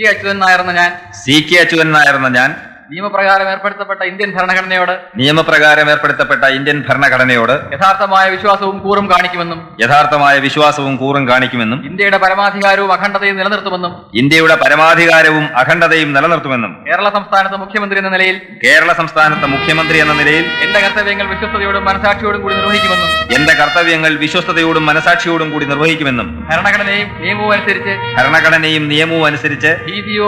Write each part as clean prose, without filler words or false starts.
C K Achuthan Nair എന്ന ഞാൻ നിയമപ്രകാരം ഏർപ്പെടുത്തപ്പെട്ട ഇന്ത്യൻ ഭരണഘടനയോട് യഥാർത്ഥമായ വിശ്വാസവും കൂറും കാണിക്കുമെന്നും ഇന്ത്യയുടെ പരമാധികാരവും അഖണ്ഡതയും നിലനിർത്തുമെന്നും കേരള സംസ്ഥാനത്തെ മുഖ്യമന്ത്രി എന്ന നിലയിൽ എന്റെ കർത്തവ്യങ്ങൾ വിശ്വസ്തയോടും മനസാക്ഷിയോടും കൂടി നിർവഹിക്കുമെന്നും ഭരണഘടനയും നിയമവും അനുസരിച്ച് ഭീതിയോ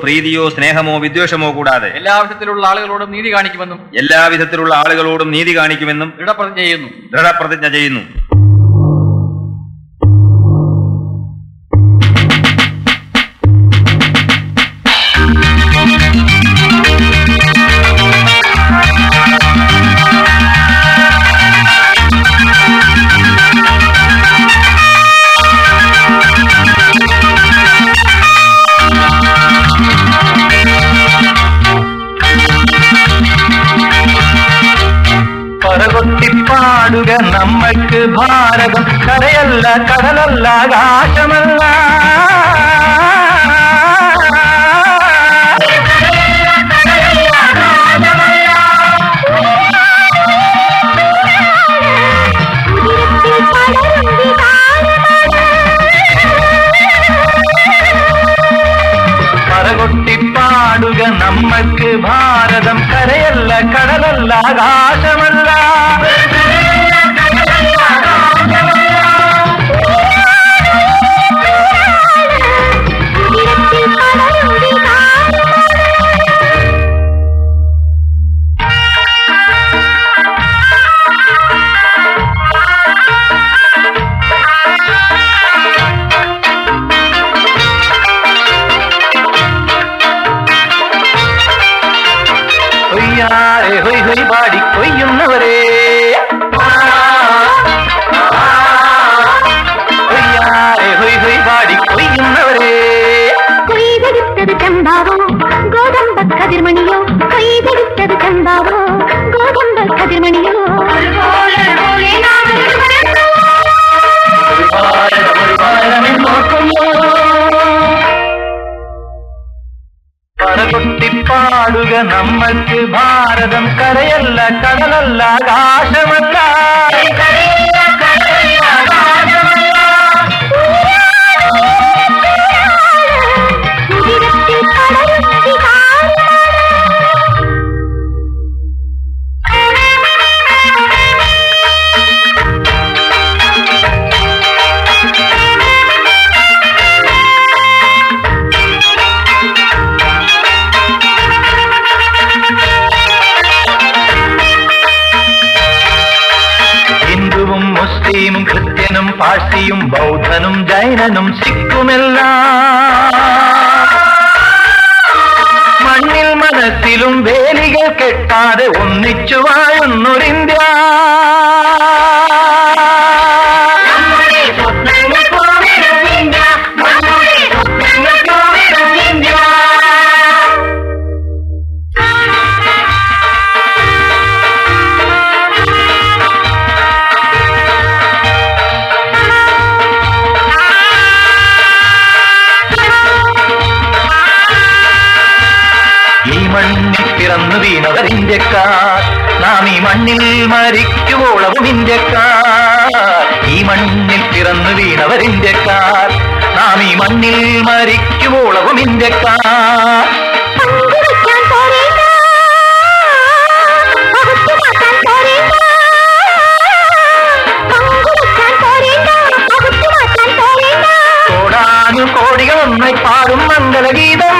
പ്രീതിയോ സ്നേഹമോ വിദ്വേഷമോ കൂടാതെ എല്ലാ വിധത്തിലുള്ള ആളുകളോടും നീതി കാണിക്കുമെന്നും ദൃഢപ്രതിജ്ഞ ചെയ്യുന്നു. നമ്മൾക്ക് ഭാരതം കരയല്ല കടലല്ല ആകാശമല്ല, കരകൊട്ടിപ്പാടുക നമ്മൾക്ക് ഭാരതം കരയല്ല കടലല്ല ആകാശമല്ല. കരകൊട്ടിപ്പാടുക നമ്മൾക്ക് ഭാരതം കരയല്ല കടലല്ല ആകാശമല്ല. ക്രിസ്ത്യനും പാഴ്സിയും ബൗദ്ധനും ജൈനനും സിക്കുമെല്ലാം മണ്ണിൽ മനസ്സിലും വേലികൾ കെട്ടാതെ ഒന്നിച്ചു വാഴുന്നൊരിന്ത്യ, ഇന്ത്യക്കാർ നാം ഈ മണ്ണിൽ മരിക്കുവോളവും ഇന്ത്യക്കാർ, ഈ മണ്ണിൽ പിറന്നു വീണവർ ഇന്ത്യക്കാർ, നാം ഈ മണ്ണിൽ മരിക്കുവോളവും ഇന്ത്യക്കാർ. കോടാനും കോടികൾ ഒന്നായി പാടും മംഗളഗീതം,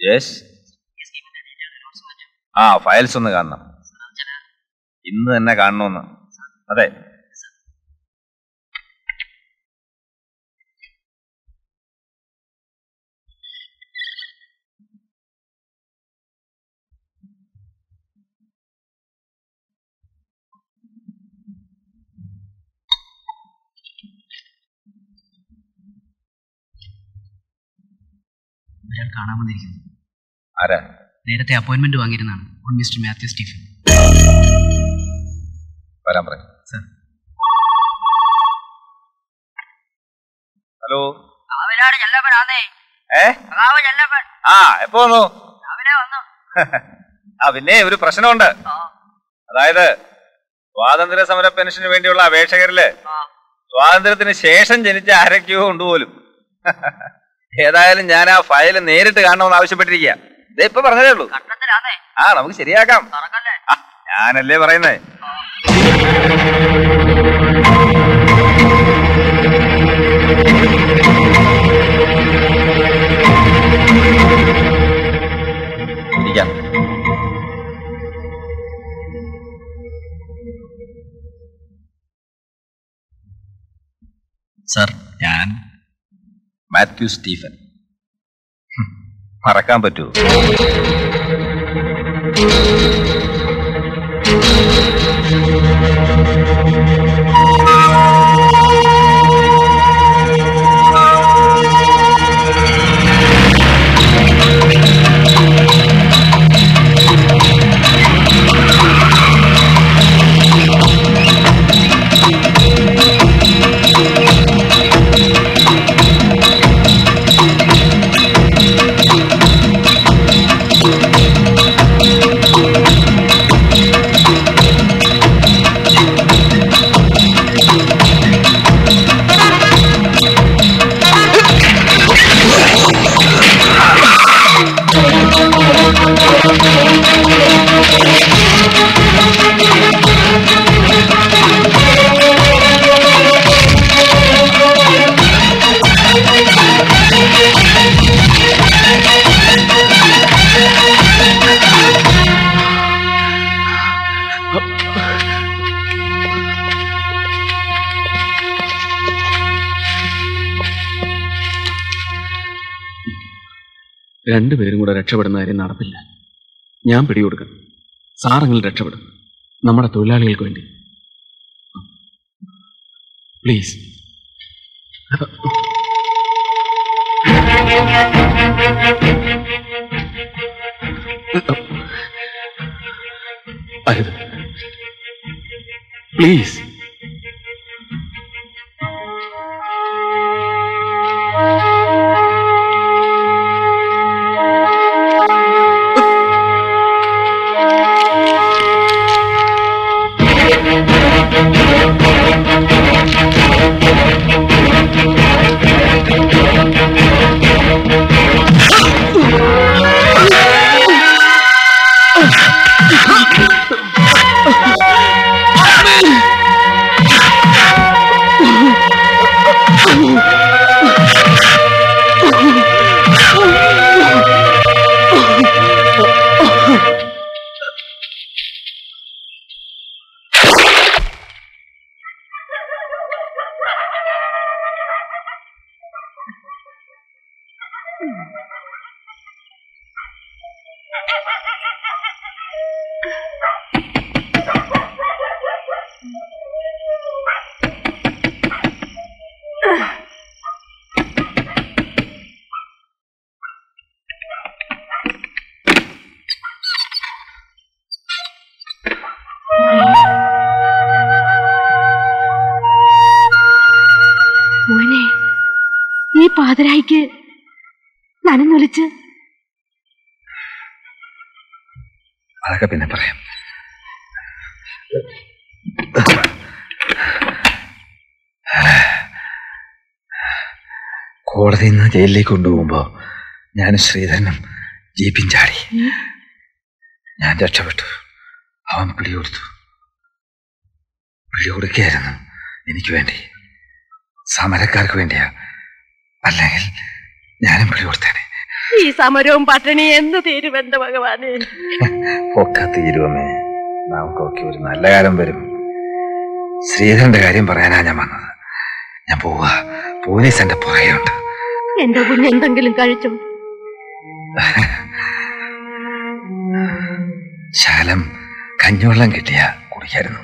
Yes. Ah, files on the gun. In the Nagano. Right. നേരത്തെ അപ്പോയിന്റ്മെന്റ് വാങ്ങിയിരുന്നാണ് മിസ്റ്റർ മാത്യു സ്റ്റീഫൻ. വരാൻ പറ സർ. ഹലോ ആവനാട് ജല്ലപ്പൻ ആന്നേ. ഏ ആവ ജല്ലപ്പൻ. ആ എപ്പോ വന്നു? രാവിലെ വന്നു. ആ പിന്നെ ഒരു പ്രശ്നമുണ്ട്. അതായത് സ്വാതന്ത്ര്യ സമര പെൻഷന് വേണ്ടിയുള്ള അപേക്ഷകരില് സ്വാതന്ത്ര്യത്തിന് ശേഷം ജനിച്ച ആരൊക്കെയോ കൊണ്ടുപോലും. ഏതായാലും ഞാൻ ആ ഫയൽ നേരിട്ട് കാണണമെന്ന് ആവശ്യപ്പെട്ടിരിക്കുക. ഇതേ ഇപ്പൊ പറഞ്ഞതേ ഉള്ളൂ. ആ നമുക്ക് ശരിയാക്കാം. ഞാനല്ലേ പറയുന്നേ. സർ, ഞാൻ മാത്യു സ്റ്റീഫൻ. മറക്കാൻ പറ്റൂ? രണ്ടുപേരും കൂടെ രക്ഷപ്പെടുന്ന കാര്യം നടപ്പില്ല. ഞാൻ പിടികൊടുക്കണം. സാറെങ്കിലും രക്ഷപ്പെടും നമ്മുടെ തൊഴിലാളികൾക്ക് വേണ്ടി. പ്ലീസ്. പ്ലീസ്. പാതിരായിക്ക് നനഞ്ഞൊലിച്ച് അതൊക്കെ പിന്നെ പറയാം. കോടതിയിൽ നിന്ന് ജയിലിലേക്ക് കൊണ്ടുപോകുമ്പോ ഞാൻ ശ്രീധരനും ജീപ്പിൻ ചാടി. ഞാൻ രക്ഷപ്പെട്ടു, അവൻ പിടികൊടുത്തു. പിടികൊടുക്കുകയായിരുന്നു എനിക്ക് വേണ്ടി, സമരക്കാർക്ക് വേണ്ടിയാ. അല്ലെങ്കിൽ ഞാനും പിടികൊടുത്തേനെ. ഈ സമരവും പട്ടിണി എന്ന് തീരുവെന്റെ ഭഗവാനെ. ഒക്കെ തീരുവമേ, നമുക്കൊക്കെ ഒരു നല്ല കാലം വരും. ശ്രീധരന്റെ കാര്യം പറയാനാ ഞാൻ വന്നത്. ഞാൻ പോവാ, പോലീസ് എന്റെ പുറകെയുണ്ട്. എന്റെ കുഞ്ഞ് എന്തെങ്കിലും കഴിച്ചു. ശാലം കഞ്ഞിവെള്ളം കിട്ടിയാ കുടിക്കായിരുന്നു.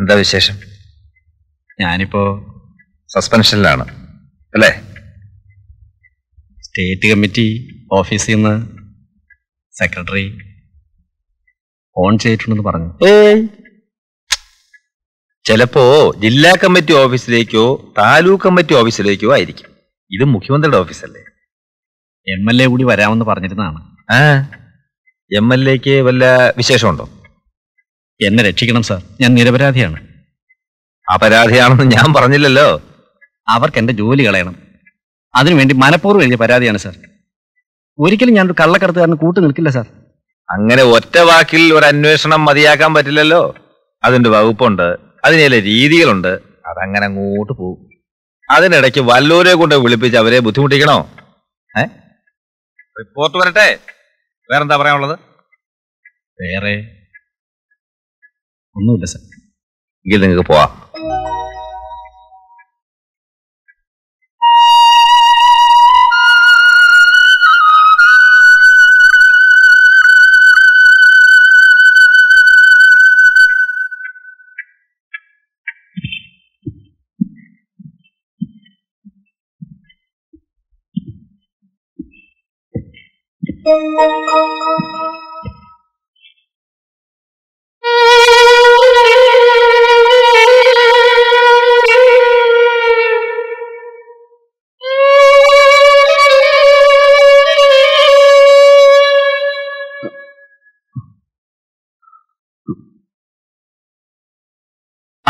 എന്താ വിശേഷം? ഞാനിപ്പോ സസ്പെൻഷനിലാണ് അല്ലേ? സ്റ്റേറ്റ് കമ്മിറ്റി ഓഫീസിൽ നിന്ന് സെക്രട്ടറി ഫോൺ ചെയ്തിട്ടുണ്ടെന്ന് പറഞ്ഞു. ചിലപ്പോ ജില്ലാ കമ്മിറ്റി ഓഫീസിലേക്കോ താലൂക്ക് കമ്മിറ്റി ഓഫീസിലേക്കോ ആയിരിക്കും. ഇത് മുഖ്യമന്ത്രിയുടെ ഓഫീസല്ലേ? MLA കൂടി വരാമെന്ന് പറഞ്ഞിരുന്നതാണ്. MLAക്ക് വല്ല വിശേഷമുണ്ടോ? എന്നെ രക്ഷിക്കണം സാർ, ഞാൻ നിരപരാധിയാണ്. അപരാധിയാണെന്ന് ഞാൻ പറഞ്ഞില്ലല്ലോ. അവർക്ക് എൻ്റെ ജോലി കളയണം, അതിനുവേണ്ടി മനഃപൂർവ്വം എഴുതിയ പരാതിയാണ് സാർ. ഒരിക്കലും ഞാനൊരു കള്ളക്കടത്തുകാരന് കൂട്ടു നിൽക്കില്ല സാർ. അങ്ങനെ ഒറ്റ വാക്കിൽ ഒരു അന്വേഷണം മതിയാക്കാൻ പറ്റില്ലല്ലോ. അതിൻ്റെ വകുപ്പുണ്ട്, അതിന് ചില രീതികളുണ്ട്, അതങ്ങനെ അങ്ങോട്ട് പോകും. അതിനിടയ്ക്ക് വല്ലവരെ കൊണ്ട് വിളിപ്പിച്ച് അവരെ ബുദ്ധിമുട്ടിക്കണോ? റിപ്പോർട്ട് വരട്ടെ. വേറെന്താ പറയാനുള്ളത്? വേറെ ഒന്നുമില്ല സാർ. എങ്കിൽ നിങ്ങൾക്ക് പോവാം.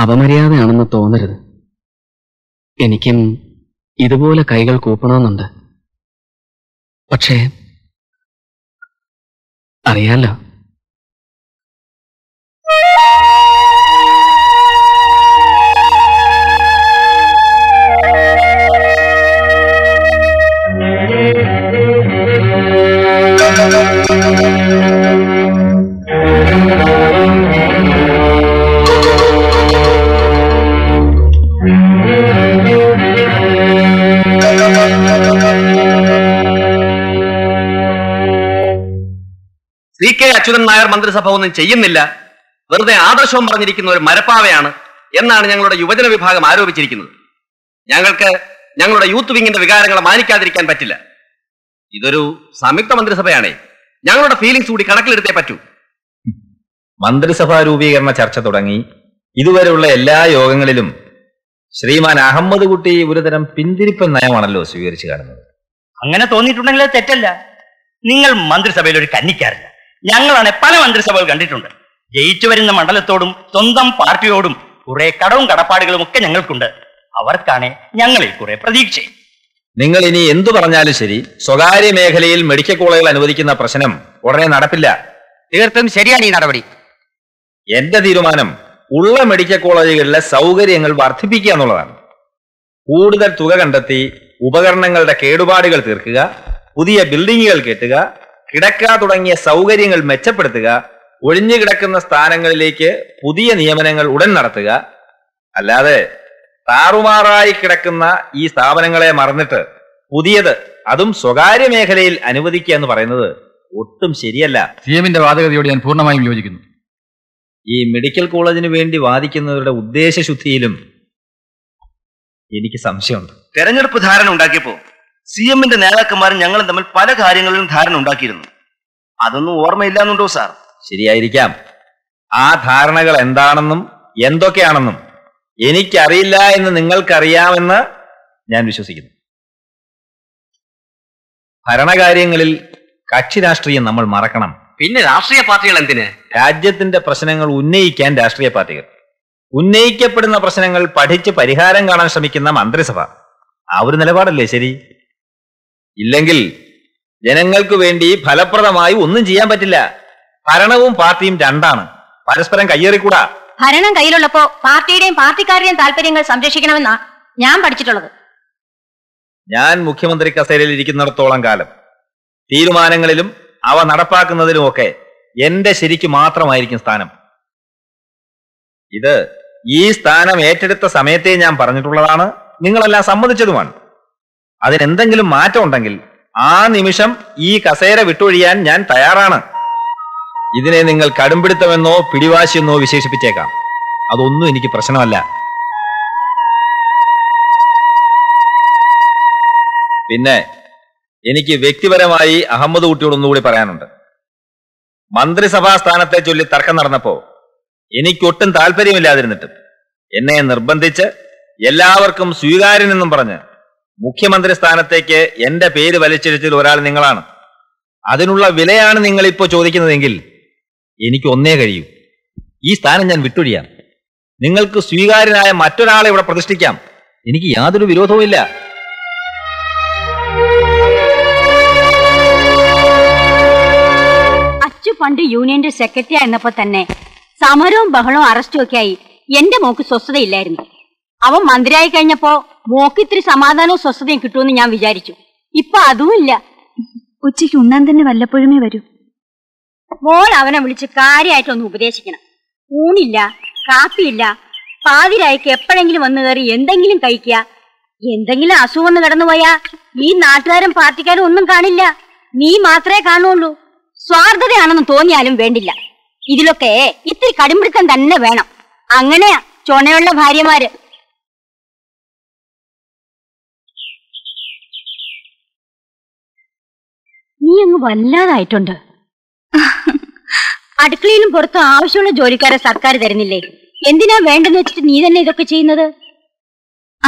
അപമര്യാദയാണെന്ന് തോന്നരുത്. എനിക്കും ഇതുപോലെ കൈകൾ കൂപ്പണമെന്നുണ്ട്. പക്ഷേ അറിയാലോ, സി കെ അച്യുതൻ നായർ മന്ത്രിസഭ ഒന്നും ചെയ്യുന്നില്ല, വെറുതെ ആദർശവും പറഞ്ഞിരിക്കുന്ന ഒരു മരപ്പാവയാണ് എന്നാണ് ഞങ്ങളുടെ യുവജന വിഭാഗം ആരോപിച്ചിരിക്കുന്നത്. ഞങ്ങൾക്ക് ഞങ്ങളുടെ യൂത്ത് വിങ്ങിന്റെ വികാരങ്ങളെ മാനിക്കാതിരിക്കാൻ പറ്റില്ല. ഇതൊരു സംയുക്ത മന്ത്രിസഭയാണേ, ഞങ്ങളുടെ ഫീലിംഗ്സ് കൂടി കണക്കിലെടുത്തേ പറ്റൂ. മന്ത്രിസഭാ രൂപീകരണ ചർച്ച തുടങ്ങി ഇതുവരെയുള്ള എല്ലാ യോഗങ്ങളിലും ശ്രീമാൻ അഹമ്മദ് കുട്ടി ഒരുതരം പിന്തിരിപ്പൻ നയമാണല്ലോ സ്വീകരിച്ചു കാണുന്നത്. അങ്ങനെ തോന്നിയിട്ടുണ്ടെങ്കിൽ തെറ്റല്ല. നിങ്ങൾ മന്ത്രിസഭയിൽ ഒരു കന്നിക്കാരല്ല. ഞങ്ങളാണ് പല മന്ത്രിസഭകൾ കണ്ടിട്ടുണ്ട്. ജയിച്ചു വരുന്ന മണ്ഡലത്തോടും സ്വന്തം പാർട്ടിയോടും കുറെ കടവും കടപ്പാടുകളും ഒക്കെ ഞങ്ങൾക്കുണ്ട്. അവർക്കാണ് ഞങ്ങളിൽ കുറെ പ്രതീക്ഷ. നിങ്ങൾ ഇനി എന്തു പറഞ്ഞാലും ശരി, സ്വകാര്യ മേഖലയിൽ മെഡിക്കൽ കോളേജുകൾ അനുവദിക്കുന്ന പ്രശ്നം ഉടനെ നടപ്പില്ല. തീർത്തും ശരിയാണ് ഈ നടപടി. എന്റെ തീരുമാനം ഉള്ള മെഡിക്കൽ കോളേജുകളിലെ സൗകര്യങ്ങൾ വർദ്ധിപ്പിക്കുക എന്നുള്ളതാണ്. കൂടുതൽ തുക കണ്ടെത്തി ഉപകരണങ്ങളുടെ കേടുപാടുകൾ തീർക്കുക, പുതിയ ബിൽഡിങ്ങുകൾ കെട്ടുക, കിടക്ക തുടങ്ങിയ സൗകര്യങ്ങൾ മെച്ചപ്പെടുത്തുക, ഒഴിഞ്ഞു കിടക്കുന്ന സ്ഥാനങ്ങളിലേക്ക് പുതിയ നിയമനങ്ങൾ ഉടൻ നടത്തുക. അല്ലാതെ താറുമാറായി കിടക്കുന്ന ഈ സ്ഥാപനങ്ങളെ മറന്നിട്ട് പുതിയത്, അതും സ്വകാര്യ മേഖലയിൽ അനുവദിക്കുക എന്ന് പറയുന്നത് ഒട്ടും ശരിയല്ല. സിഎമ്മിന്റെ വാദഗതിയോട് ഞാൻ പൂർണ്ണമായും യോജിക്കുന്നു. ഈ മെഡിക്കൽ കോളേജിന് വേണ്ടി വാദിക്കുന്നവരുടെ ഉദ്ദേശശുദ്ധിയിലും എനിക്ക് സംശയമുണ്ട്. തെരഞ്ഞെടുപ്പ് ധാരണ ഉണ്ടാക്കിയപ്പോ സി എമ്മിന്റെ നേതാക്കന്മാരും ഞങ്ങളും തമ്മിൽ പല കാര്യങ്ങളിലും ധാരണ ഉണ്ടാക്കിയിരുന്നു. അതൊന്നും ഓർമ്മയില്ലാന്നുണ്ടോ സാർ? ശരിയായിരിക്കാം. ആ ധാരണകൾ എന്താണെന്നും എന്തൊക്കെയാണെന്നും എനിക്കറിയില്ല എന്ന് നിങ്ങൾക്കറിയാമെന്ന് ഞാൻ വിശ്വസിക്കുന്നു. ഭരണകാര്യങ്ങളിൽ കക്ഷി രാഷ്ട്രീയം നമ്മൾ മറക്കണം. പിന്നെ രാഷ്ട്രീയ പാർട്ടികൾ എന്തിന്? രാജ്യത്തിന്റെ പ്രശ്നങ്ങൾ ഉന്നയിക്കാൻ രാഷ്ട്രീയ പാർട്ടികൾ, ഉന്നയിക്കപ്പെടുന്ന പ്രശ്നങ്ങൾ പഠിച്ച് പരിഹാരം കാണാൻ ശ്രമിക്കുന്ന മന്ത്രിസഭ. ആ ഒരു നിലപാടല്ലേ ശരി? ഇല്ലെങ്കിൽ ജനങ്ങൾക്ക് വേണ്ടി ഫലപ്രദമായി ഒന്നും ചെയ്യാൻ പറ്റില്ല. ഭരണവും പാർട്ടിയും രണ്ടാണ്, പരസ്പരം കയ്യേറിക്കൂടാ. ഭരണം കയ്യിലുള്ളപ്പോ പാർട്ടിയുടെയും പാർട്ടിക്കാരുടെയും താല്പര്യങ്ങൾ സംരക്ഷിക്കണമെന്നാ ഞാൻ പഠിച്ചിട്ടുള്ളത്. ഞാൻ മുഖ്യമന്ത്രി കസേരയിൽ ഇരിക്കുന്നിടത്തോളം കാലം തീരുമാനങ്ങളിലും അവ നടപ്പാക്കുന്നതിലുമൊക്കെ എന്റെ ശരിക്ക് മാത്രമായിരിക്കും സ്ഥാനം. ഇത് ഈ സ്ഥാനം ഏറ്റെടുത്ത സമയത്തെ ഞാൻ പറഞ്ഞിട്ടുള്ളതാണ്, നിങ്ങളെല്ലാം സമ്മതിച്ചതുമാണ്. അതിനെന്തെങ്കിലും മാറ്റം ഉണ്ടെങ്കിൽ ആ നിമിഷം ഈ കസേര വിട്ടൊഴിയാൻ ഞാൻ തയ്യാറാണ്. ഇതിനെ നിങ്ങൾ കടുംപിടുത്തമെന്നോ പിടിവാശിയെന്നോ വിശേഷിപ്പിച്ചേക്കാം, അതൊന്നും എനിക്ക് പ്രശ്നമല്ല. പിന്നെ എനിക്ക് വ്യക്തിപരമായി അഹമ്മദ് കുട്ടിയോട് ഒന്നുകൂടി പറയാനുണ്ട്. മന്ത്രിസഭാ സ്ഥാനത്തെ ചൊല്ലി തർക്കം നടന്നപ്പോ എനിക്കൊട്ടും താല്പര്യമില്ലാതിരുന്നിട്ടും എന്നെ നിർബന്ധിച്ച് എല്ലാവർക്കും സ്വീകാര്യനെന്നും പറഞ്ഞ് മുഖ്യമന്ത്രി സ്ഥാനത്തേക്ക് എന്റെ പേര് വലിച്ചിഴച്ചതിൽ ഒരാൾ നിങ്ങളാണ്. അതിനുള്ള വിലയാണ് നിങ്ങൾ ഇപ്പോൾ ചോദിക്കുന്നതെങ്കിൽ എനിക്ക് ഒന്നേ കഴിയൂ, ഈ സ്ഥാനം ഞാൻ വിട്ടൊഴിയാം. നിങ്ങൾക്ക് സ്വീകാര്യനായ മറ്റൊരാളെ ഇവിടെ പ്രതിഷ്ഠിക്കാം. എനിക്ക് യാതൊരു വിരോധവുമില്ല. അച്ചു പണ്ട് യൂണിയന്റെ സെക്രട്ടറി ആയിരുന്നപ്പോ തന്നെ സമരവും ബഹളവും അറസ്റ്റും ഒക്കെ ആയി എന്റെ മോക്ക് സ്വസ്ഥതയില്ലായിരുന്നു. അവൻ മന്ത്രിയായി കഴിഞ്ഞപ്പോ മോക്ക് ഇത്തിരി സമാധാനവും സ്വസ്ഥതയും കിട്ടുമെന്ന് ഞാൻ വിചാരിച്ചു. ഇപ്പൊ അതുമില്ല. ഉച്ചയ്ക്ക് ഉണ്ണാൻ തന്നെ വല്ലപ്പോഴുമേ വരൂ. മോൾ അവനെ വിളിച്ച് കാര്യമായിട്ടൊന്ന് ഉപദേശിക്കണം. ഊണില്ല, കാപ്പിയില്ല, പാതിരായിക്ക് എപ്പോഴെങ്കിലും വന്നു കയറി എന്തെങ്കിലും കഴിക്കുക. എന്തെങ്കിലും അസുഖം വന്ന് കിടന്നുപോയാ ഈ നാട്ടുകാരും പാർട്ടിക്കാരും ഒന്നും കാണില്ല, നീ മാത്രമേ കാണുള്ളൂ. സ്വാർത്ഥതയാണെന്ന് തോന്നിയാലും വേണ്ടില്ല, ഇതിലൊക്കെ ഇത്തിരി കടുംപിടുത്തം തന്നെ വേണം. അങ്ങനെയാ ചുണയുള്ള ഭാര്യമാര്. നീ അങ്ങ് വല്ലാതായിട്ടുണ്ട്. അടുക്കളയിലും പുറത്തും ആവശ്യമുള്ള ജോലിക്കാരെ സർക്കാർ തരുന്നില്ലേ? എന്തിനാ വേണ്ടെന്ന് വെച്ചിട്ട് നീ തന്നെ ഇതൊക്കെ ചെയ്യുന്നത്?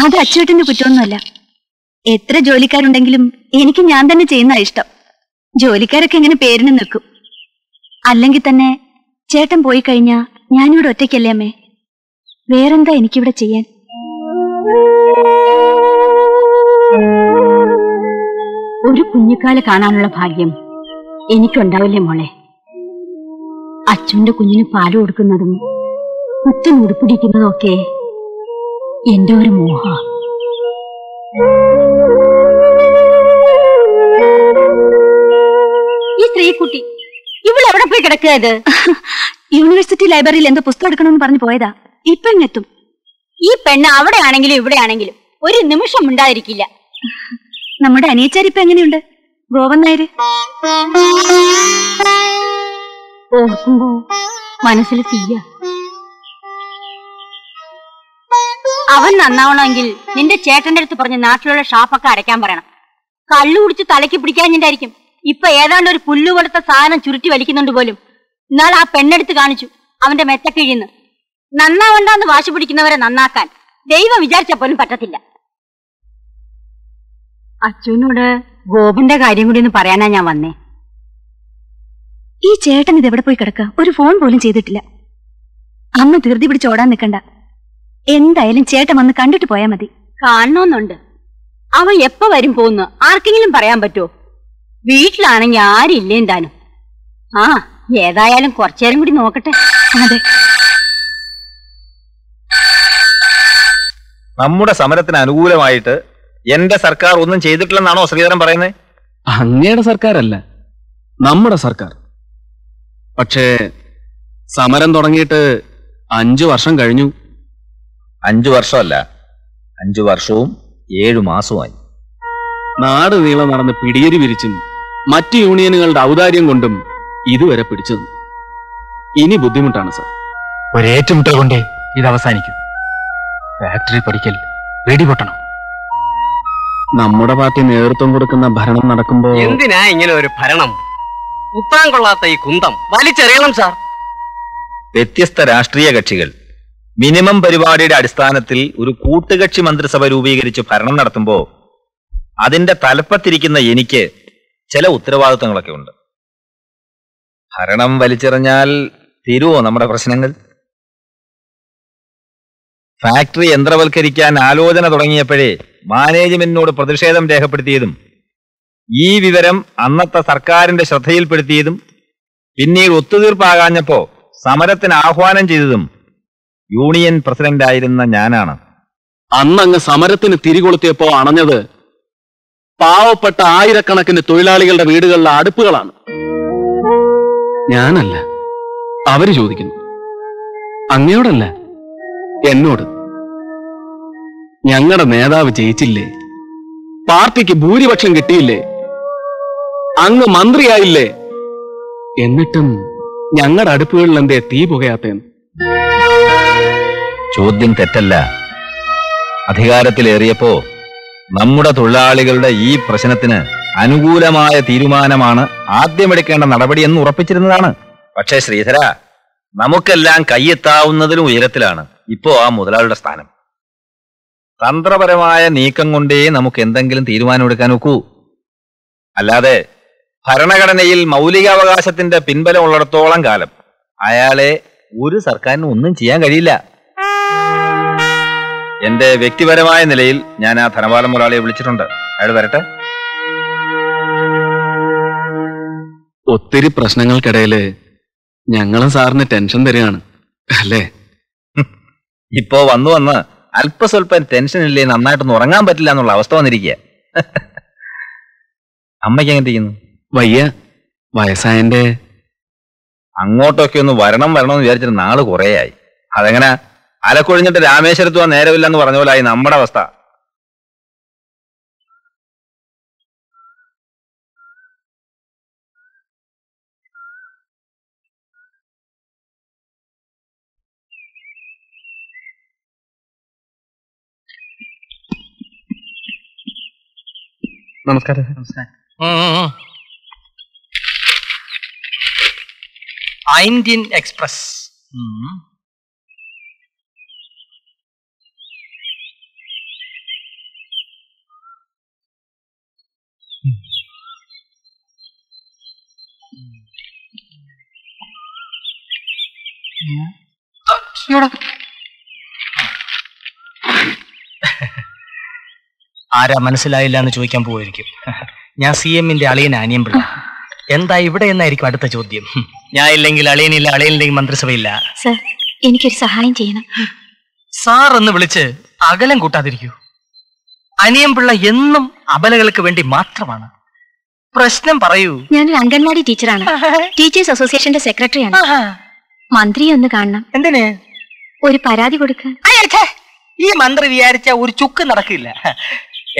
അത് അച്ചേട്ടന്റെ കുറ്റമൊന്നുമല്ല. എത്ര ജോലിക്കാരുണ്ടെങ്കിലും എനിക്ക് ഞാൻ തന്നെ ചെയ്യുന്ന ഇഷ്ടം. ജോലിക്കാരൊക്കെ എങ്ങനെ പേരിന് നിൽക്കും? അല്ലെങ്കിൽ തന്നെ ചേട്ടൻ പോയി കഴിഞ്ഞാ ഞാനിവിടെ ഒറ്റയ്ക്കല്ലേ അമ്മേ. വേറെന്താ എനിക്കിവിടെ ചെയ്യാൻ? ഒരു കുഞ്ഞിക്കാല് കാണാനുള്ള ഭാഗ്യം എനിക്കുണ്ടാവില്ലേ മോളെ? അച്ഛൻ്റെ കുഞ്ഞിന് പാല് കൊടുക്കുന്നതും കുത്തൻ ഉടുപ്പിടിക്കുന്നതും ഒക്കെ എന്റെ ഒരു മോഹ. ഈ സ്ത്രീക്കുട്ടി ഇവളെവിടെ പോയി കിടക്കുക? യൂണിവേഴ്സിറ്റി ലൈബ്രറിയിൽ എന്തോ പുസ്തകം എടുക്കണമെന്ന് പറഞ്ഞു പോയതാ. ഇപ്പെങ്ങെത്തും? ഈ പെണ്ണ് അവിടെയാണെങ്കിലും ഇവിടെയാണെങ്കിലും ഒരു നിമിഷം ഉണ്ടായിരിക്കില്ല. നമ്മുടെ അനിയച്ചാരിപ്പ എങ്ങനെയുണ്ട്? ഗോവൻ നായര് ഓർക്കുമ്പോ മനസ്സിൽ തീയ. അവൻ നന്നാവണമെങ്കിൽ നിന്റെ ചേട്ടന്റെ അടുത്ത് പറഞ്ഞ് നാട്ടിലുള്ള ഷാപ്പൊക്കെ അടയ്ക്കാൻ പറയണം. കള്ളു കുടിച്ച് തലയ്ക്ക് പിടിക്കാഞ്ഞിട്ടായിരിക്കും ഇപ്പൊ ഏതാണ്ട് ഒരു പുല്ലുപോലത്ത സാധനം ചുരുട്ടി വലിക്കുന്നുണ്ട് പോലും. എന്നാൽ ആ പെണ്ണെടുത്ത് കാണിച്ചു അവന്റെ മെത്തക്കിഴിന്ന്. നന്നാവണ്ടെന്ന് വാശി പിടിക്കുന്നവരെ നന്നാക്കാൻ ദൈവം വിചാരിച്ചപ്പോലും പറ്റത്തില്ല. അച്ഛനോട് ഗോപിന്റെ കാര്യം കൂടി ഒന്ന് പറയാനാ ഞാൻ വന്നേ. ഈ ചേട്ടൻ ഇതെവിടെ പോയി കിടക്കുക? ഒരു ഫോൺ പോലും ചെയ്തിട്ടില്ല. അന്ന് ധൃതി പിടിച്ചോടാൻ നിൽക്കണ്ട. എന്തായാലും ചേട്ടൻ വന്ന് കണ്ടിട്ട് പോയാ മതി. കാണണമെന്നുണ്ട്. അവൻ എപ്പോ വരും പോന്ന് ആർക്കെങ്കിലും പറയാൻ പറ്റുമോ? വീട്ടിലാണെങ്കിൽ ആരില്ലേ താനും. ആ ഏതായാലും കുറച്ചേരം കൂടി നോക്കട്ടെ. അതെ, നമ്മുടെ സമരത്തിന് അനുകൂലമായിട്ട് എന്റെ സർക്കാർ ഒന്നും ചെയ്തിട്ടില്ലെന്നാണോ ശ്രീധരൻ പറയുന്നത്? അങ്ങയുടെ സർക്കാരല്ല, നമ്മുടെ സർക്കാർ. പക്ഷേ സമരം തുടങ്ങിയിട്ട് 5 വർഷം കഴിഞ്ഞു. 5 വർഷമല്ല, 5 വർഷവും 7 മാസമായി. നാട് നീളം നടന്ന് പിടിയരി വിരിച്ചും മറ്റ് യൂണിയനുകളുടെ ഔദാര്യം കൊണ്ടും ഇതുവരെ പിടിച്ചത്. ഇനി ബുദ്ധിമുട്ടാണ് സാർ. ഒരേറ്റുമുട്ടൽ കൊണ്ടേ ഇത് അവസാനിക്കും. ഫാക്ടറി പഠിക്കൽ പേടിപൊട്ടണം. നമ്മുടെ പാർട്ടി നേതൃത്വം കൊടുക്കുന്ന ഭരണം നടക്കുമ്പോ എന്തിനാ ഇങ്ങനെ ഒരു ഭരണം? കുത്താൻ കൊള്ളാത്ത ഈ കുന്തം വലിച്ചെറിയണം സാർ. വ്യത്യസ്ത രാഷ്ട്രീയ കക്ഷികൾ മിനിമം പരിപാടിയുടെ അടിസ്ഥാനത്തിൽ ഒരു കൂട്ടുകക്ഷി മന്ത്രിസഭ രൂപീകരിച്ച് ഭരണം നടത്തുമ്പോ അതിന്റെ തലപ്പത്തിരിക്കുന്ന എനിക്ക് ചില ഉത്തരവാദിത്തങ്ങളൊക്കെ ഉണ്ട്. ഭരണം വലിച്ചെറിഞ്ഞാൽ തീരുവോ നമ്മുടെ പ്രശ്നങ്ങൾ? ഫാക്ടറി യന്ത്രവൽക്കരിക്കാൻ ആലോചന തുടങ്ങിയപ്പോഴേ മാനേജ്മെന്റിനോട് പ്രതിഷേധം രേഖപ്പെടുത്തിയതും ഈ വിവരം അന്നത്തെ സർക്കാരിന്റെ ശ്രദ്ധയിൽപ്പെടുത്തിയതും പിന്നീട് ഒത്തുതീർപ്പാകാഞ്ഞപ്പോ സമരത്തിന് ആഹ്വാനം ചെയ്തതും യൂണിയൻ പ്രസിഡന്റായിരുന്ന ഞാനാണ്. അന്നങ്ങ് സമരത്തിന് തിരികൊളുത്തിയപ്പോ അണഞ്ഞത് പാവപ്പെട്ട ആയിരക്കണക്കിന് തൊഴിലാളികളുടെ വീടുകളിലെ അടുപ്പുകളാണ്. ഞാനല്ല, അവര് ചോദിക്കുന്നു. അങ്ങയോടല്ല, എന്നോട്. ഞങ്ങളുടെ നേതാവ് ജയിച്ചില്ലേ? പാർട്ടിക്ക് ഭൂരിപക്ഷം കിട്ടിയില്ലേ? അങ്ങ് മന്ത്രിയായില്ലേ? എന്നിട്ടും ഞങ്ങളുടെ അടുപ്പുകളിൽ എന്തേ തീ പുകയാത്തേന്ന്. ചോദ്യം തെറ്റല്ല. അധികാരത്തിലേറിയപ്പോ നമ്മുടെ തൊഴിലാളികളുടെ ഈ പ്രശ്നത്തിന് അനുകൂലമായ തീരുമാനമാണ് ആദ്യമെടുക്കേണ്ട നടപടിയെന്ന് ഉറപ്പിച്ചിരുന്നതാണ്. പക്ഷേ ശ്രീധര, നമുക്കെല്ലാം കയ്യെത്താവുന്നതിലും ഉയരത്തിലാണ് ഇപ്പോ ആ മുതലാളിയുടെ സ്ഥാനം. തന്ത്രപരമായ നീക്കം കൊണ്ടേ നമുക്ക് എന്തെങ്കിലും തീരുമാനമെടുക്കാൻ ഒക്കൂ. അല്ലാതെ ഭരണഘടനയിൽ മൗലികാവകാശത്തിന്റെ പിൻബലമുള്ളിടത്തോളം കാലം അയാളെ ഒരു സർക്കാരിനും ഒന്നും ചെയ്യാൻ കഴിയില്ല. എന്റെ വ്യക്തിപരമായ നിലയിൽ ഞാൻ ആ ധനപാല മുതലാളിയെ വിളിച്ചിട്ടുണ്ട്. അയാൾ വരട്ടെ. ഒത്തിരി പ്രശ്നങ്ങൾക്കിടയില് ഞങ്ങളും സാറിന് ടെൻഷൻ തരികയാണ് അല്ലേ? ഇപ്പോ വന്നു വന്ന് അല്പസ്വല്പം ടെൻഷൻ ഇല്ലേ നന്നായിട്ടൊന്നും ഉറങ്ങാൻ പറ്റില്ല എന്നുള്ള അവസ്ഥ വന്നിരിക്കുക. അമ്മയ്ക്ക് എങ്ങനെ വയ്യ? വയസ്സായന്റെ അങ്ങോട്ടൊക്കെ ഒന്ന് വരണമെന്ന് വിചാരിച്ചിട്ട് നാള് കുറേയായി. അതെങ്ങനെ അലക്കൊഴിഞ്ഞിട്ട് രാമേശ്വരത്ത് വന്ന് നേരമില്ലെന്ന് പറഞ്ഞ പോലെ ആയി നമ്മുടെ അവസ്ഥ. നമസ്കാരം. നമസ്കാരം. Indian Express. ആരാ മനസ്സിലായില്ല എന്ന് ചോദിക്കാൻ പോയിരിക്കും. ഞാൻ സിഎമ്മിന്റെ അളിയൻ ആനിയമ്പിള്ള. എന്താ ഇവിടെ എന്നായിരിക്കും അടുത്ത ചോദ്യം. ഞാൻ ഇല്ലെങ്കിൽ അളിയനില്ല, അളിയനില്ലെങ്കിൽ മന്ത്രിസഭയില്ല. സർ, എനിക്കൊരു സഹായം ചെയ്യണം. സാർ എന്ന് വിളിച്ച് അകലം കൂട്ടാതിരിക്കൂ. അനിയമ്പിള്ള എന്നും അബലകൾക്ക് വേണ്ടി മാത്രമാണ്. പ്രശ്നം പറയൂ. ഞാനൊരു അംഗൻവാടി ടീച്ചറാണ്. ടീച്ചേഴ്സ് അസോസിയേഷന്റെ സെക്രട്ടറിയാണ്. മന്ത്രിയെ ഒന്ന് കാണണം. എന്തിന്? ഒരു പരാതി കൊടുക്കാൻ. ഈ മന്ത്രി വിചാരിച്ച ഒരു ചുക്ക് നടക്കില്ല.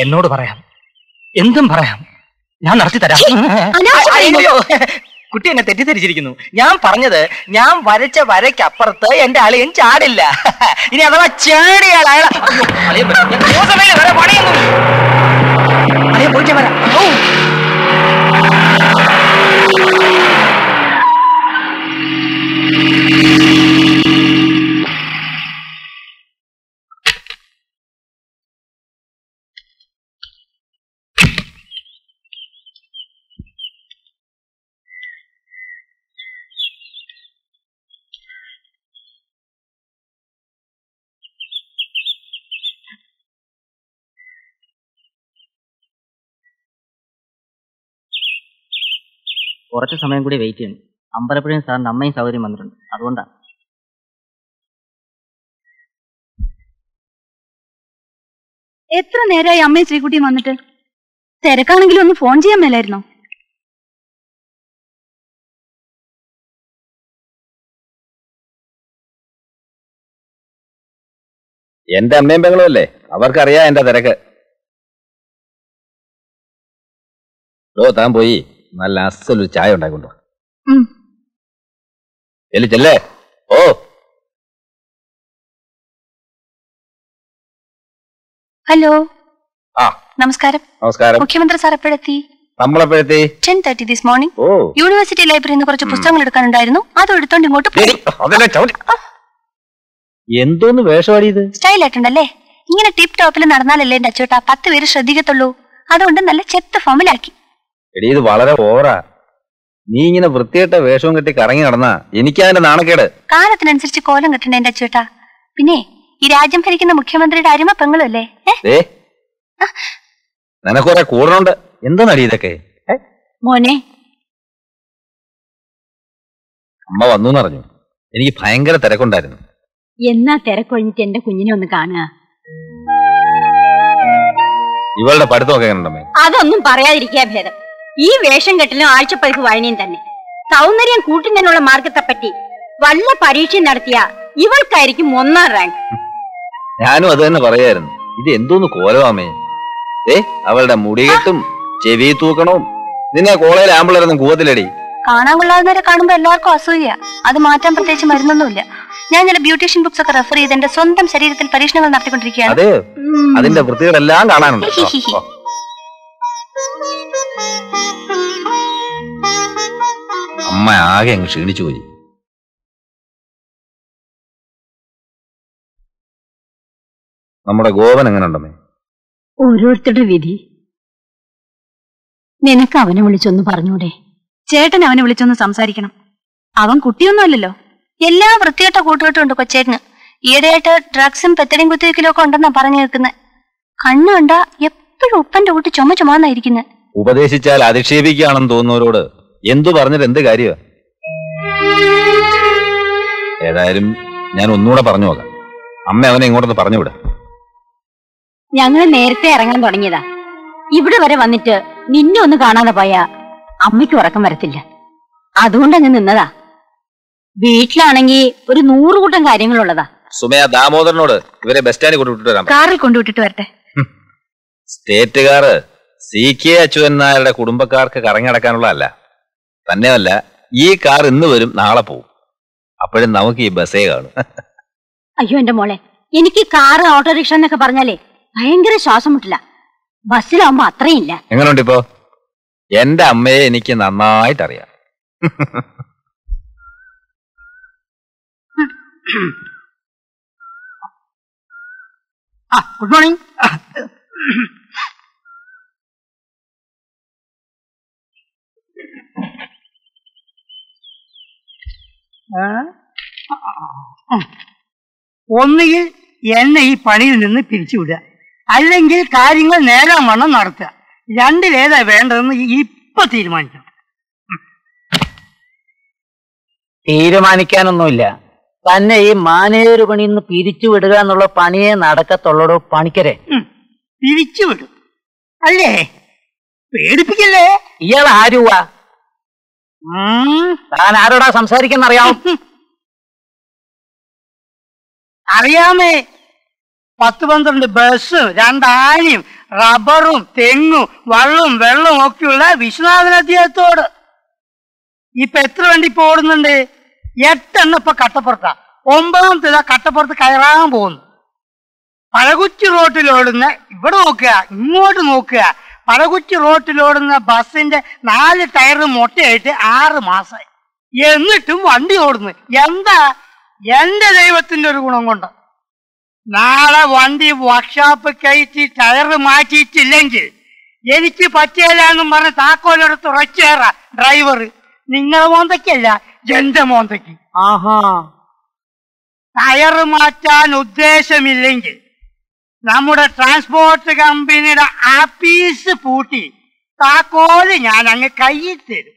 എന്നോട് പറയാം, എന്തും പറയാം, ഞാൻ നടത്തി തരാം. കുട്ടി എന്നെ തെറ്റിദ്ധരിച്ചിരിക്കുന്നു. ഞാൻ പറഞ്ഞത് ഞാൻ വരച്ച വരയ്ക്കപ്പുറത്ത് എന്റെ അളിയൻ ചാടില്ല. ഇനി അഥവാ ചാടിയാൽ കുറച്ച് സമയം കൂടി വെയിറ്റ് ചെയ്യണം. അമ്പലപ്പുഴയും സാറിന്റെ അമ്മയും സൗകര്യം വന്നിട്ടുണ്ട്, അതുകൊണ്ടാണ്. എത്ര നേരമായി അമ്മയും ശ്രീകുട്ടിയും വന്നിട്ട്? തിരക്കാണെങ്കിലും ഒന്ന് ഫോൺ ചെയ്യാൻ മേലായിരുന്നോ? എന്റെ അമ്മയും പെങ്ങളും അല്ലേ, അവർക്കറിയാം എന്റെ തിരക്ക്. ഓ, താൻ പോയി നല്ല അസലൊരു ചായ ഉണ്ടായിക്കൊണ്ടോ. ചെല്ലേ. ഓ, ഹലോ. ആ, നമസ്കാരം. നമസ്കാരം. മുഖ്യമന്ത്രി സാർ എപ്പോഴെത്തി? നമ്മളെപ്പോഴെത്തി? 10:30 ദിസ് മോർണിംഗ്. യൂണിവേഴ്സിറ്റി ലൈബ്രറിയിൽ നിന്ന് കുറച്ച് പുസ്തകങ്ങൾ എടുക്കാനുണ്ടായിരുന്നു, അത് എടുത്തോണ്ട് ഇങ്ങോട്ട് പോയി. എന്തോന്ന് വേഷമാടിയത്? സ്റ്റൈൽ ആയിട്ടുണ്ടല്ലേ? ഇങ്ങനെ ടിപ് ടോപ്പിൽ നടന്നാലല്ലേ എന്റെ അച്ചോട്ടാ 10 പേര് ശ്രദ്ധിക്കത്തുള്ളൂ. അതുകൊണ്ട് നല്ല ചെത്ത് ഫോമിലാക്കി. എടീ, ഇത് വളരെ ഓവറാ. നീ ഇങ്ങനെ വൃത്തികെട്ട വേഷവും കെട്ടി കറങ്ങി നടന്നാ എനിക്കതിന്റെ നാണക്കേട്. കാലത്തിനനുസരിച്ച് കോലം കെട്ടണ എന്റെ അച്ചേട്ടാ. പിന്നെ ഈ രാജ്യം ഭരിക്കുന്ന മുഖ്യമന്ത്രിയുടെ അരിമ പെങ്ങളല്ലേ? നിനക്കൊരേ കൂടുന്നുണ്ട്. എന്താ നടി ഇതൊക്കെ? മോനെ, അമ്മ വന്നു പറഞ്ഞു. എനിക്ക് ഭയങ്കര തിരക്കുണ്ടായിരുന്നു. എന്നാ തിരക്കൊഴിഞ്ഞിട്ട് എന്റെ കുഞ്ഞിനെ ഒന്ന് കാണുക. ഇവളുടെ പഠിത്തമൊക്കെ അതൊന്നും പറയാതിരിക്കാ ഭേദം. ഈ വേഷം കെട്ടിലും ആഴ്ചപ്പതിപ്പ് വായനയും തന്നെ. സൗന്ദര്യം കൂട്ടുന്നതിനുള്ള മാർഗത്തെ പറ്റി വല്ല പരീക്ഷയും നടത്തിയ ഇവൾക്കായിരിക്കും 1-ാം റാങ്ക്. ഞാനും അത് തന്നെ പറയായിരുന്നു. ഇത് എന്തോന്ന് കോലവാമേ. അവളുടെ മുടികെട്ടും ചെവി തൂക്കണവും. നിന്നെ കോളേജിൽ ആമ്പിളൊന്നും കൂവത്തിലടി. കാണാൻ കൊള്ളാവുന്നവരെ കാണുമ്പോ എല്ലാവർക്കും അസൂയ. അത് മാറ്റാൻ പ്രത്യേകിച്ച് മരുന്നൊന്നുമില്ല. ഞാൻ ചില ബ്യൂട്ടീഷ്യൻ ബുക്സ് ഒക്കെ റെഫർ ചെയ്ത് എന്റെ സ്വന്തം ശരീരത്തിൽ പരീക്ഷണങ്ങൾ നടത്തിക്കൊണ്ടിരിക്കുകയാണ്. അതെ, അതിന്റെ വൃത്തികളെല്ലാം കാണാനുണ്ട്. അമ്മ ആകെ അങ്ങ് ക്ഷീണിച്ചു പോയി. നമ്മുടെ ഗോവൻ എങ്ങനെ ഉണ്ടമ്മേ? ഓരോരുത്തരുടെ വിധി. നിനക്ക് അവനെ വിളിച്ചൊന്ന് പറഞ്ഞൂടെ? ചേട്ടൻ അവനെ വിളിച്ചൊന്ന് സംസാരിക്കണം. അവൻ കുട്ടിയൊന്നും അല്ലല്ലോ. എല്ലാ വൃത്തികെട്ട കൂട്ടുകെട്ടും ഉണ്ട് കൊച്ചേട്ടന്. ഈയിടെയായിട്ട് ഡ്രഗ്സും പെത്തടിയും കുത്തിവെക്കലൊക്കെ ഉണ്ടെന്നാ പറഞ്ഞു കേൾക്കുന്നത്. കണ്ണുണ്ട എപ്പോഴും ഉപ്പന്റെ കൂട്ടി ചുമ ചുമന്നായിരിക്കുന്നത്. ഉപദേശിച്ചാൽ അധിക്ഷേപിക്കുകയാണെന്ന് തോന്നുന്നവരോട് എന്തു പറഞ്ഞിട്ട് എന്ത് കാര്യമാ? ഏതായാലും ഞാൻ ഒന്നുകൂടെ പറഞ്ഞു നോക്കാം. അമ്മ അവനെ ഇങ്ങോട്ടൊന്ന് പറഞ്ഞുവിടാം. ഞങ്ങൾ നേരത്തെ ഇറങ്ങാൻ തുടങ്ങിയതാ. ഇവിടെ വരെ വന്നിട്ട് നിന്നെ ഒന്ന് കാണാതെ പോയാ അമ്മയ്ക്ക് ഉറക്കം വരത്തില്ല. അതുകൊണ്ട് അങ്ങ് നിന്നതാ. വീട്ടിലാണെങ്കിൽ ഒരു 100 കൂട്ടം കാര്യങ്ങളുള്ളതാ. സുമയ ദാമോദരനോട് ഇവരെ ബസ് സ്റ്റാൻഡിൽ കൊണ്ടുവിട്ടിട്ട് വരാം. കാറിൽ കൊണ്ടുവിട്ടിട്ട് വരട്ടെ. സ്റ്റേറ്റുകാർ സി കെ അച്യുതൻ നായരുടെ കുടുംബക്കാർക്ക് കറങ്ങിടക്കാനുള്ളതല്ല. തന്നെയല്ല, ഈ കാർ ഇന്ന് വരും നാളെ പോവും. അപ്പോഴും നമുക്ക് ഈ ബസ്സേ കാണും. അയ്യോ എന്റെ മോളെ, എനിക്ക് കാറ് ഓട്ടോറിക്ഷ എന്നൊക്കെ പറഞ്ഞാലേ ഭയങ്കര ശ്വാസം മുട്ടില്ല. ബസ്സിലാവുമ്പോ അത്രയില്ല. എങ്ങനെയുണ്ട് ഇപ്പോ? എന്റെ അമ്മയെ എനിക്ക് നന്നായിട്ടറിയാം. Good morning. ഒന്നുകിൽ എന്നെ ഈ പണിയിൽ നിന്ന് പിരിച്ചുവിടുക, അല്ലെങ്കിൽ കാര്യങ്ങൾ നേരാൻ വണ്ണം നടത്തുക. രണ്ടിലേതാ വേണ്ടതെന്ന് ഇപ്പൊ തീരുമാനിക്കണം. തീരുമാനിക്കാനൊന്നുമില്ല, തന്നെ ഈ മാനേജർ പണിയിൽ നിന്ന് പിരിച്ചുവിടുക എന്നുള്ള പണിയെ നടക്കത്തുള്ളൂ. പണിക്കരെ പിരിച്ചുവിടും അല്ലേ? പേടിപ്പിക്കല്ലേ. ഇയാൾ ആരുവാ? താൻ ആരോടാ സംസാരിക്കുന്നറിയാം? അറിയാമേ, 10-12 ബസ്, 2 ആനയും റബ്ബറും തെങ്ങും വള്ളവും വെള്ളവും ഒക്കെയുള്ള വിശ്വനാഥൻ അദ്ദേഹത്തോട്. ഇപ്പൊ എത്ര വണ്ടി ഇപ്പൊ ഓടുന്നുണ്ട്? 8 ഇപ്പൊ കട്ടപ്പുറത്താ. 9ാമത്തേത് കട്ടപ്പുറത്ത് കയറാൻ പോകുന്നു. പഴകുറ്റി റോട്ടിലോടുന്ന ഇവിടെ നോക്കുക, ഇങ്ങോട്ട് നോക്കുക. പഴകുറ്റി റോട്ടിലോടുന്ന ബസ്സിന്റെ 4 ടയർ മൊട്ടയായിട്ട് 6 മാസമായി. എന്നിട്ടും വണ്ടി ഓടുന്നു. എന്താ? എന്റെ ദൈവത്തിന്റെ ഒരു ഗുണം കൊണ്ട് നാളെ വണ്ടി വർക്ക്ഷോപ്പ് കയറ്റി ടയർ മാറ്റിയിട്ടില്ലെങ്കിൽ എനിക്ക് പറ്റിയല്ലാന്നും പറഞ്ഞ് താക്കോലെടുത്ത് ഉറച്ചേറ ഡ്രൈവർ. നിങ്ങളെ മോന്തയ്ക്കല്ല, എന്റെ മോന്തയ്ക്ക്. ആഹാ, ടയർ മാറ്റാൻ ഉദ്ദേശമില്ലെങ്കിൽ നമ്മുടെ ട്രാൻസ്പോർട്ട് കമ്പനിയുടെ ആപ്പീസ് പൂട്ടി താക്കോല് ഞാൻ അങ്ങ് കയ്യിൽ തരും.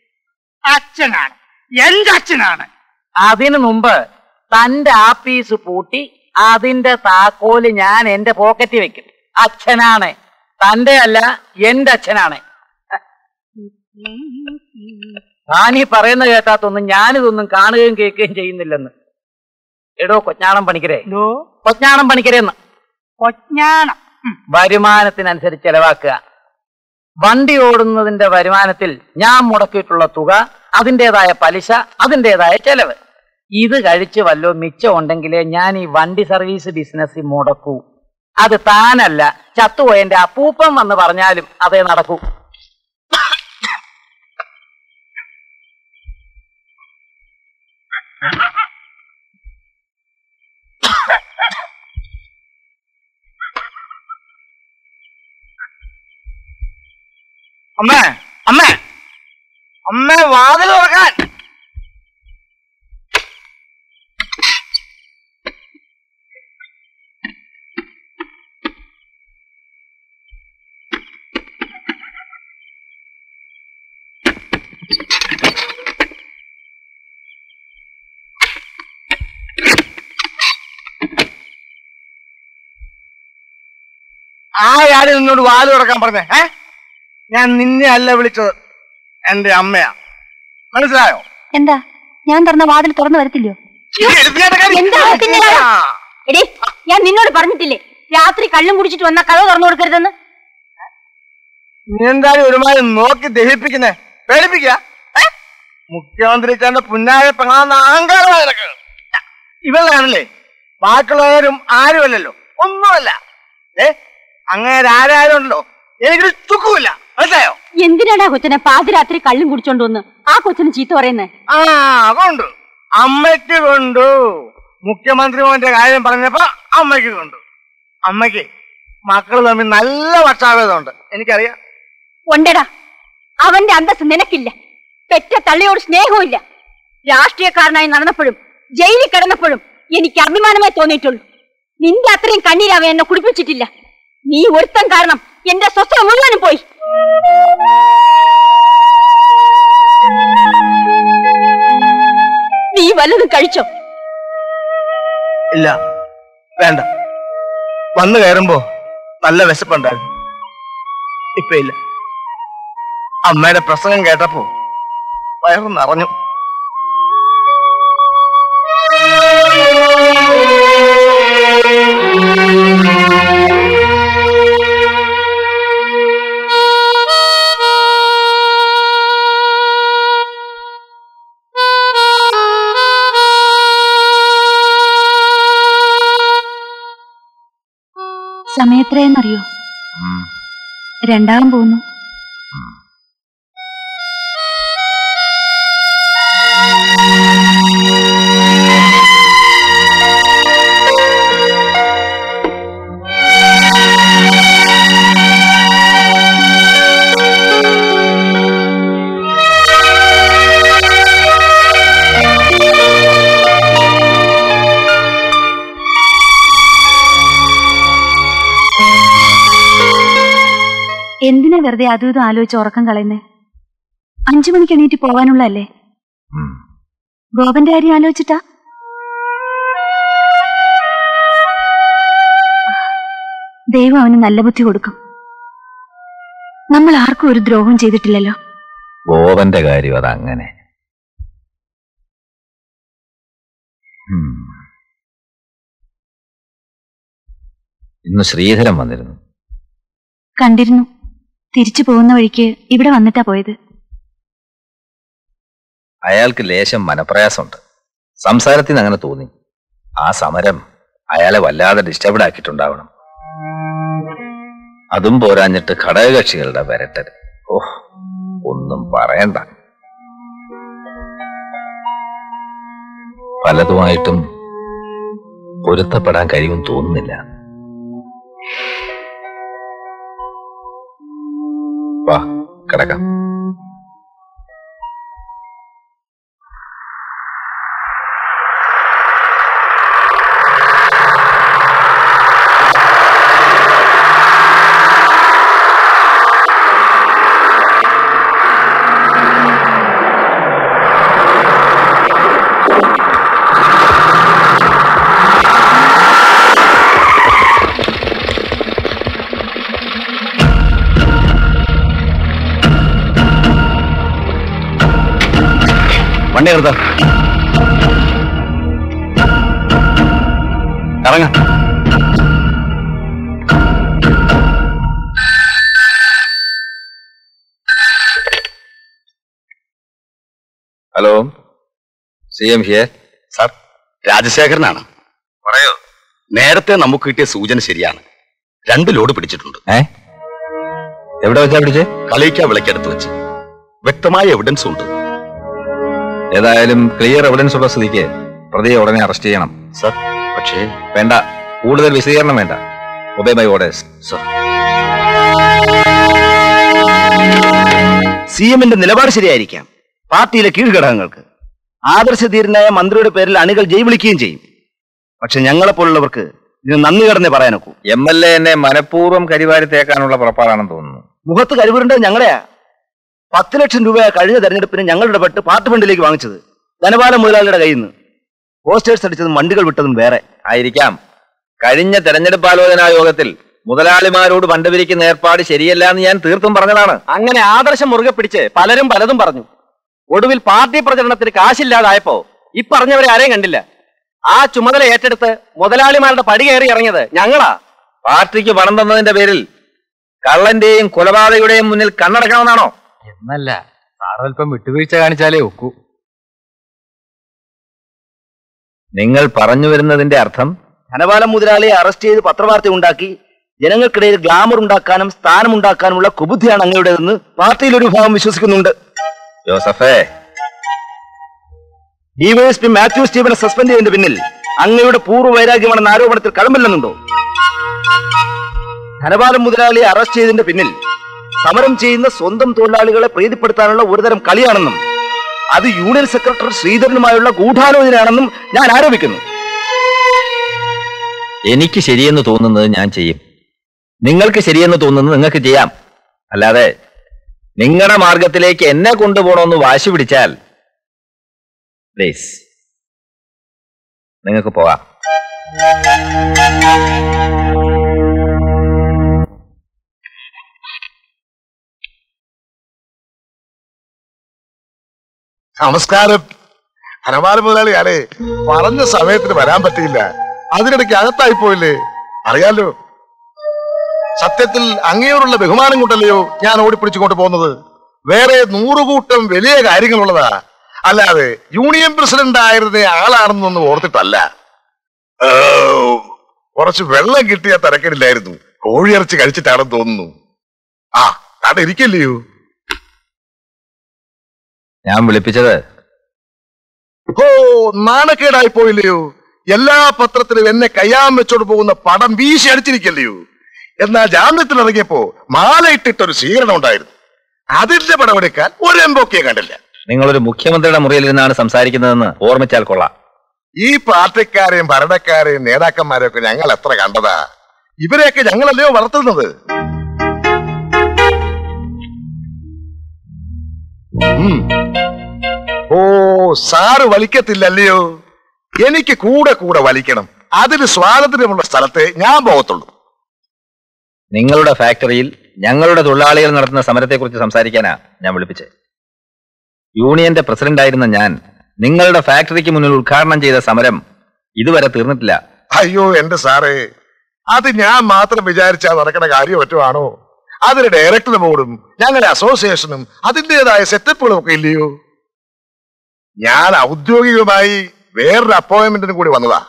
അച്ഛനാണ്, എന്റെ അച്ഛനാണ്. അതിനു മുമ്പ് തന്റെ ആപ്പീസ് പൂട്ടി അതിന്റെ താക്കോല് ഞാൻ എന്റെ പോക്കറ്റിൽ വെക്കും. അച്ഛനാണ്, തന്റെ അല്ല, എന്റെ അച്ഛനാണ്. താനീ പറയുന്ന കേട്ടാത്തൊന്നും ഞാനിതൊന്നും കാണുകയും കേൾക്കുകയും ചെയ്യുന്നില്ലെന്ന്. എടോ കൊഞ്ഞാണം പണിക്കരെ, കൊഞ്ഞാണം പണിക്കരെന്ന്. കൊഞ്ഞാണം വരുമാനത്തിനനുസരിച്ച് ചെലവാക്കുക. വണ്ടി ഓടുന്നതിന്റെ വരുമാനത്തിൽ ഞാൻ മുടക്കിയിട്ടുള്ള തുക, അതിൻ്റെതായ പലിശ, അതിൻ്റെതായ ചെലവ്, ഇത് കഴിച്ച് വല്ലോ മിച്ചം ഉണ്ടെങ്കിലേ ഞാൻ ഈ വണ്ടി സർവീസ് ബിസിനസ് മുടക്കൂ. അത് താനല്ല, ചത്തുപോയെന്റെ അപ്പൂപ്പം എന്ന് പറഞ്ഞാലും അതേ നടക്കൂ. അമ്മേ, അമ്മേ, അമ്മേ, വാതിൽ തുറക്കാൻ. ആരാണ് നിന്നോട് വാല് തുറക്കാൻ പറഞ്ഞേ? ഞാൻ നിന്നെ അല്ല വിളിച്ചത്, എന്റെ അമ്മയാ. മനസ്സിലായോ? എന്താ ഞാൻ തുറന്ന വാതിൽ തുറന്നു വരത്തില്ലയോ? ഞാൻ നിന്നോട് പറഞ്ഞിട്ടില്ലേ രാത്രി കള്ളും കുടിച്ചിട്ട് വന്ന കഥ തുറന്നു കൊടുക്കരുതെന്ന്? നീന്താലും ഒരുമാതിരി നോക്കി ദഹിപ്പിക്കുന്നേ, പേടിപ്പിക്കുക. മുഖ്യമന്ത്രി തന്റെ പുന്നായ പെങ്ങാവുന്ന അഹങ്കാരമായിരക്ക് ഇവളാണല്ലേ, ബാക്കിയുള്ളവരും ആരുമല്ലല്ലോ, ഒന്നുമല്ല. അങ്ങനെ ആരായാലും ഉണ്ടല്ലോ, എനിക്കൊരു തുക്കുമില്ല. മനസ്സിലായോ? എന്തിനാണ് ആ കൊച്ചനെ പാതിരാത്രി കള്ളും കുടിച്ചോണ്ട് വന്ന് ആ കൊച്ചന് ചീത്ത പറയുന്നേ? ആ കൊണ്ടു അമ്മയ്ക്ക് കൊണ്ടു. മുഖ്യമന്ത്രി മോന്റെ കാര്യം പറഞ്ഞപ്പോ അമ്മയ്ക്ക് കൊണ്ടു. അമ്മയ്ക്ക് മക്കള് തമ്മിൽ നല്ല പക്ഷാഭേദമുണ്ട്, എനിക്കറിയാം. ഉണ്ടടാ, അവന്റെ അന്തസ് നിനക്കില്ല. പെറ്റ തള്ളിയോട് സ്നേഹവും ഇല്ല. രാഷ്ട്രീയക്കാരനായി നടന്നപ്പോഴും ജയിലിൽ കിടന്നപ്പോഴും എനിക്ക് അഭിമാനമേ തോന്നിയിട്ടുള്ളൂ. നിന്റെ അത്രയും കണ്ണീര് അവൻ എന്നെ കുടിപ്പിച്ചിട്ടില്ല. നീ ഒരുത്തൻ കാരണം എന്റെ സ്വസ്ഥത മുഴുവനും പോയി. നീ വല്ലതും കഴിച്ചോ? ഇല്ല, വേണ്ട. വന്നു കയറുമ്പോ നല്ല വിശപ്പുണ്ടായിരുന്നു, ഇപ്പൊ ഇല്ല. അമ്മയുടെ പ്രസംഗം കേട്ടപ്പോ വയറു നിറഞ്ഞു. സമയത്രയെന്നറിയോ? രണ്ടാകും പോകുന്നു. എന്തിനാ വെറുതെ അതും ഇതും ആലോചിച്ച് ഉറക്കം കളയുന്നേ? 5 മണിക്ക് എണീറ്റ് പോവാനുള്ളല്ലേ? ഗോപന്റെ കാര്യം ആലോചിച്ചിട്ടാ? ദൈവം അവന് നല്ല ബുദ്ധി കൊടുക്കും. നമ്മൾ ആർക്കും ഒരു ദ്രോഹം ചെയ്തിട്ടില്ലല്ലോ. ഗോപന്റെ കാര്യം അതങ്ങനെ. ഇന്ന് ശ്രീധരൻ വന്നിരുന്നു, കണ്ടിരുന്നു. തിരിച്ചു പോകുന്ന വഴിക്ക് ഇവിടെ വന്നിട്ടാ പോയത്. അയാൾക്ക് ലേശം മനപ്രയാസമുണ്ട്. സംസാരത്തിന് അങ്ങനെ തോന്നി. ആ സമരം അയാളെ വല്ലാതെ ഡിസ്റ്റർബ്ഡ് ആക്കിയിട്ടുണ്ടാവണം. അതും പോരാഞ്ഞിട്ട് ഘടകകക്ഷികളുടെ വരട്ടൽ. ഓഹ്, ഒന്നും പറയണ്ട. പലതുമായിട്ടും പൊരുത്തപ്പെടാൻ കഴിയും തോന്നുന്നില്ല. വാ, കിടക്കാം. Hello, C M here. Sir, രാജശേഖരനാണ്. പറയോ. നേരത്തെ നമുക്ക് കിട്ടിയ സൂചന ശരിയാണ്. 2 ലോഡ് പിടിച്ചിട്ടുണ്ട്. എവിടെ വെച്ചാ പിടിച്ചേ? കളിക്കാ വിളക്കടുത്ത് വെച്ച്. വ്യക്തമായ എവിഡൻസ് ഉണ്ട്. ഏതായാലും ക്ലിയർ എവിഡൻസ് ഉള്ള സ്ഥിതിക്ക് പ്രതിയെ ഉടനെ അറസ്റ്റ് ചെയ്യണം സർ. പക്ഷേ വേണ്ട, കൂടുതൽ വിശദീകരണം വേണ്ട. Obey my orders sir. C എമ്മിന്റെ നിലപാട് ശരിയായിരിക്കാം. പാർട്ടിയിലെ കീഴ്ഘടകങ്ങൾക്ക് ആദർശധീരനായ മന്ത്രിയുടെ പേരിൽ അണികൾ ജയ് വിളിക്കുകയും ചെയ്യും. പക്ഷെ ഞങ്ങളെപ്പോലുള്ളവർക്ക് ഇതിന് നന്ദി കടന്നേ പറയാനൊക്കൂ. MLA എന്നെ മനഃപൂർവ്വം കരിവാരി തേക്കാനുള്ള പുറപ്പാടാണെന്ന് തോന്നുന്നു. മുഖത്ത് കരിവൂരേണ്ടത് ഞങ്ങളെയാ. 10 ലക്ഷം രൂപ കഴിഞ്ഞ തെരഞ്ഞെടുപ്പിന് ഞങ്ങളുടെ പെട്ട് പാർട്ടി ഫണ്ടിലേക്ക് വാങ്ങിച്ചത് ധനപാല മുതലാളിയുടെ കയ്യിൽ നിന്ന്. പോസ്റ്റേഴ്സ് അടിച്ചതും വണ്ടികൾ വിട്ടതും വേറെ ആയിരിക്കാം. കഴിഞ്ഞ തെരഞ്ഞെടുപ്പ് ആലോചനാ യോഗത്തിൽ മുതലാളിമാരോട് ഫണ്ട് പിരിക്കുന്ന ഏർപ്പാട് ശരിയല്ല എന്ന് ഞാൻ തീർത്തും പറഞ്ഞതാണ്. അങ്ങനെ ആദർശം മുറുകെ പിടിച്ച് പലരും പലതും പറഞ്ഞു. ഒടുവിൽ പാർട്ടി പ്രചരണത്തിന് കാശില്ലാതായപ്പോ ഇപ്പറഞ്ഞവരെ ആരെയും കണ്ടില്ല. ആ ചുമതല ഏറ്റെടുത്ത് മുതലാളിമാരുടെ പടി കയറി ഇറങ്ങിയത് ഞങ്ങളാ. പാർട്ടിക്ക് പണം തന്നതിന്റെ പേരിൽ കള്ളന്റെയും കൊലപാതകയുടെയും മുന്നിൽ കണ്ണടക്കണമെന്നാണോ? എന്നല്ല, സാറൽപ്പം വിട്ടുവീഴ്ച കാണിച്ചാലേ ഒക്കൂ. നിങ്ങൾ പറഞ്ഞു വരുന്നതിന്റെ അർത്ഥം ധനപാലം മുതലാളിയെ അറസ്റ്റ് ചെയ്ത് പത്രവാർത്ത ഉണ്ടാക്കി ജനങ്ങൾക്കിടയിൽ ഗ്ലാമർ ഉണ്ടാക്കാനും സ്ഥാനമുണ്ടാക്കാനുമുള്ള കുബുദ്ധിയാണ് അങ്ങയുടേതെന്ന് പാർട്ടിയിലൊരു വിഭാഗം വിശ്വസിക്കുന്നുണ്ട്. ജോസഫേ, DYSP മാത്യു സ്റ്റീവനെ സസ്പെൻഡ് ചെയ്തതിന്റെ പിന്നിൽ അങ്ങയുടെ പൂർവ്വ വൈരാഗ്യമാണെന്ന ആരോപണത്തിൽ കഴമ്പില്ലെന്നുണ്ടോ? ധനപാലം മുതലാളിയെ അറസ്റ്റ് ചെയ്തതിന്റെ പിന്നിൽ സമരം ചെയ്യുന്ന സ്വന്തം തൊഴിലാളികളെ പ്രീതിപ്പെടുത്താനുള്ള ഒരുതരം കളിയാണെന്നും അത് യൂണിയൻ സെക്രട്ടറി ശ്രീധരനുമായുള്ള ഗൂഢാലോചനയാണെന്നും ഞാൻ ആരോപിക്കുന്നു. എനിക്ക് ശരിയെന്ന് തോന്നുന്നത് ഞാൻ ചെയ്യും, നിങ്ങൾക്ക് ശരിയെന്ന് തോന്നുന്നത് നിങ്ങൾക്ക് ചെയ്യാം. അല്ലാതെ നിങ്ങളുടെ മാർഗത്തിലേക്ക് എന്നെ കൊണ്ടുപോകണമെന്ന് വാശി പിടിച്ചാൽ പ്ലീസ് നിങ്ങൾക്ക് പോവാം. നമസ്കാരം. ഹനുമാൻ മുതലാളിയാണേ, പറഞ്ഞ സമയത്തിന് വരാൻ പറ്റിയില്ല, അതിനിടയ്ക്ക് അകത്തായി പോയില്ലേ. അറിയാലോ, സത്യത്തിൽ അങ്ങയോടുള്ള ബഹുമാനം കൊണ്ടല്ലയോ ഞാൻ ഓടിപ്പിടിച്ചുകൊണ്ട് പോകുന്നത്. വേറെ 100 കൂട്ടം വലിയ കാര്യങ്ങളുള്ളതാ, അല്ലാതെ യൂണിയൻ പ്രസിഡന്റ് ആയിരുന്ന ആളാണെന്നൊന്നും ഓർത്തിട്ടല്ല. കുറച്ച് വെള്ളം കിട്ടിയ തിരക്കില്ലായിരുന്നു, കോഴിയിറച്ചി കഴിച്ചിട്ടാണെന്ന് തോന്നുന്നു. ആ അവിടെ ഇരിക്കല്ലയോ. ഞാൻ വിളിപ്പിച്ചത് ഓ നാണക്കേടായി പോയില്ലയോ. എല്ലാ പത്രത്തിലും എന്നെ കയ്യാൻ വെച്ചോട് പോകുന്ന പടം വീശി അടിച്ചിരിക്കല്ലയോ. എന്നാ ജാമ്യത്തിൽ ഇറങ്ങിയപ്പോ മാല ഇട്ടിട്ടൊരു സ്വീകരണം ഉണ്ടായിരുന്നു, അതിന്റെ പടമെടുക്കാൻ ഒരു എംബോക്കിയെ കണ്ടില്ല. നിങ്ങളൊരു മുഖ്യമന്ത്രിയുടെ മുറിയിൽ നിന്നാണ് സംസാരിക്കുന്നതെന്ന് ഓർമ്മിച്ചാൽ കൊള്ളാം. ഈ പാർട്ടിക്കാരെയും ഭരണക്കാരെയും നേതാക്കന്മാരെയും ഒക്കെ ഞങ്ങൾ എത്ര കണ്ടതാ. ഇവരെയൊക്കെ ഞങ്ങളല്ലയോ വളർത്തുന്നത്. ഓ സാറ് വലിക്കത്തില്ലല്ലയോ. എനിക്ക് കൂടെ കൂടെ വലിക്കണം, അതിന് സ്വാതന്ത്ര്യമുള്ള സ്ഥലത്തെ ഞാൻ പോകത്തുള്ളൂ. നിങ്ങളുടെ ഫാക്ടറിയിൽ ഞങ്ങളുടെ തൊഴിലാളികൾ നടത്തുന്ന സമരത്തെക്കുറിച്ച് സംസാരിക്കാനാ ഞാൻ വിളിപ്പിച്ചത്. യൂണിയന്റെ പ്രസിഡന്റായിരുന്ന ഞാൻ നിങ്ങളുടെ ഫാക്ടറിക്ക് മുന്നിൽ ഉദ്ഘാടനം ചെയ്ത സമരം ഇതുവരെ തീർന്നിട്ടില്ല. അയ്യോ എന്റെ സാറേ, അത് ഞാൻ മാത്രം വിചാരിച്ചാ നടക്കുന്ന കാര്യം പറ്റുവാണോ. അതിന് ഡയറക്ടർ ബോർഡും ഞങ്ങളുടെ അസോസിയേഷനും അതിൻ്റെതായ സെറ്റപ്പുകളും ഒക്കെ ഇല്ലയോ. ഞാൻ ഔദ്യോഗികമായി വേറൊരു അപ്പോയിന്റ്മെന്റിന് കൂടി വന്നതാ.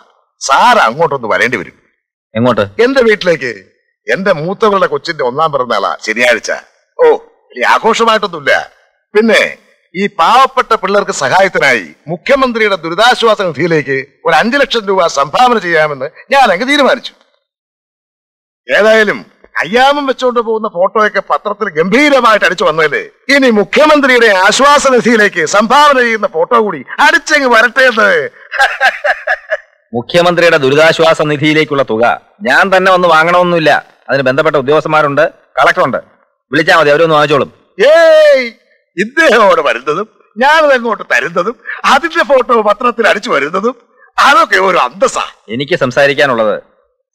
സാർ അങ്ങോട്ടൊന്ന് വരേണ്ടി വരും. എങ്ങോട്ട്? എന്റെ വീട്ടിലേക്ക്. എന്റെ മൂത്തവളുടെ കൊച്ചിന്റെ 1ാം പിറന്നാളാ ശനിയാഴ്ച. ഓ ആഘോഷമായിട്ടൊന്നുമില്ല. പിന്നെ ഈ പാവപ്പെട്ട പിള്ളേർക്ക് സഹായത്തിനായി മുഖ്യമന്ത്രിയുടെ ദുരിതാശ്വാസ നിധിയിലേക്ക് ഒരു 5 ലക്ഷം രൂപ സംഭാവന ചെയ്യാമെന്ന് ഞാൻ അങ്ങ് തീരുമാനിച്ചു. ഏതായാലും അയ്യാമം വെച്ചോണ്ട് പോകുന്ന ഫോട്ടോയൊക്കെ പത്രത്തിൽ ഗംഭീരമായിട്ട് അടിച്ചു വന്നതല്ലേ. ഇനി മുഖ്യമന്ത്രിയുടെ ആശ്വാസ നിധിയിലേക്ക് സംഭാവന ചെയ്യുന്ന ഫോട്ടോ കൂടി അടിച്ചങ്ങ് വരട്ടേന്ന്. മുഖ്യമന്ത്രിയുടെ ദുരിതാശ്വാസ നിധിയിലേക്കുള്ള തുക ഞാൻ തന്നെ വന്ന് വാങ്ങണമെന്നില്ല. അതിന് ബന്ധപ്പെട്ട ഉദ്യോഗസ്ഥന്മാരുണ്ട്, കളക്ടറുണ്ട്. വിളിച്ചാൽ മതി, അവരൊന്ന് വാങ്ങിച്ചോളും. ഏയ് ഇദ്ദേഹമോട് വരുന്നതും ഞാനതങ്ങോട്ട് തരുന്നതും അതിന്റെ ഫോട്ടോ പത്രത്തിൽ അടിച്ചു വരുന്നതും അതൊക്കെ ഒരു അന്തസ്സാ. എനിക്ക് സംസാരിക്കാനുള്ളത്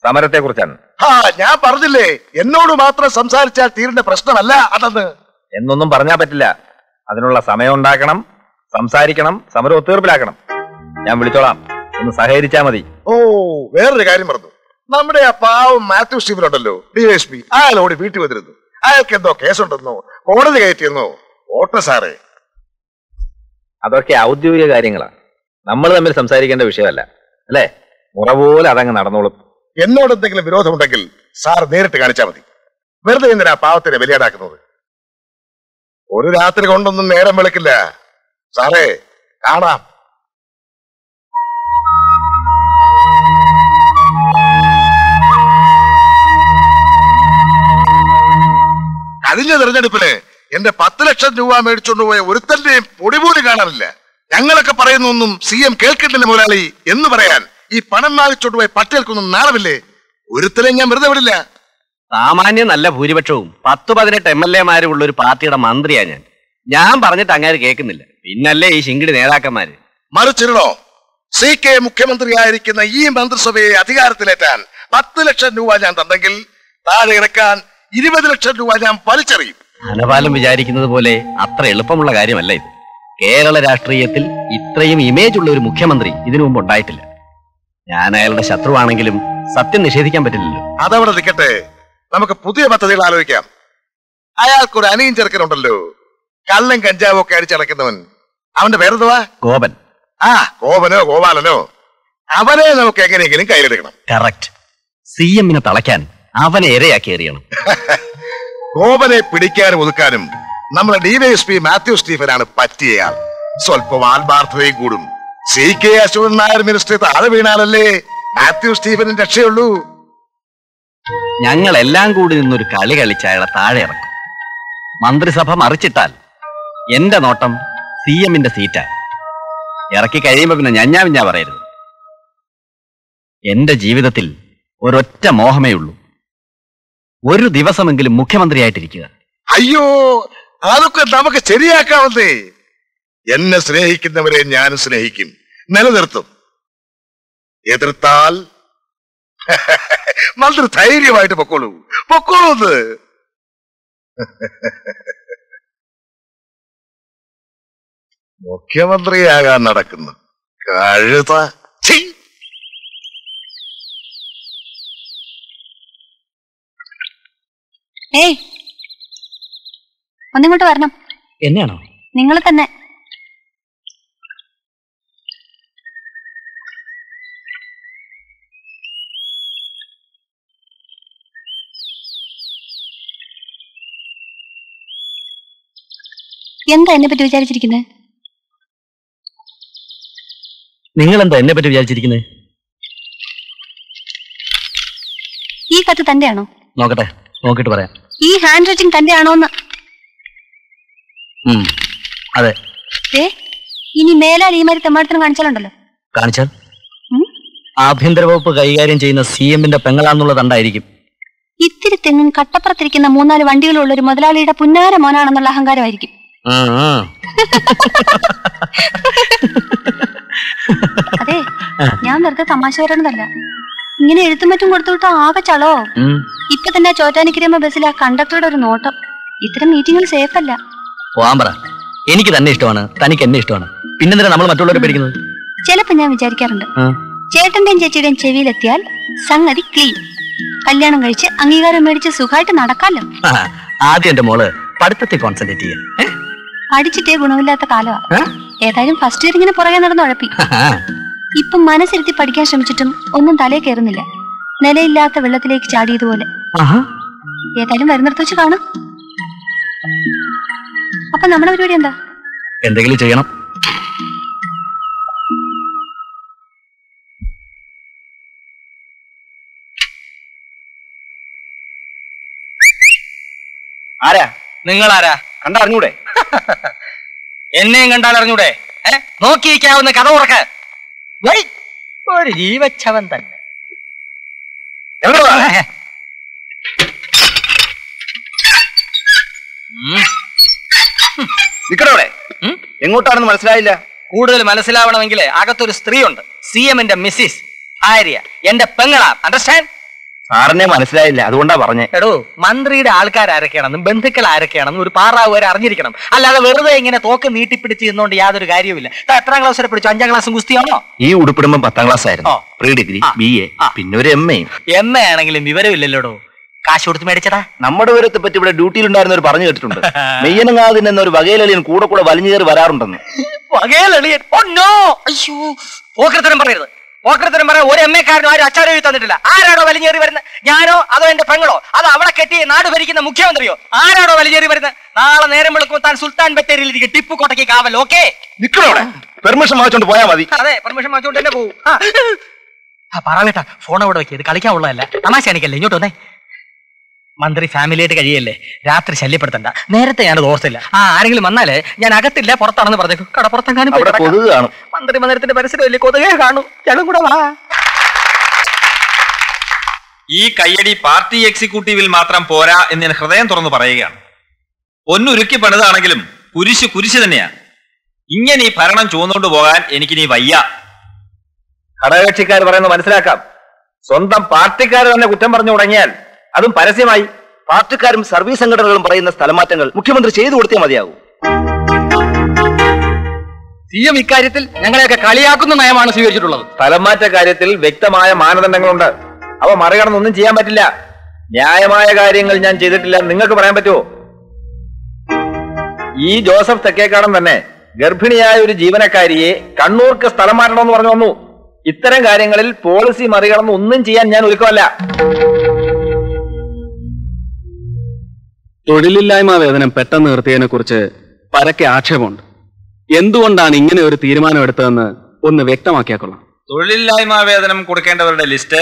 സമരത്തെ കുറിച്ചാണ്. ആ ഞാൻ പറഞ്ഞില്ലേ, എന്നോട് മാത്രം സംസാരിച്ചാൽ തീരുന്ന പ്രശ്നമല്ല അതെന്ന്. എന്നൊന്നും പറഞ്ഞാൽ പറ്റില്ല. അതിനുള്ള സമയം ഉണ്ടാക്കണം, സംസാരിക്കണം, സമരവും തീർപ്പിലാക്കണം. ഞാൻ വിളിച്ചോളാം, ഒന്ന് സഹകരിച്ചാ മതി. ഓ വേറൊരു കാര്യം പറഞ്ഞു, നമ്മുടെ ആ പാവം മാത്യു സ്റ്റീഫനുണ്ടല്ലോ, DSP, അയാളോട് വീട്ടിൽ വന്നിരുന്നു. അയാൾക്ക് എന്തോ കേസുണ്ടെന്നോ കോടതി കയറ്റിയെന്നോ. ഓട്ടെ സാറേ, അതൊക്കെ ഔദ്യോഗിക കാര്യങ്ങളാണ്, നമ്മൾ തമ്മിൽ സംസാരിക്കേണ്ട വിഷയമല്ല. അല്ലേ, മുറ പോലെ അതങ്ങ് നടന്നോളും. എന്നോട് എന്തെങ്കിലും വിരോധമുണ്ടെങ്കിൽ സാർ നേരിട്ട് കാണിച്ചാൽ മതി. വെറുതെ എന്തിനാ പാവത്തിനെ ബലിയാടാക്കുന്നത്. ഒരു രാത്രി കൊണ്ടൊന്നും നേരം വെളുക്കില്ല സാറേ. കാണാം. കഴിഞ്ഞ തെരഞ്ഞെടുപ്പില് എന്റെ 10 ലക്ഷം രൂപ മേടിച്ചുകൊണ്ടുപോയ ഒരുത്തന്റെയും പൊടിപോലും കാണാനില്ല. ഞങ്ങളൊക്കെ പറയുന്നൊന്നും CM കേൾക്കട്ടില്ല മുതലാളി എന്ന് പറയാൻ ഈ പണം വാങ്ങിച്ചോട്ട് പോയി പട്ടികൾക്കൊന്നും നാളമില്ലേ. ഒരുത്തരെയും ഞാൻ വെറുതെ വിടില്ല. സാമാന്യം നല്ല ഭൂരിപക്ഷവും 10-18 MLA മാരും ഉള്ള ഒരു പാർട്ടിയുടെ മന്ത്രിയാ ഞാൻ. ഞാൻ പറഞ്ഞിട്ട് അങ്ങാര് കേൾക്കുന്നില്ല, പിന്നല്ലേ ഈ ശിങ്കിടി നേതാക്കന്മാര്. മറിച്ചിരണോ, CK മുഖ്യമന്ത്രിയായിരിക്കുന്ന ഈ മന്ത്രിസഭയെ അധികാരത്തിലേറ്റാൻ 10 ലക്ഷം രൂപ ഞാൻ തന്നെങ്കിൽ താഴെ ഇറക്കാൻ 20 ലക്ഷം രൂപ ഞാൻ വലിച്ചെറിയും. ധനപാലം വിചാരിക്കുന്നത് പോലെ അത്ര എളുപ്പമുള്ള കാര്യമല്ല ഇത്. കേരള രാഷ്ട്രീയത്തിൽ ഇത്രയും ഇമേജ് ഉള്ള ഒരു മുഖ്യമന്ത്രി ഇതിനു മുമ്പ് ഉണ്ടായിട്ടില്ല. ഞാൻ അയാളുടെ ശത്രുവാണെങ്കിലും സത്യം നിഷേധിക്കാൻ പറ്റില്ലല്ലോ. അതവിടെ നിൽക്കട്ടെ, നമുക്ക് പുതിയ പദ്ധതികൾ ആലോചിക്കാം. അയാൾക്കൊരു അനിയൻ ചെറുക്കനുണ്ടല്ലോ, കള്ളം കഞ്ചാവോ ഒക്കെ അടിച്ചടക്കുന്നവൻ. അവന്റെ പേരെന്തുവാ? ഗോപൻ. ആ ഗോപനോ ഗോപാലനോ, അവനെ നമുക്ക് എങ്ങനെയെങ്കിലും കയ്യിലെടുക്കണം. കറക്റ്റ്. CM തളയ്ക്കാൻ അവനെ ഇരയാക്കി എറിയണം. ഗോപനെ പിടിക്കാനും ഒതുക്കാനും നമ്മുടെ DYSP മാത്യു സ്റ്റീഫനാണ് പറ്റിയയാൾ. സ്വല്പം ആത്മാർത്ഥതയും കൂടും. CK അശോകൻ നായർ മിനിസ്റ്റർ താഴെ വീണാലല്ലേ മാത്യു സ്റ്റീഫനും രക്ഷയുള്ളൂ. ഞങ്ങൾ എല്ലാം കൂടി നിന്നൊരു കളി കളിച്ച അയാളെ താഴെ ഇറക്കും. മന്ത്രിസഭ മറിച്ചിട്ടാൽ എന്റെ നോട്ടം CM സീറ്റാണ്. ഇറക്കി കഴിയുമ്പോ പിന്നെ ഞാൻ പറയരുത്. എന്റെ ജീവിതത്തിൽ ഒരൊറ്റ മോഹമേ ഉള്ളൂ, ഒരു ദിവസമെങ്കിലും മുഖ്യമന്ത്രിയായിട്ടിരിക്കുക. അയ്യോ, അതൊക്കെ നമുക്ക് ശരിയാക്കാവുന്നേ. എന്നെ സ്നേഹിക്കുന്നവരെ ഞാൻ സ്നേഹിക്കും, നിലനിർത്തും. എതിർത്താൽ മന്ത്രി ധൈര്യമായിട്ട് പൊക്കോളൂ, പൊക്കോളൂ. മുഖ്യമന്ത്രിയാകാൻ നടക്കുന്നു കഴുത. ഏയ്, ഒന്നിങ്ങോട്ട് വരണം. എന്നെയാണോ? നിങ്ങൾ തന്നെ. എന്താ എന്നെ പറ്റി വിചാരിച്ചിരിക്കുന്നത്? നിങ്ങളെന്താ എന്നെ പറ്റി വിചാരിച്ചിരിക്കുന്നത്? ഈ കത്ത് തന്റെയാണോ? നോക്കട്ടെ, നോക്കിട്ട് പറയാം. ഈ ഹാൻഡ് റൈറ്റിംഗ് തന്റെയാണോന്ന്? അതെ. ഇനി മേലാൽ ഈ മാതിരി തെമ്മാടത്തിന് കാണിച്ചാലുണ്ടല്ലോ, കാണിച്ചാൽ ആഭ്യന്തര വകുപ്പ് കൈകാര്യം ചെയ്യുന്ന സിഎമ്മിന്റെ പെങ്ങളാന്നുള്ള തണ്ടായിരിക്കും. ഇത്തിരി തെങ്ങും കട്ടപ്പുറത്തിരിക്കുന്ന മൂന്നാല് വണ്ടികളുള്ള ഒരു മുതലാളിയുടെ പുന്നാര മോനാണെന്നുള്ള അഹങ്കാരമായിരിക്കും. അതെ, ഞാൻ വെറുതെ തമാശയോടൊന്നല്ല. ഇങ്ങനെ എഴുത്തും മറ്റും കൊടുത്തുവിട്ട ആകെ ചളോ. ഇപ്പൊ തന്നെ ചോറ്റാനിക്കരമ്മ ബസ്സിൽ ആ കണ്ടക്ടറുടെ ഒരു നോട്ടം. ഇത്തരം മീറ്റിംഗുകൾ സേഫ് അല്ല. എനിക്ക് തന്നെ ഇഷ്ടമാണ്, തനിക്ക് എന്നെ ഇഷ്ടമാണ്, പിന്നെന്തിനാ നമ്മൾ മറ്റുള്ളവരെ പേടിക്കുന്നത്? ചിലപ്പോ ഞാൻ വിചാരിക്കാറുണ്ട്, ചേട്ടന്റെയും ചേച്ചിയുടെയും ചെവിയിലെത്തിയാൽ സംഗതി ക്ലീൻ. കല്യാണം കഴിച്ച് അംഗീകാരം മേടിച്ച് സുഖമായിട്ട് നടക്കാലോ. ആദ്യം എന്റെ മോള് പഠിത്തത്തെ കോൺസെൻട്രേറ്റ് ചെയ്യാം. പഠിച്ചിട്ടേ ഗുണമില്ലാത്ത കാലമാണ്. ഏതായാലും ഫസ്റ്റ് ഇയർ ഇങ്ങനെ പുറകെ നടന്ന് ഉഴപ്പി. ഇപ്പൊ മനസ്സിരുത്തി പഠിക്കാൻ ശ്രമിച്ചിട്ടും ഒന്നും തലയിൽ കയറുന്നില്ല, നിലയില്ലാത്ത വെള്ളത്തിലേക്ക് ചാടിയതുപോലെ. ഏതായാലും വരുന്നിടത്ത് വെച്ച് കാണാം. അപ്പൊ നമ്മുടെ പരിപാടി എന്താ? എന്തെങ്കിലും ചെയ്യണം. ആരാ നിങ്ങൾ? ആരാ? കണ്ടറിഞ്ഞൂടെ? എന്നെയും കണ്ടാൽ അറിഞ്ഞൂടെ? നോക്കിയിരിക്കാവുന്ന കഥ ഉറക്കാൻ ഒരു ജീവച്ഛവൻ തന്നെ. നിക്കടവിടെ, എങ്ങോട്ടാണെന്ന് മനസ്സിലായില്ല. കൂടുതൽ മനസ്സിലാവണമെങ്കിൽ അകത്തൊരു സ്ത്രീ ഉണ്ട്, സി എമ്മിന്റെ മിസ്സിസ് ഭാര്യ, എന്റെ പെങ്ങളാ. അണ്ടർസ്റ്റാൻഡ്? സാറിനെ മനസ്സിലായില്ല, അതുകൊണ്ടാ പറഞ്ഞേ. എടോ, മന്ത്രിയുടെ ആൾക്കാരൊക്കെയാണെന്നും ബന്ധുക്കൾ ആരൊക്കെയാണെന്നും ഒരു പാറാവ് വരെ അറിഞ്ഞിരിക്കണം, അല്ലാതെ വെറുതെ ഇങ്ങനെ തോക്ക് നീട്ടിപ്പിടിച്ച് ഇന്നുകൊണ്ട് യാതൊരു കാര്യവുമില്ല. എത്രാം ക്ലാസ് വരെ പഠിച്ചു? 5-ാം ക്ലാസ് ഗുസ്തിയാണോ? ഈ ഉടുപ്പിടുമ്പം 10-ാം ക്ലാസ് ആയിരുന്നു. പ്രീ ഡിഗ്രി, BA, പിന്നെ ഒരു MA ആണെങ്കിലും വിവരമില്ലല്ലോടോ. കാശ് കൊടുത്ത് മേടിച്ചതാ. നമ്മുടെ വിവരത്തെ പറ്റി ഇവിടെ ഡ്യൂട്ടിയിലുണ്ടായിരുന്ന ഒരു പറഞ്ഞു കേട്ടിട്ടുണ്ട്, മെയ്യനങ്ങാതിൻ എന്നൊരു വകയിലെളിയൻ കൂടെ കൂടെ വലിഞ്ഞു കയറി വരാറുണ്ടെന്ന്. വകയിലെളിയൻ? പോക്കരത്തരം പറയരുത്, ഓക്രത്തരം പറയാൻ ഒരു എമ്മേക്കാരനും ആരും അച്ചാരം എഴുതി തന്നിട്ടില്ല. ആരാണോ വലിഞ്ഞേറി വരുന്നത്? ഞാനോ അതോ എന്റെ പെങ്ങളോ അതോ അവളെ കെട്ടി നാട് ഭരിക്കുന്ന മുഖ്യമന്ത്രിയോ? ആരാണോ വലിഞ്ഞേറി വരുന്നത്? നാളെ നേരം വെളുക്കുമ്പോൾ താൻ സുൽത്താൻ ബത്തേരിയിൽ ഇരിക്കും, ടിപ്പു കോട്ടയ്ക്ക് കാവൽ. ഓക്കെ, നിൽക്കണോടെ? പെർമിഷൻ വാങ്ങിച്ചോണ്ട് പോയാൽ മതി. അതെ, പെർമിഷൻ വാങ്ങിച്ചോണ്ട് തന്നെ പോകും. പറവേട്ടാ, ഫോൺ അവിടെ വെക്കിയത് കളിക്കാനുള്ളതല്ല, തമാശ എനിക്കല്ലേ. ഇങ്ങോട്ട് വന്നേ. മന്ത്രി ഫാമിലിയായിട്ട് കഴിയല്ലേ, രാത്രി ശല്യപ്പെടുത്തണ്ട. നേരത്തെ ഞാനത് ഓർത്തില്ല. ആരെങ്കിലും വന്നാലേ ഞാൻ അകത്തില്ല, പുറത്താണെന്ന് പറഞ്ഞു. കടപ്പുറത്തെങ്ങാനും മന്ത്രി മന്ദിരത്തിന്റെ പരിസരമല്ലേ, കൊതുകേ കാണും. ഞങ്ങളും കൂടെ വാ. ഈ കയ്യടി പാർട്ടി എക്സിക്യൂട്ടീവിൽ മാത്രം പോരാ എന്ന് ഞാൻ ഹൃദയം തുറന്നു പറയുകയാണ്. ഒന്നുരുക്കി പണിതാണെങ്കിലും കുരിശ് കുരിശ് തന്നെയാണ്. ഇങ്ങനെ ഈ ഭരണം ചുവന്നുകൊണ്ട് പോകാൻ എനിക്കിനി വയ്യ. ഘടകകക്ഷിക്കാർ പറയുന്നത് മനസ്സിലാക്കാം. സ്വന്തം പാർട്ടിക്കാർ തന്നെ കുറ്റം പറഞ്ഞു തുടങ്ങിയാൽ, അതും പരസ്യമായി, പാർട്ടിക്കാരും സർവീസ് സംഘടനകളും പറയുന്ന സ്ഥലമാറ്റങ്ങൾ മുഖ്യമന്ത്രി ചെയ്തു കൊടുത്തേ മതിയാകൂ. സിഎം ഇക്കാര്യത്തിൽ ഞങ്ങളെയൊക്കെ കളിയാക്കുന്ന നയമാണ് സ്വീകരിച്ചിട്ടുള്ളത്. സ്ഥലമാറ്റ കാര്യത്തിൽ വ്യക്തമായ മാനദണ്ഡങ്ങളുണ്ട്, അവ മറികടന്നൊന്നും ചെയ്യാൻ പറ്റില്ല. ന്യായമായ കാര്യങ്ങൾ ഞാൻ ചെയ്തിട്ടില്ല നിങ്ങൾക്ക് പറയാൻ പറ്റുമോ? ഈ ജോസഫ് തെക്കേക്കാടൻ തന്നെ ഗർഭിണിയായ ഒരു ജീവനക്കാരിയെ കണ്ണൂർക്ക് സ്ഥലം മാറ്റണമെന്ന് പറഞ്ഞു വന്നു. ഇത്തരം കാര്യങ്ങളിൽ പോളിസി മറികടന്ന് ഒന്നും ചെയ്യാൻ ഞാൻ ഒരുക്കമല്ല. തൊഴിലില്ലായ്മ വേതനം പെട്ടെന്ന് നിർത്തിയതിനെ കുറിച്ച് പരക്കെ ആക്ഷേപമുണ്ട്. എന്തുകൊണ്ടാണ് ഇങ്ങനെ ഒരു തീരുമാനം എടുത്തതെന്ന് ഒന്ന് വ്യക്തമാക്കിയാക്കൊള്ളാം. തൊഴിലില്ലായ്മ വേതനം കൊടുക്കേണ്ടവരുടെ ലിസ്റ്റ്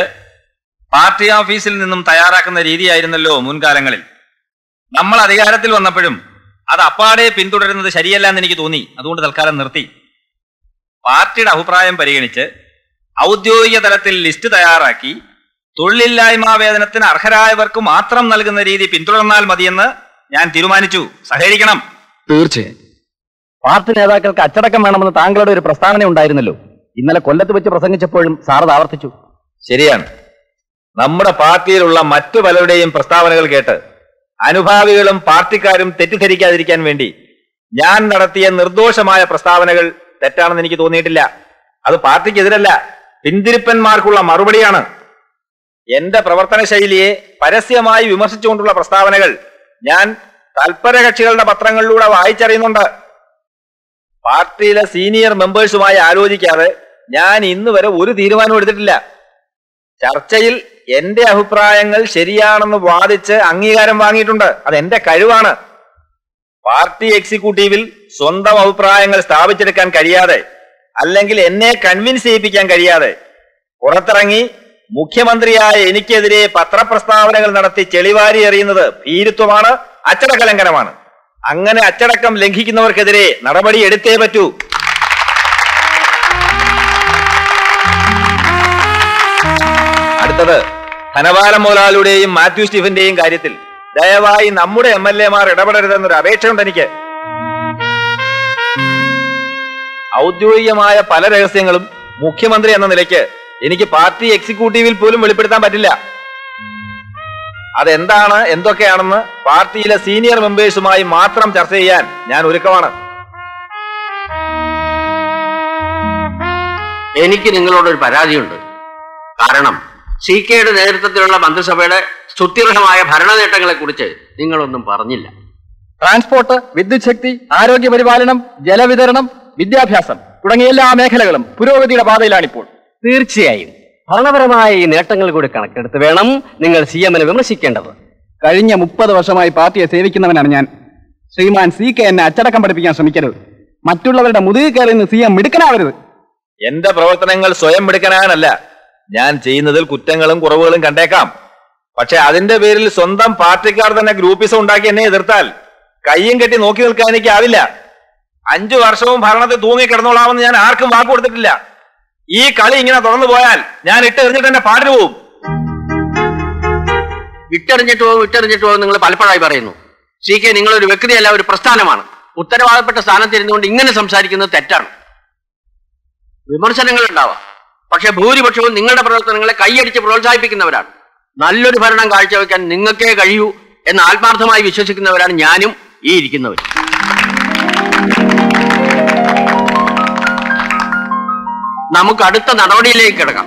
പാർട്ടി ഓഫീസിൽ നിന്നും തയ്യാറാക്കുന്ന രീതിയായിരുന്നല്ലോ മുൻകാലങ്ങളിൽ. നമ്മൾ അധികാരത്തിൽ വന്നപ്പോഴും അത് അപ്പാടെ പിന്തുടരുന്നത് ശരിയല്ല എന്ന് എനിക്ക് തോന്നി, അതുകൊണ്ട് തൽക്കാലം നിർത്തി. പാർട്ടിയുടെ അഭിപ്രായം പരിഗണിച്ച് ഔദ്യോഗിക തലത്തിൽ ലിസ്റ്റ് തയ്യാറാക്കി തൊഴിലില്ലായ്മാ വേതനത്തിന് അർഹരായവർക്ക് മാത്രം നൽകുന്ന രീതി പിന്തുടർന്നാൽ മതിയെന്ന് ഞാൻ തീരുമാനിച്ചു. സഹകരിക്കണം. തീർച്ചയായും. പാർട്ടി നേതാക്കൾക്ക് അച്ചടക്കം വേണമെന്ന് താങ്കളുടെ ഒരു പ്രസ്താവന ഉണ്ടായിരുന്നല്ലോ, ഇന്നലെ കൊല്ലത്ത് വെച്ച് പ്രസംഗിച്ചപ്പോഴും സാറത് ആവർത്തിച്ചു. ശരിയാണ്. നമ്മുടെ പാർട്ടിയിലുള്ള മറ്റു പലരുടെയും പ്രസ്താവനകൾ കേട്ട് അനുഭാവികളും പാർട്ടിക്കാരും തെറ്റിദ്ധരിക്കാതിരിക്കാൻ വേണ്ടി ഞാൻ നടത്തിയ നിർദോഷമായ പ്രസ്താവനകൾ തെറ്റാണെന്ന് എനിക്ക് തോന്നിയിട്ടില്ല. അത് പാർട്ടിക്കെതിരല്ല, പിന്തിരിപ്പന്മാർക്കുള്ള മറുപടിയാണ്. എന്റെ പ്രവർത്തന ശൈലിയെ പരസ്യമായി വിമർശിച്ചുകൊണ്ടുള്ള പ്രസ്താവനകൾ ഞാൻ തൽപരകക്ഷികളുടെ പത്രങ്ങളിലൂടെ വായിച്ചറിയുന്നുണ്ട്. പാർട്ടിയിലെ സീനിയർ മെമ്പേഴ്സുമായി ആലോചിക്കാതെ ഞാൻ ഇന്ന് വരെ ഒരു തീരുമാനവും എടുത്തിട്ടില്ല. ചർച്ചയിൽ എന്റെ അഭിപ്രായങ്ങൾ ശരിയാണെന്ന് വാദിച്ച് അംഗീകാരം വാങ്ങിയിട്ടുണ്ട്. അതെന്റെ കഴിവാണ്. പാർട്ടി എക്സിക്യൂട്ടീവിൽ സ്വന്തം അഭിപ്രായങ്ങൾ സ്ഥാപിച്ചെടുക്കാൻ കഴിയാതെ അല്ലെങ്കിൽ എന്നെ കൺവിൻസ് ചെയ്യിപ്പിക്കാൻ കഴിയാതെ പുറത്തിറങ്ങി മുഖ്യമന്ത്രിയായ എനിക്കെതിരെ പത്രപ്രസ്താവനകൾ നടത്തി ചെളിവാരി എറിയുന്നത് ഭീരുത്വമാണ്, അച്ചടക്ക ലംഘനമാണ്. അങ്ങനെ അച്ചടക്കം ലംഘിക്കുന്നവർക്കെതിരെ നടപടി എടുത്തേ പറ്റൂ. അടുത്തത് ധനപാലം മുതലാളിയുടെയും മാത്യു സ്റ്റീഫന്റെയും കാര്യത്തിൽ ദയവായി നമ്മുടെ MLA മാർ ഇടപെടരുതെന്നൊരു അപേക്ഷയുണ്ട് എനിക്ക്. ഔദ്യോഗികമായ പല രഹസ്യങ്ങളും മുഖ്യമന്ത്രി എന്ന നിലയ്ക്ക് എനിക്ക് പാർട്ടി എക്സിക്യൂട്ടീവിൽ പോലും വെളിപ്പെടുത്താൻ പറ്റില്ല. അതെന്താണ്, എന്തൊക്കെയാണെന്ന് പാർട്ടിയിലെ സീനിയർ മെമ്പേഴ്സുമായി മാത്രം ചർച്ച ചെയ്യാൻ ഞാൻ ഒരുക്കമാണ്. എനിക്ക് നിങ്ങളോടൊരു പരാതിയുണ്ട്. കാരണം CK യുടെ നേതൃത്വത്തിലുള്ള മന്ത്രിസഭയുടെ സ്തുത്യർഹമായ ഭരണ നേട്ടങ്ങളെ കുറിച്ച് നിങ്ങളൊന്നും പറഞ്ഞില്ല. ട്രാൻസ്പോർട്ട്, വിദ്യുത് ശക്തി, ആരോഗ്യ പരിപാലനം, ജലവിതരണം, വിദ്യാഭ്യാസം തുടങ്ങിയ എല്ലാ മേഖലകളും പുരോഗതിയുടെ പാതയിലാണിപ്പോൾ. തീർച്ചയായും ഭരണപരമായ ഈ നേട്ടങ്ങൾ കൂടി കണക്കെടുത്ത് വേണം നിങ്ങൾ CM നെ വിമർശിക്കേണ്ടത്. കഴിഞ്ഞ 30 വർഷമായി പാർട്ടിയെ സേവിക്കുന്നവനാണ് ഞാൻ. ശ്രീമാൻ CK എന്നെ അച്ചടക്കം പഠിപ്പിക്കാൻ ശ്രമിക്കരുത്. മറ്റുള്ളവരുടെ മുതുകിൽ കയറി CM മിടുക്കനാവരുത്. എന്റെ പ്രവർത്തനങ്ങൾ സ്വയം മിടുക്കനാകാനല്ല, ഞാൻ ചെയ്യുന്നതിൽ കുറ്റങ്ങളും കുറവുകളും കണ്ടേക്കാം. പക്ഷെ അതിന്റെ പേരിൽ സ്വന്തം പാർട്ടിക്കാർ തന്നെ ഗ്രൂപ്പിസം ഉണ്ടാക്കി എന്നെ എതിർത്താൽ കയ്യും കെട്ടി നോക്കി നിൽക്കാൻ എനിക്കാവില്ല. 5 വർഷവും ഭരണത്തിൽ തൂങ്ങിക്കിടന്നോളാമെന്ന് ഞാൻ ആർക്കും വാക്ക് കൊടുത്തിട്ടില്ല. ഈ കളി ഇങ്ങനെ തുടർന്നു പോയാൽ ഞാൻ ഇട്ടെറിഞ്ഞിട്ട് എന്റെ പാട്ടിന് പോവും. ഇട്ടെറിഞ്ഞിട്ട് പോകും നിങ്ങൾ പലപ്പോഴായി പറയുന്നു. CK നിങ്ങളൊരു വ്യക്തിയല്ല, ഒരു പ്രസ്ഥാനമാണ്. ഉത്തരവാദപ്പെട്ട സ്ഥാനത്തിരുന്നുകൊണ്ട് ഇങ്ങനെ സംസാരിക്കുന്നത് തെറ്റാണ്. വിമർശനങ്ങൾ ഉണ്ടാവാം, പക്ഷെ ഭൂരിപക്ഷവും നിങ്ങളുടെ പ്രവർത്തനങ്ങളെ കൈയടിച്ച് പ്രോത്സാഹിപ്പിക്കുന്നവരാണ്. നല്ലൊരു ഭരണം കാഴ്ചവെക്കാൻ നിങ്ങൾക്കേ കഴിയൂ എന്ന് ആത്മാർത്ഥമായി വിശ്വസിക്കുന്നവരാണ് ഞാനും ഈ ഇരിക്കുന്നവർ. നമുക്ക് അടുത്ത നടപടിയിലേക്ക് കിടക്കാം.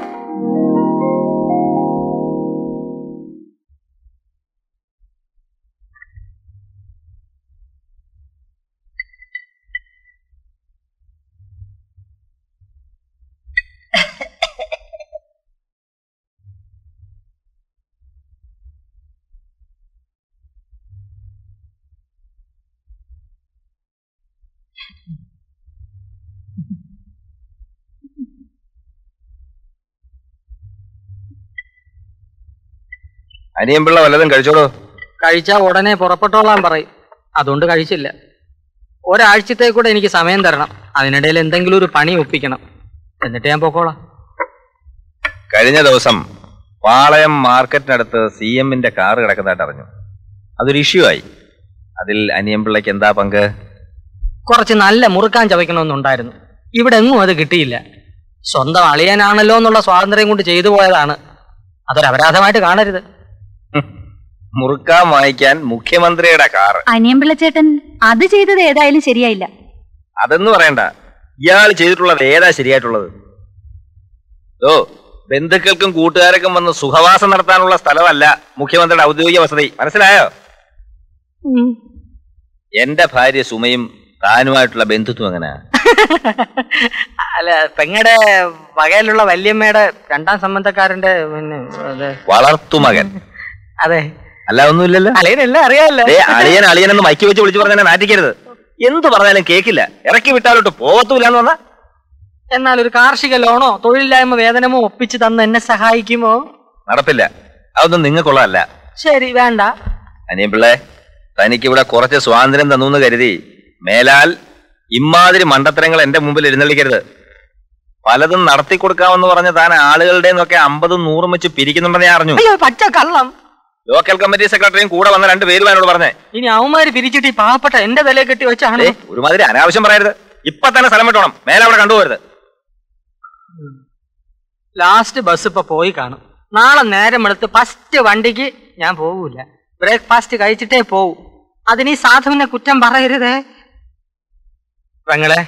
അനിയമ്പിള്ള വല്ലതും കഴിച്ചോളൂ. കഴിച്ചാ ഉടനെ പുറപ്പെട്ടോളാൻ പറയും. അതുകൊണ്ട് കഴിച്ചില്ല. ഒരാഴ്ചത്തെ കൂടെ എനിക്ക് സമയം തരണം. അതിനിടയിൽ എന്തെങ്കിലും ഒരു പണി ഒപ്പിക്കണം. എന്നിട്ട് ഞാൻ പോക്കോളാം. കഴിഞ്ഞ ദിവസം പാളയം മാർക്കറ്റിനടുത്ത് CM ന്റെ കാറ് കിടക്കുന്നതായിട്ട് അറിഞ്ഞു. അതൊരു ഇഷ്യൂ ആയി. അതിൽ അനിയമ്പിള്ളക്ക് എന്താ പങ്ക്? കുറച്ച് നല്ല മുറുക്കാൻ ചവയ്ക്കണമെന്നുണ്ടായിരുന്നു. ഇവിടെ എങ്ങും അത് കിട്ടിയില്ല. സ്വന്തം അളിയാനാണല്ലോ എന്നുള്ള സ്വാതന്ത്ര്യം കൊണ്ട് ചെയ്തു പോയതാണ്. അതൊരപരാധമായിട്ട് കാണരുത്. മുറുക്കാൻ വായിക്കാൻ മുഖ്യമന്ത്രിയുടെ കാർ. അനിയമ്പിള്ള ചേട്ടൻ അത് ചെയ്തത് ഏതായാലും ശരിയായില്ല. അതെന്ന് പറയണ്ട, ഇയാൾ ചെയ്തിട്ടുള്ളത് ഏതാ ശരിയായിട്ടുള്ളത്? ഓ, ബന്ധുക്കൾക്കും കൂട്ടുകാർക്കും വന്ന് സുഖവാസം നടത്താനുള്ള സ്ഥലമല്ല മുഖ്യമന്ത്രിയുടെ ഔദ്യോഗിക വസതി. മനസ്സിലായോ? എന്റെ ഭാര്യ സുമയും താനുമായിട്ടുള്ള ബന്ധുത്വം എങ്ങനെയാ? അല്ല, പെങ്ങടെ വകയിലുള്ള വല്യമ്മയുടെ രണ്ടാം സംബന്ധക്കാരന്റെ വളർത്തുമകൻ. അതെ. അല്ല, ഒന്നുമില്ലല്ലോ. അളിയനെന്ന് മൈക്ക് വെച്ച് വിളിച്ചു പറഞ്ഞാൽ മാറ്റിക്കരുത്. എന്ത് പറഞ്ഞാലും കേക്കില്ല. ഇറക്കി വിട്ടാലോട്ട് പോകത്തുമില്ലാന്ന് പറഞ്ഞ. എന്നാൽ ഒരു കാർഷിക ലോണോ തൊഴിലില്ലായ്മ വേതനമോ ഒപ്പിച്ച് തന്ന് എന്നെ സഹായിക്കുമോ? നടപ്പില്ല. അതൊന്നും നിങ്ങൾക്കുള്ളതല്ല. ശരി, വേണ്ട. അനിയമ്പിള്ളേ, തനിക്കിവിടെ കുറച്ച് സ്വാതന്ത്ര്യം തന്നു കരുതി മേലാൽ ഇമ്മാതിരി മണ്ടത്തരങ്ങൾ എന്റെ മുമ്പിൽ എഴുന്നള്ളിക്കരുത്. പലതും നടത്തി കൊടുക്കാമെന്ന് പറഞ്ഞ താൻ ആളുകളുടെ ഒക്കെ 50-100 വെച്ച് പിരിക്കുന്നുണ്ടെന്ന് ഞാൻ അറിഞ്ഞു. അയ്യോ പച്ച കള്ളം. ലോക്കൽ കമ്മിറ്റി സെക്രട്ടറിയും കൂടെ വന്ന രണ്ട് പേരും എന്നോട് പറഞ്ഞേ ഇനി അവന്മാര് പിരിച്ചിട്ട് ഈ പാവപ്പെട്ട എന്റെ തലയെ കെട്ടി വെച്ചാണ്. ഒരുമാതിരി അനാവശ്യം പറയരുത്, ഇപ്പൊ തന്നെ സ്ഥലം വിട്ടോണം, മേലെ അവിടെ കണ്ടുപോകരുത്. ലാസ്റ്റ് ബസ് ഇപ്പൊ പോയി കാണും, നാളെ നേരം എടുത്ത് ഫസ്റ്റ് വണ്ടിക്ക് ഞാൻ പോകൂല, ബ്രേക്ക്ഫാസ്റ്റ് കഴിച്ചിട്ടേ പോവും. അതിനീ സാധുവിനെ കുറ്റം പറയരുതേ. പെങ്ങളെ,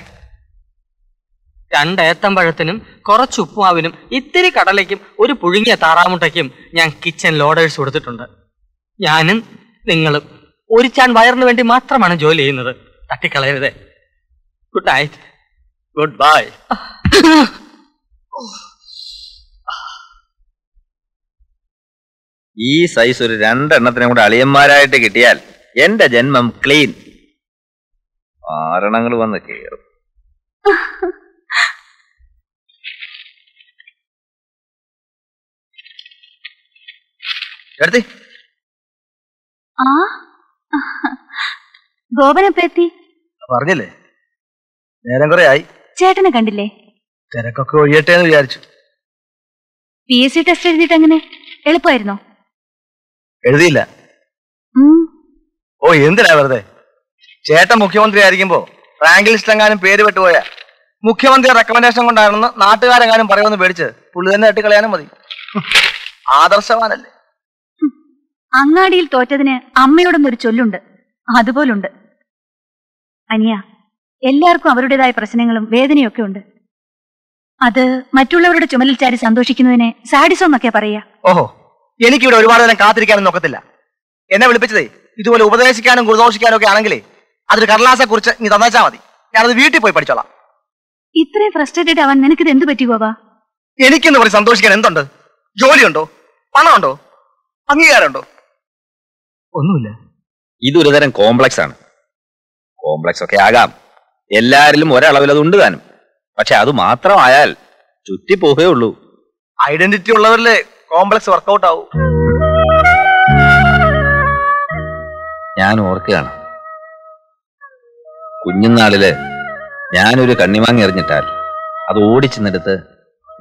രണ്ടേത്തമ്പഴത്തിനും കുറച്ച് ഉപ്പുമാവിനും ഇത്തിരി കടലയ്ക്കും ഒരു പുഴുങ്ങിയ താറാമുട്ടയ്ക്കും ഞാൻ കിച്ചൺ ലോഡേഴ്സ് കൊടുത്തിട്ടുണ്ട്. ഞാനും നിങ്ങളും ഒരു ചാൻ വയറിന് വേണ്ടി മാത്രമാണ് ജോലി ചെയ്യുന്നത്, തട്ടിക്കളയരുതേ. Good night, good bye. ഈ സൈസ് ഒരു രണ്ടെണ്ണത്തിനും കൂടെ അളിയന്മാരായിട്ട് കിട്ടിയാൽ എന്റെ ജന്മം ക്ലീൻ. ആരണങ്ങൾ വന്ന് കേറും. പറഞ്ഞില്ലേ നേരം കുറെ ആയി. ചേട്ടനെ കണ്ടില്ലേ? തിരക്കൊക്കെ ഒഴിയട്ടെ എന്ന് വിചാരിച്ചു. PSC ടെസ്റ്റ് എഴുതിയിട്ട് എങ്ങനെ, എളുപ്പമായിരുന്നോ? എഴുതിയില്ല. ഓ എന്തിനാ വെറുതെ, ചേട്ടൻ മുഖ്യമന്ത്രി ആയിരിക്കുമ്പോ റാങ്ക് ലിസ്റ്റ് എങ്ങാനും പേര് വിട്ടുപോയ മുഖ്യമന്ത്രി റെക്കമെൻഡേഷൻ കൊണ്ടാണെന്ന് നാട്ടുകാരെങ്ങാനും പറയുമെന്ന് പേടിച്ച് പുള്ളി തന്നെ തട്ടിക്കളയാനും മതി. ആദർശവാനല്ലേ. അങ്ങാടിയിൽ തോറ്റതിന് അമ്മയോടൊന്നും ഒരു ചൊല്ലുണ്ട്, അതുപോലുണ്ട്. അനിയ, എല്ലാവർക്കും അവരുടേതായ പ്രശ്നങ്ങളും വേദനയൊക്കെ ഉണ്ട്. അത് മറ്റുള്ളവരുടെ ചുമലിൽ ചാരി സന്തോഷിക്കുന്നതിനെ സാഡിസം എന്നൊക്കെയാ പറയാ. ഓഹോ, എനിക്കിവിടെ ഒരുപാട് നേരം കാത്തിരിക്കാനും നോക്കത്തില്ല. എന്നെ വിളിപ്പിച്ചതേ ഇതുപോലെ ഉപദേശിക്കാനും ഗുരുദോഷിക്കാനും ഒക്കെ ആണെങ്കിലേ അതൊരു കടലാസെ കുറിച്ച് നീ തന്നാച്ചാ മതി, ഞാനത് വീട്ടിൽ പോയി പഠിച്ചോളാം. ഇത്രയും ഫ്രസ്ട്രേറ്റഡ് ആവാൻ നിനക്കിത് എന്ത് പറ്റി ഗോപാ? എനിക്കെന്ന് പറഞ്ഞ് സന്തോഷിക്കാൻ എന്തുണ്ട്? ജോലിയുണ്ടോ, പണമുണ്ടോ, അംഗീകാരമുണ്ടോ? ഒന്നുമില്ല. ഇതൊരു തരം കോംപ്ലക്സ് ആണ്. കോംപ്ലക്സ് ഒക്കെ ആകാം, എല്ലാരിലും ഒരളവിൽ അത് ഉണ്ട് താനും. പക്ഷെ അത് മാത്രമായാൽ ചുറ്റിപ്പോകേ ഉള്ളൂ. ഐഡന്റിറ്റി ഉള്ളവരിലെ കോംപ്ലക്സ് വർക്കൗട്ട് ആവും. ഞാൻ ഓർക്കുകയാണ്, കുഞ്ഞുനാളില് ഞാനൊരു കണ്ണിമാങ്ങി എറിഞ്ഞിട്ടാൽ അത് ഓടിച്ചെന്നെടുത്ത്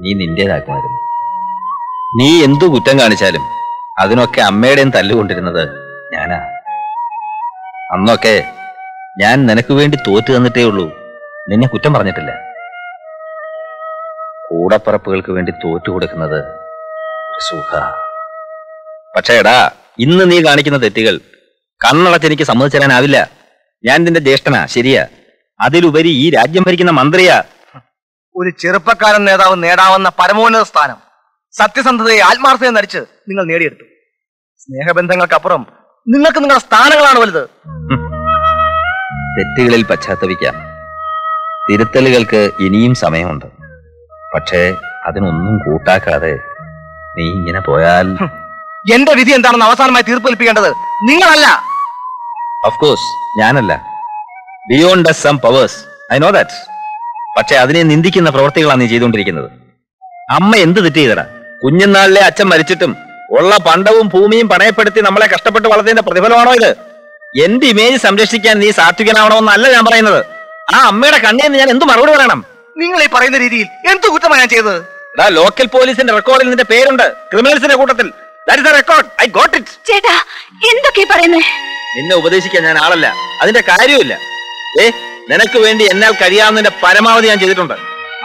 നീ നിന്റേതാക്കുമായിരുന്നു. നീ എന്തു കുറ്റം കാണിച്ചാലും അതിനൊക്കെ അമ്മയുടെയും തല്ലുകൊണ്ടിരുന്നത് ഞാനാ. അന്നൊക്കെ ഞാൻ നിനക്ക് വേണ്ടി തോറ്റു തന്നിട്ടേ ഉള്ളൂ, നിന്നെ കുറ്റം പറഞ്ഞിട്ടില്ല. കൂടപ്പറപ്പുകൾക്ക് വേണ്ടി തോറ്റു കൊടുക്കുന്നത് സുഖ. പക്ഷേ എടാ, ഇന്ന് നീ കാണിക്കുന്ന തെറ്റുകൾ കണ്ണടച്ച് എനിക്ക് സമ്മതിച്ചു തരാനാവില്ല. ഞാൻ നിന്റെ ജ്യേഷ്ഠനാ, ശരിയാ. അതിലുപരി ഈ രാജ്യം ഭരിക്കുന്ന മന്ത്രിയാ. ഒരു ചെറുപ്പക്കാരൻ നേതാവ് നേടാവുന്ന പരമോന്നത സ്ഥാനം സത്യസന്ധതയെ ആത്മാർത്ഥതയെ നടിച്ച് നിങ്ങൾ നേടിയെടുത്തു. സ്നേഹബന്ധങ്ങൾക്കപ്പുറം നിങ്ങൾക്ക് നിങ്ങളുടെ സ്ഥാനങ്ങളാണ് വലുത്. തെറ്റുകളിൽ പശ്ചാത്തപിക്കാം, തിരുത്തലുകൾക്ക് ഇനിയും സമയമുണ്ട്. പക്ഷേ അതിനൊന്നും കൂട്ടാക്കാതെ നീ ഇങ്ങനെ പോയാൽ എന്റെ വിധി എന്താണെന്ന് അവസാനമായി തീർപ്പേൽപ്പിക്കേണ്ടത് നിങ്ങളല്ല. ഓഫ്കോഴ്സ് ഞാനല്ല, beyond the some powers, I know that. പക്ഷെ അതിനെ നിന്ദിക്കുന്ന പ്രവൃത്തികളാണ് നീ ചെയ്തുകൊണ്ടിരിക്കുന്നത്. അമ്മ എന്ത് തെറ്റ് ചെയ്തടാ? കുഞ്ഞുനാളിലെ അച്ഛൻ മരിച്ചിട്ടും ഉള്ള പണ്ടവും ഭൂമിയും പണയപ്പെടുത്തി നമ്മളെ കഷ്ടപ്പെട്ട് വളർത്തിയതിന്റെ പ്രതിഫലമാണോ ഇത്? എന്റെ ഇമേജ് സംരക്ഷിക്കാൻ നീ സാത്വികനാവണമെന്നല്ല ഞാൻ പറയുന്നത്. ആ അമ്മയുടെ കണ്ണിന്ന് ഞാൻ എന്ത് മറുപടി പറയണം? നിങ്ങൾ ഈ പറയുന്ന രീതിയിൽ എന്ത് കുറ്റമാണ് ഞാൻ ചെയ്തത്? ലോക്കൽ പോലീസിന്റെ റെക്കോർഡിൽ നിന്റെ പേരുണ്ട്, ക്രിമിനൽസിന്റെ കൂട്ടത്തിൽ. നിന്നെ ഉപദേശിക്കാൻ ഞാൻ ആളല്ല, അതിന്റെ കാര്യമില്ല. നിനക്ക് വേണ്ടി എന്നാൽ കഴിയാവുന്നതിന്റെ പരമാവധി ഞാൻ ചെയ്തിട്ടുണ്ട്.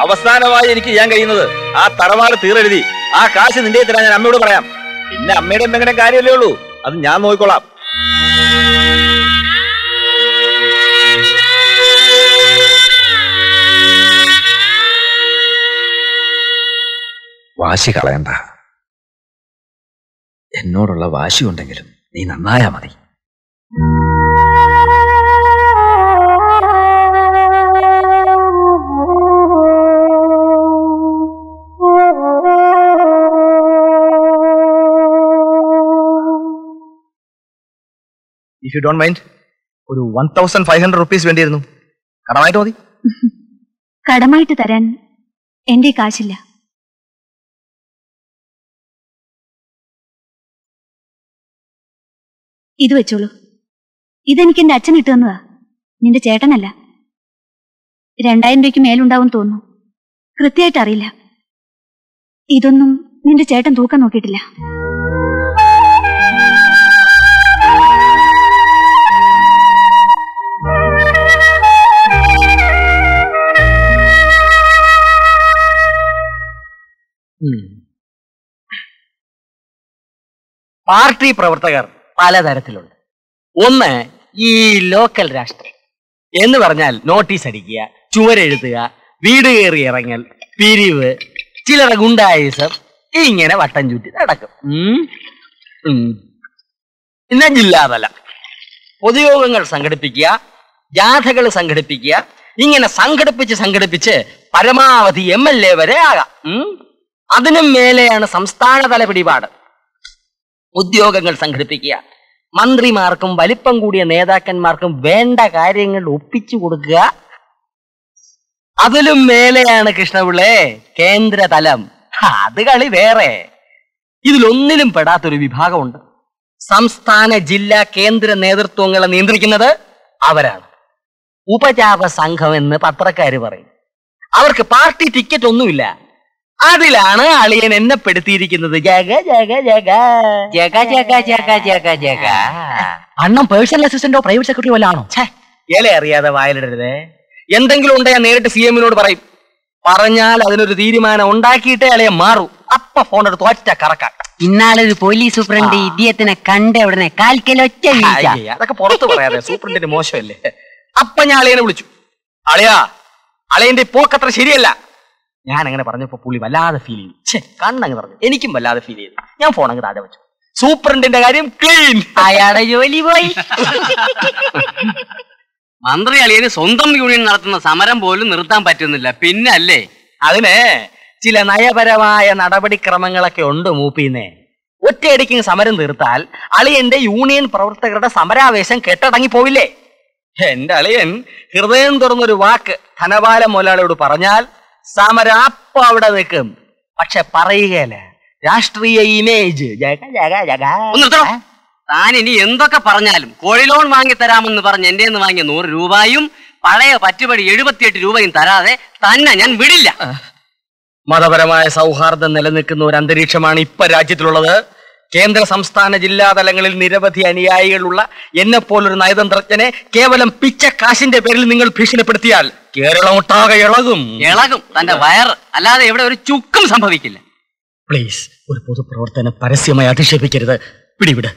അവസാനമായി എനിക്ക് ചെയ്യാൻ കഴിയുന്നത് ആ തറവാട് തീരെഴുതി ആ കാശ് നിന്റെ തരാൻ ഞാൻ അമ്മയോട് പറയാം. പിന്നെ അമ്മയുടെ എന്തെങ്കിലും കാര്യമല്ലേ ഉള്ളൂ, അത് ഞാൻ നോക്കിക്കോളാം. വാശി കളയണ്ട, എന്നോടുള്ള വാശി ഉണ്ടെങ്കിലും നീ നന്നായാ മതി. If you don't mind, ഒരു 1500 rupees വേണ്ടിയിരുന്നു, കടമായിട്ട് മതി. കടമായിട്ട് തരാൻ എന്റെ കാശില്ല. ഇത് വെച്ചോളൂ, ഇതെനിക്ക് എന്റെ അച്ഛൻ ഇട്ട് തന്നതാ, നിന്റെ ചേട്ടനല്ല. 2000 രൂപയ്ക്ക് മേലുണ്ടാവും തോന്നുന്നു. കൃത്യമായിട്ട് അറിയില്ല. ഇതൊന്നും നിന്റെ ചേട്ടൻ തൂക്കം നോക്കിയിട്ടില്ല. പാർട്ടി പ്രവർത്തകർ പലതരത്തിലുണ്ട്. ഒന്ന് ഈ ലോക്കൽ രാഷ്ട്രീയം എന്ന് പറഞ്ഞാൽ നോട്ടീസ് അടിക്കുക, ചുവരെഴുതുക, വീട് കയറി ഇറങ്ങൽ, പിരിവ്, ചിലർ ഗുണ്ടായുസം, ഇങ്ങനെ വട്ടം ചുറ്റി നടക്കും. പിന്നെ ജില്ലാതലം പൊതുയോഗങ്ങൾ സംഘടിപ്പിക്കുക, ജാഥകൾ സംഘടിപ്പിക്കുക, ഇങ്ങനെ സംഘടിപ്പിച്ച് പരമാവധി MLA വരെ ആകാം. അതിനും മേലെയാണ് സംസ്ഥാനതല പിടിപാട്. ഉദ്യോഗങ്ങൾ സംഘടിപ്പിക്കുക, മന്ത്രിമാർക്കും വലിപ്പം കൂടിയ നേതാക്കന്മാർക്കും വേണ്ട കാര്യങ്ങൾ ഒപ്പിച്ചു കൊടുക്കുക. അതിലും മേലെയാണ് കൃഷ്ണപിള്ളേ കേന്ദ്രതലം. അത് കളി വേറെ. ഇതിലൊന്നിലും പെടാത്തൊരു വിഭാഗമുണ്ട്. സംസ്ഥാന, ജില്ലാ, കേന്ദ്ര നേതൃത്വങ്ങളെ നിയന്ത്രിക്കുന്നത് അവരാണ്. ഉപജാപ സംഘം എന്ന് പത്രക്കാര് പറയും. അവർക്ക് പാർട്ടി ടിക്കറ്റ് ഒന്നുമില്ല. അതിലാണ് അളിയൻ എന്നെ പെടുത്തിയിരിക്കുന്നത്. അണ്ണം പേഴ്സണൽ അസിസ്റ്റന്റോ പ്രൈവറ്റ് സെക്രട്ടറി വല്ലാണോ? ഇല അറിയാതെ വായിലിടരുത്. എന്തെങ്കിലും ഉണ്ട് ഞാൻ നേരിട്ട് CM നോട് പറയും. പറഞ്ഞാൽ അതിനൊരു തീരുമാനം ഉണ്ടാക്കിയിട്ടേ അളിയൻ മാറൂ. അപ്പ ഫോൺ എടുത്ത് ഒറ്റ കറക്കാം. ഇന്നാളൊരു പോലീസ് സൂപ്രണ്ട് ഇദ്ദേഹത്തിനെ കണ്ട ഉടനെ കാൽക്കലൊറ്റ. അതൊക്കെ പുറത്ത് പറയാതെ, സൂപ്രണ്ടിന് മോശമല്ലേ. അപ്പൊ ഞാൻ അളിയനെ വിളിച്ചു. അളിയാ, അളിയന്റെ പോക്കത്ര ശരിയല്ല. ഞാൻ അങ്ങനെ പറഞ്ഞപ്പോ പുള്ളി വല്ലാതെ ഫീൽ ചെയ്തു. കണ്ണങ്ങ് പറഞ്ഞു. എനിക്കും വല്ലാതെ ഫീൽ ചെയ്തു. ഞാൻ ഫോൺ അങ്ങ് താഴെ വെച്ചു. സൂപ്രണ്ടിന്റെ കാര്യം ക്ലീൻ. അയാളെ ജോലി പോയി. മന്ത്രി അളിയന് സ്വന്തം യൂണിയൻ നടത്തുന്ന സമരം പോലും നിർത്താൻ പറ്റുന്നില്ല, പിന്നല്ലേ? അതിന് ചില നയപരമായ നടപടിക്രമങ്ങളൊക്കെ ഉണ്ട് മൂപ്പിന്നേ. ഒറ്റയടിക്ക് സമരം നിർത്താൽ അളിയന്റെ യൂണിയൻ പ്രവർത്തകരുടെ സമരാവേശം കെട്ടടങ്ങി പോവില്ലേ? എന്റെ അളിയൻ ഹൃദയം തുറന്നൊരു വാക്ക് ധനപാല മുതലാളിയോട് പറഞ്ഞാൽ സമരം അപ്പ അവിടെ നിൽക്കും. പക്ഷെ പറയുകയല്ല. രാഷ്ട്രീയ ഇമേജ്. താൻ ഇനി എന്തൊക്കെ പറഞ്ഞാലും കോഴി ലോൺ വാങ്ങി തരാമെന്ന് പറഞ്ഞ് എന്റെ വാങ്ങിയ 100 രൂപയും പഴയ പറ്റുപടി 78 രൂപയും തരാതെ തന്നെ ഞാൻ വിടില്ല. മതപരമായ സൗഹാർദ്ദം നിലനിൽക്കുന്ന ഒരു അന്തരീക്ഷമാണ് ഇപ്പൊ രാജ്യത്തിലുള്ളത്. കേന്ദ്ര, സംസ്ഥാന, ജില്ലാ തലങ്ങളിൽ നിരവധി അനുയായികളുള്ള എന്നെ പോലൊരു നയതന്ത്രജ്ഞനെ കേവലം പിച്ച കാശിന്റെ പേരിൽ നിങ്ങൾ ഭീഷണിപ്പെടുത്തിയാൽ കേരളം ഒട്ടാകെ ഇളകും. തന്റെ വയർ അല്ലാതെ ഇവിടെ ഒരു ചുക്കും സംഭവിക്കില്ല. പ്ലീസ്, ഒരു പൊതുപ്രവർത്തനം പരസ്യമായി അധിക്ഷേപിക്കരുത്. പിടിവിട്,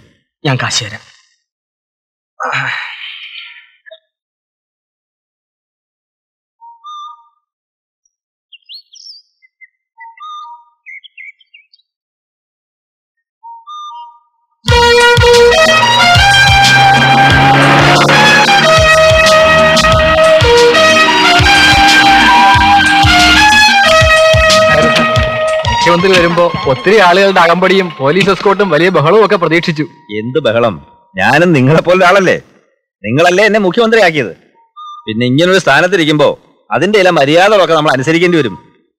ഞാൻ കാശ് തരാം. മുഖ്യമന്ത്രി വരുമ്പോ ഒത്തിരി ആളുകളുടെ അകമ്പടിയും പോലീസ് എസ്കോട്ടും വലിയ ബഹളവും ഒക്കെ പ്രതീക്ഷിച്ചു. എന്ത് ബഹളം! ഞാനും നിങ്ങളെ പോലെ ഒരാളല്ലേ. നിങ്ങളല്ലേ എന്നെ മുഖ്യമന്ത്രിയാക്കിയത്. പിന്നെ ഇങ്ങനൊരു സ്ഥാനത്തിരിക്കുമ്പോ അതിന്റെ എല്ലാ മര്യാദകളൊക്കെ നമ്മൾ അനുസരിക്കേണ്ടി വരും.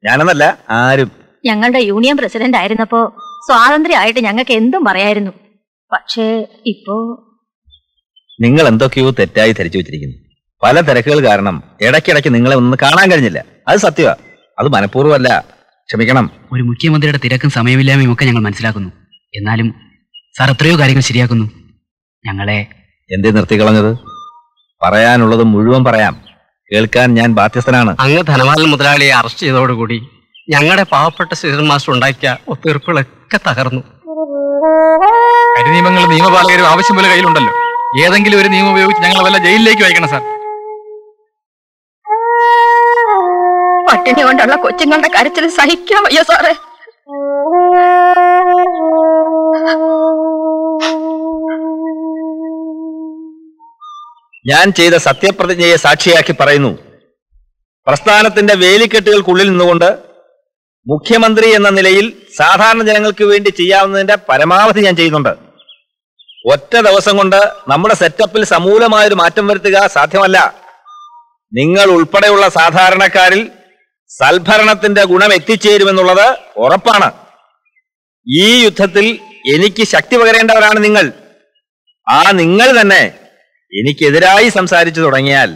ഞാനെന്നല്ല, ആരും. ഞങ്ങളുടെ യൂണിയൻ പ്രസിഡന്റ് ആയിരുന്നപ്പോ സ്വാതന്ത്ര്യമായിട്ട് ഞങ്ങൾക്ക് എന്തും പറയായിരുന്നു. പക്ഷേ ഇപ്പോ നിങ്ങൾ എന്തൊക്കെയോ തെറ്റായി ധരിച്ചു വെച്ചിരിക്കുന്നു. പല തിരക്കുകൾ കാരണം ഇടയ്ക്കിടയ്ക്ക് നിങ്ങളെ ഒന്നും കാണാൻ കഴിഞ്ഞില്ല. അത് സത്യമാ. അത് മനഃപൂർവ്വമല്ല, ക്ഷമിക്കണം. ഒരു മുഖ്യമന്ത്രിയുടെ തിരക്കും സമയമില്ലായ്മയും ഒക്കെ ഞങ്ങൾ മനസ്സിലാക്കുന്നു. എന്നാലും സാർ എത്രയോ കാര്യങ്ങൾ ശരിയാക്കുന്നു. ഞങ്ങളെ എന്തേ നിർത്തിക്കളഞ്ഞത്? പറയാനുള്ളത് മുഴുവൻ പറയാം. കേൾക്കാൻ ഞാൻ ബാധ്യസ്ഥനാണ്. അങ്ങ് ധനപാലൻ മുതലാളിയെ അറസ്റ്റ് ചെയ്തതോടുകൂടി ഞങ്ങളുടെ പാവപ്പെട്ട ശ്രീധരൻ മാസ്റ്റർ ഉണ്ടാക്കിയ ഒത്തീർപ്പുകളൊക്കെ തകർന്നു. കരിനിയമങ്ങൾ നിയമപാലകരും ആവശ്യം പോലെ കയ്യിലുണ്ടല്ലോ. ഏതെങ്കിലും ഒരു നിയമം ഉപയോഗിച്ച് ഞങ്ങൾ വല്ല ജയിലിലേക്ക് അയക്കണം സാർ. പട്ടിണി കൊണ്ടുള്ള കൊച്ചുങ്ങളുടെ കരച്ചിൽ സഹിക്കാൻ വയ്യ സാറേ. ഞാൻ ചെയ്ത സത്യപ്രതിജ്ഞയെ സാക്ഷിയാക്കി പറയുന്നു, പ്രസ്ഥാനത്തിന്റെ വേലിക്കെട്ടുകൾക്കുള്ളിൽ നിന്നുകൊണ്ട് മുഖ്യമന്ത്രി എന്ന നിലയിൽ സാധാരണ ജനങ്ങൾക്ക് വേണ്ടി ചെയ്യാവുന്നതിന്റെ പരമാവധി ഞാൻ ചെയ്യുന്നുണ്ട്. ഒറ്റ ദിവസം കൊണ്ട് നമ്മുടെ സെറ്റപ്പിൽ സമൂലമായൊരു മാറ്റം വരുത്തുക സാധ്യമല്ല. നിങ്ങൾ ഉൾപ്പെടെയുള്ള സാധാരണക്കാരിൽ സൽഭരണത്തിന്റെ ഗുണം എത്തിച്ചേരുമെന്നുള്ളത് ഉറപ്പാണ്. ഈ യുദ്ധത്തിൽ എനിക്ക് ശക്തി പകരേണ്ടവരാണ് നിങ്ങൾ. ആ നിങ്ങൾ തന്നെ എനിക്കെതിരായി സംസാരിച്ചു തുടങ്ങിയാൽ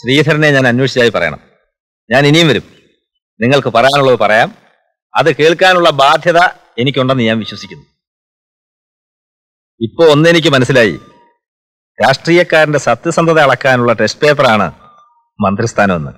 ശ്രീധരനെ ഞാൻ അന്വേഷിച്ചായി പറയണം. ഞാൻ ഇനിയും വരും. നിങ്ങൾക്ക് പറയാനുള്ളത് പറയാം. അത് കേൾക്കാനുള്ള ബാധ്യത എനിക്കുണ്ടെന്ന് ഞാൻ വിശ്വസിക്കുന്നു. ഇപ്പോൾ ഒന്നെനിക്ക് മനസ്സിലായി, രാഷ്ട്രീയക്കാരന്റെ സത്യസന്ധത അളക്കാനുള്ള ടെസ്റ്റ് പേപ്പറാണ് മന്ത്രിസ്ഥാനമെന്ന്.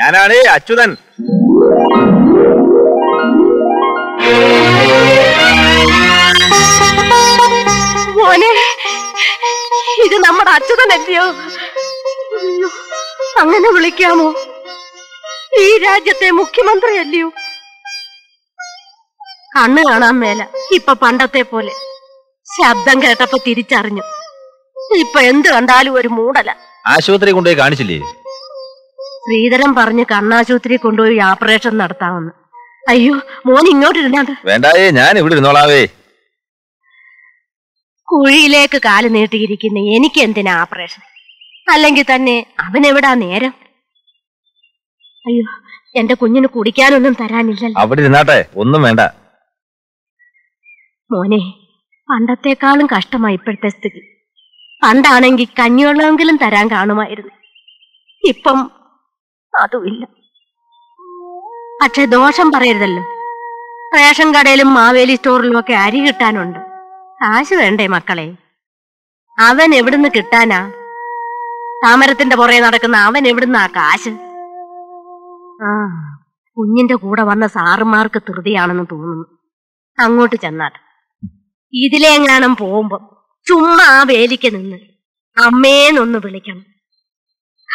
ഞാനാണ് അച്യുതൻ. മോനെ, ഇത് നമ്മുടെ അച്യുതനല്ലയോ? അങ്ങനെ വിളിക്കാമോ? ഈ രാജ്യത്തെ മുഖ്യമന്ത്രി അല്ലയോ? കണ്ണു കാണാൻ മേല. ഇപ്പൊ പണ്ടത്തെ പോലെ ശബ്ദം കേട്ടപ്പോ തിരിച്ചറിഞ്ഞു. ഇപ്പൊ എന്ത് കണ്ടാലും ഒരു മൂടല. ആശുപത്രി കൊണ്ടുപോയി കാണിച്ചില്ലേ? ശ്രീധരൻ പറഞ്ഞ് കണ്ണാശുപത്രി കൊണ്ടുപോയി ഓപ്പറേഷൻ നടത്താമെന്ന്. അയ്യോ മോൻ ഇങ്ങോട്ടിരുന്നാ. വേണ്ടായേ, ഞാൻ ഇവിടെ ഇരുന്നോളാവേ. കുഴിയിലേക്ക് കാല് നീട്ടിയിരിക്കുന്ന എനിക്ക് എന്തിനാ ഓപ്പറേഷൻ? അല്ലെങ്കിൽ തന്നെ അവനെവിടാ നേരം. അയ്യോ, എന്റെ കുഞ്ഞിന് കുടിക്കാനൊന്നും തരാനില്ലല്ലോ. അവിടെ ഇരുന്നാട്ടെ, ഒന്നും വേണ്ട. മോനെ, പണ്ടത്തെക്കാളും കഷ്ടമായി ഇപ്പോഴത്തെ സ്ഥിതി. പണ്ടാണെങ്കിൽ കഞ്ഞിവെള്ളമെങ്കിലും തരാൻ കാണുമായിരുന്നു. ഇപ്പം അതുമില്ല. പക്ഷെ ദോഷം പറയരുതല്ലോ, റേഷൻ കടയിലും മാവേലി സ്റ്റോറിലും ഒക്കെ അരി കിട്ടാനുണ്ട്. കാശ് വേണ്ടേ മക്കളെ? അവൻ എവിടുന്ന് കിട്ടാനാ? താമരത്തിന്റെ പുറകെ നടക്കുന്ന അവൻ എവിടുന്നാ കാശ്? ആ, കുഞ്ഞിന്റെ കൂടെ വന്ന സാറുമാർക്ക് ധൃതിയാണെന്ന് തോന്നുന്നു. അങ്ങോട്ട് ചെന്നാട്ട് ഇതിലെങ്ങാനും പോകുമ്പം ചുമ്മാ ആ വേലിക്ക് നിന്ന് അമ്മേന്നൊന്ന് വിളിക്കണം.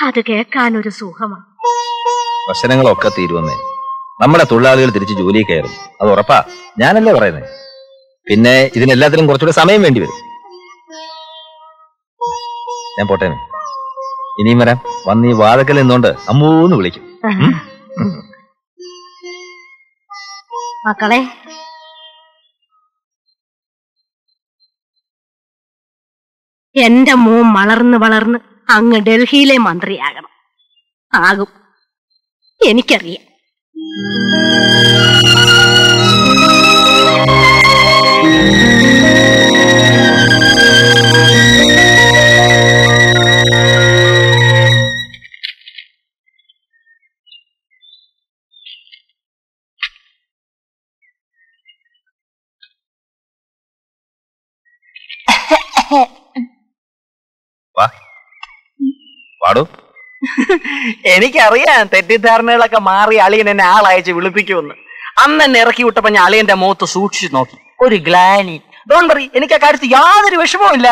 അത് കേൾക്കാനൊരു സുഖമാണ്. പ്രശ്നങ്ങളൊക്കെ തീരുവന്നേ. നമ്മുടെ തൊഴിലാളികൾ തിരിച്ച് ജോലി കയറും, അത് ഉറപ്പാ. ഞാനല്ലേ പറയുന്നേ? പിന്നെ ഇതിനെല്ലാത്തിനും കുറച്ചുകൂടെ സമയം വേണ്ടി വരും. ഞാൻ പോട്ടെ, ഇനിയും വരാം. വന്ന് ഈ വാതക്കൽ നിന്നോണ്ട് അമ്മൂന്ന് വിളിക്കും. മക്കളെ, എന്റെ മോൻ വളർന്ന് വളർന്ന് അങ്ങ് ഡൽഹിയിലെ മന്ത്രിയാകണം. ആകും, എനിക്കറിയാം. എനിക്കറിയാം, തെറ്റിദ്ധാരണകളൊക്കെ മാറി അളിയൻ എന്നെ ആളയച്ച് വിളിപ്പിക്കുമെന്ന്. അന്ന് എന്നെ ഇറക്കി വിട്ടപ്പോ ഞാൻ അളിയന്റെ മുഖത്ത് സൂക്ഷിച്ചു നോക്കി. ഒരു ഗ്ലാനി. ഡോണ്ട് വറി, എനിക്ക് ആ കാര്യത്തിൽ യാതൊരു വിഷമവും ഇല്ല.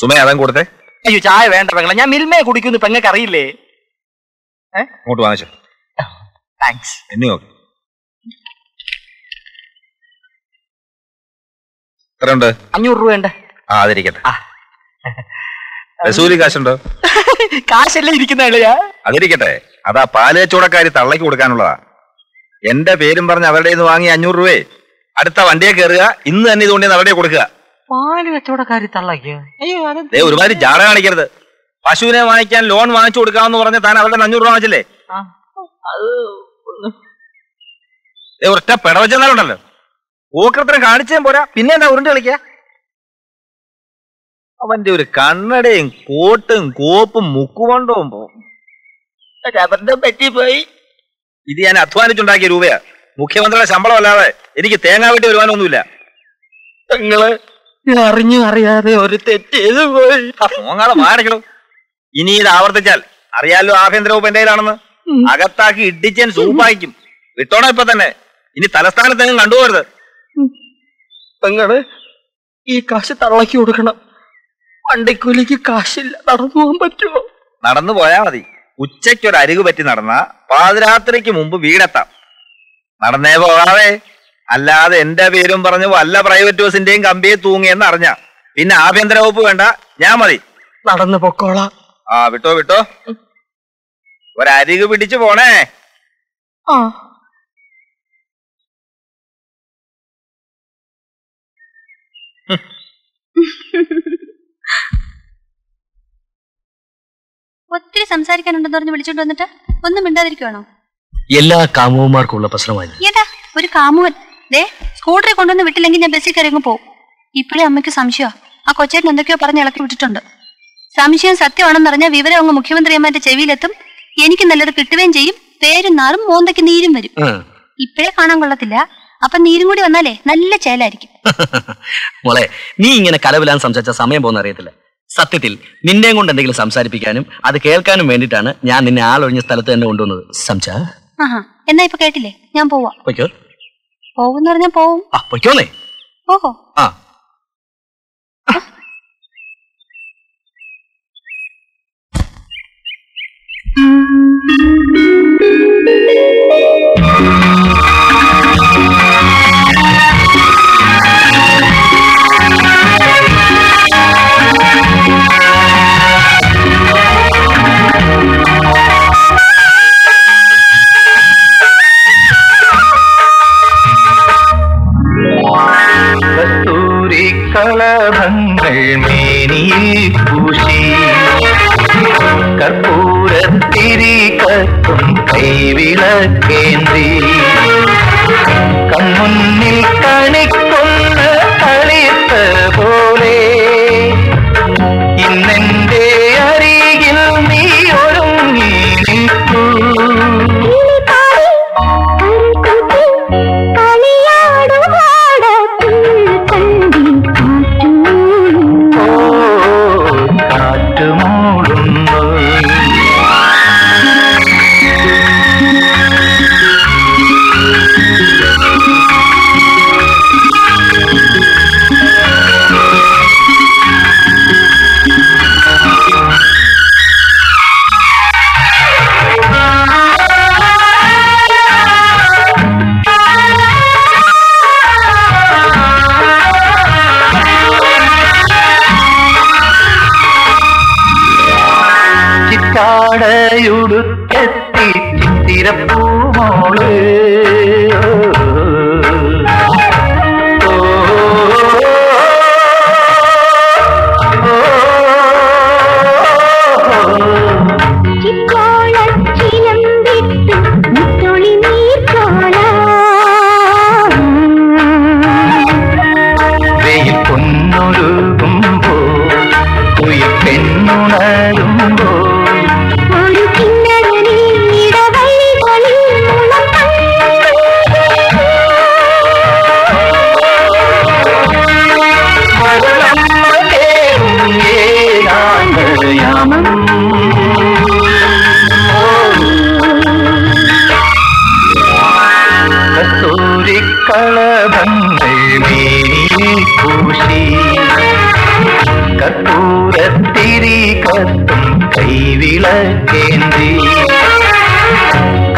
സുമേ, അതാ കൊടുത്തേ. അയ്യോ, ചായ വേണ്ട പെങ്ങളെ, ഞാൻ മിൽമയെ കുടിക്കുന്നു. പെങ്ങൾക്ക് അറിയില്ലേ? എത്രയുണ്ട്? 500 രൂപയുണ്ട്. ആ, അതിരിക്കട്ടെ. കാശുണ്ടോ? കാശല്ലേ ഇരിക്കുന്നയാ. അതിരിക്കട്ടെ, അതാ പാല് കച്ചവടക്കാരി തള്ളയ്ക്ക് കൊടുക്കാനുള്ളതാ. എന്റെ പേരും പറഞ്ഞ് അവരുടെ വാങ്ങി 500 രൂപയെ. അടുത്ത വണ്ടിയെ കയറുക, ഇന്ന് തന്നെ ഇതുകൊണ്ട് അവരുടെ കൊടുക്കുക. പാല് കച്ചവടക്കാരി തള്ളയ്ക്ക് ഒരുമാതിരി ജാട കാണിക്കരുത്. പശുവിനെ വാങ്ങിക്കാൻ ലോൺ വാങ്ങിച്ചു കൊടുക്കാമെന്ന് പറഞ്ഞ താൻ അവരുടെ 500 രൂപ വാങ്ങിച്ചില്ലേ? ഒറ്റ പെടവച്ചെന്നാലുണ്ടല്ലോ, ഓക്രത്തിനെ കാണിച്ചേ പോരാ. പിന്നെ എന്താ ഉരുണ്ട് കളിക്ക? അവന്റെ ഒരു കണ്ണടയും കോട്ടും കോപ്പും മുക്കുകൊണ്ടും പറ്റിപ്പോയി. ഇത് ഞാൻ അധ്വാനിച്ചുണ്ടാക്കിയ രൂപയാ. മുഖ്യമന്ത്രിയുടെ ശമ്പളം അല്ലാതെ എനിക്ക് തേങ്ങാ വെട്ടി വരുവാനൊന്നുമില്ല. അറിഞ്ഞു അറിയാതെ ഒരു തെറ്റ് ചെയ്തു പോയി. ആ പോങ്ങാളെ മാറിക്കണം. ഇനി ഇത് ആവർത്തിച്ചാൽ അറിയാലോ ആഭ്യന്തര വകുപ്പ് എന്റെ കയ്യിലാണെന്ന്. അകത്താക്കി ഇടിച്ചൻ സൂപ്പായിക്കും. വിട്ടോണം ഇപ്പൊ തന്നെ. ഇനി തലസ്ഥാനത്തെങ്കിലും കണ്ടുപോകരുത്. പെങ്ങള് ഈ കാശ് തള്ളക്കി കൊടുക്കണം. വണ്ടിക്കൂലിക്ക് കാശില്ല. നടന്നു പോകാൻ പറ്റുമോ? നടന്നു പോയാ മതി. ഉച്ചയ്ക്കൊരു അരികു പറ്റി നടന്ന പാതിരാത്രിക്ക് മുമ്പ് വീടെത്താം. നടന്നേ പോകാവേ. അല്ലാതെ എന്റെ പേരും പറഞ്ഞു വല്ല പ്രൈവറ്റ് ബസിന്റെയും കമ്പിയെ തൂങ്ങിയെന്ന് അറിഞ്ഞ പിന്നെ ആഭ്യന്തര വകുപ്പ് വേണ്ട, ഞാൻ മതി. നടന്നു പൊക്കോളാം. ആ വിട്ടോ വിട്ടോ. ഒരരികു പിടിച്ചു പോണേ. ആ ഒത്തിരി സംസാരിക്കാനുണ്ടെന്ന് പറഞ്ഞ് വിളിച്ചോണ്ട് വന്നിട്ട് ഒന്നും മിണ്ടാതിരിക്കുവാണോ? എല്ലാ കാമുകന്മാർക്കും ഉള്ള പ്രശ്നമായി. ഏതാ ഒരു കാമുകൻ സ്കൂട്ടറിൽ കൊണ്ടുവന്ന് വിട്ടില്ലെങ്കിൽ ഞാൻ ബസ്സിൽ കയറി പോകും. ഇപ്പോഴേ അമ്മയ്ക്ക് സംശയമാ. ആ കൊച്ചേട്ടൻ എന്തൊക്കെയോ പറഞ്ഞ് ഇളക്കി വിട്ടിട്ടുണ്ട്. സംശയം സത്യമാണെന്ന് പറഞ്ഞാൽ വിവരം അങ്ങ് മുഖ്യമന്ത്രിയമ്മേന്റെ ചെവിയിലെത്തും. എനിക്ക് നല്ലത് കിട്ടുകയും ചെയ്യും. പേരും നാറും, മോന്തയ്ക്ക് നീരും വരും. ഇപ്പഴേ കാണാൻ കൊള്ളത്തില്ല. അപ്പൊ നീരും കൂടി വന്നാലേ നല്ല ചേലായിരിക്കും. മോളെ, നീ ഇങ്ങനെ കലവിലാൻ സംസാരിച്ച സമയം പോകുന്ന അറിയത്തില്ല. സത്യത്തിൽ നിന്നെയും കൊണ്ട് എന്തെങ്കിലും സംസാരിപ്പിക്കാനും അത് കേൾക്കാനും വേണ്ടിയിട്ടാണ് ഞാൻ നിന്നെ ആളൊഴിഞ്ഞ സ്ഥലത്ത് തന്നെ കൊണ്ടുവന്നത്. സംസാ എന്നാ ഇപ്പൊ കേട്ടില്ലേ? ഞാൻ പോവാ. പോകുന്ന പറഞ്ഞാ പോവും. ഓഹോ. ആ കളഭങ്ങൾ മേനിയിൽ പൂശി കർപ്പൂരത്തിരി കത്തും കൈവിളക്കേന്തി കൺമുന്നിൽ കണിക്കുന്ന കളിത്ത പോലെ ഇന്നെന്റെ അരികിൽ നീ ഒരുങ്ങി നിൽക്കൂ. ടുക്കെത്തി തിരപ്പൂമോള്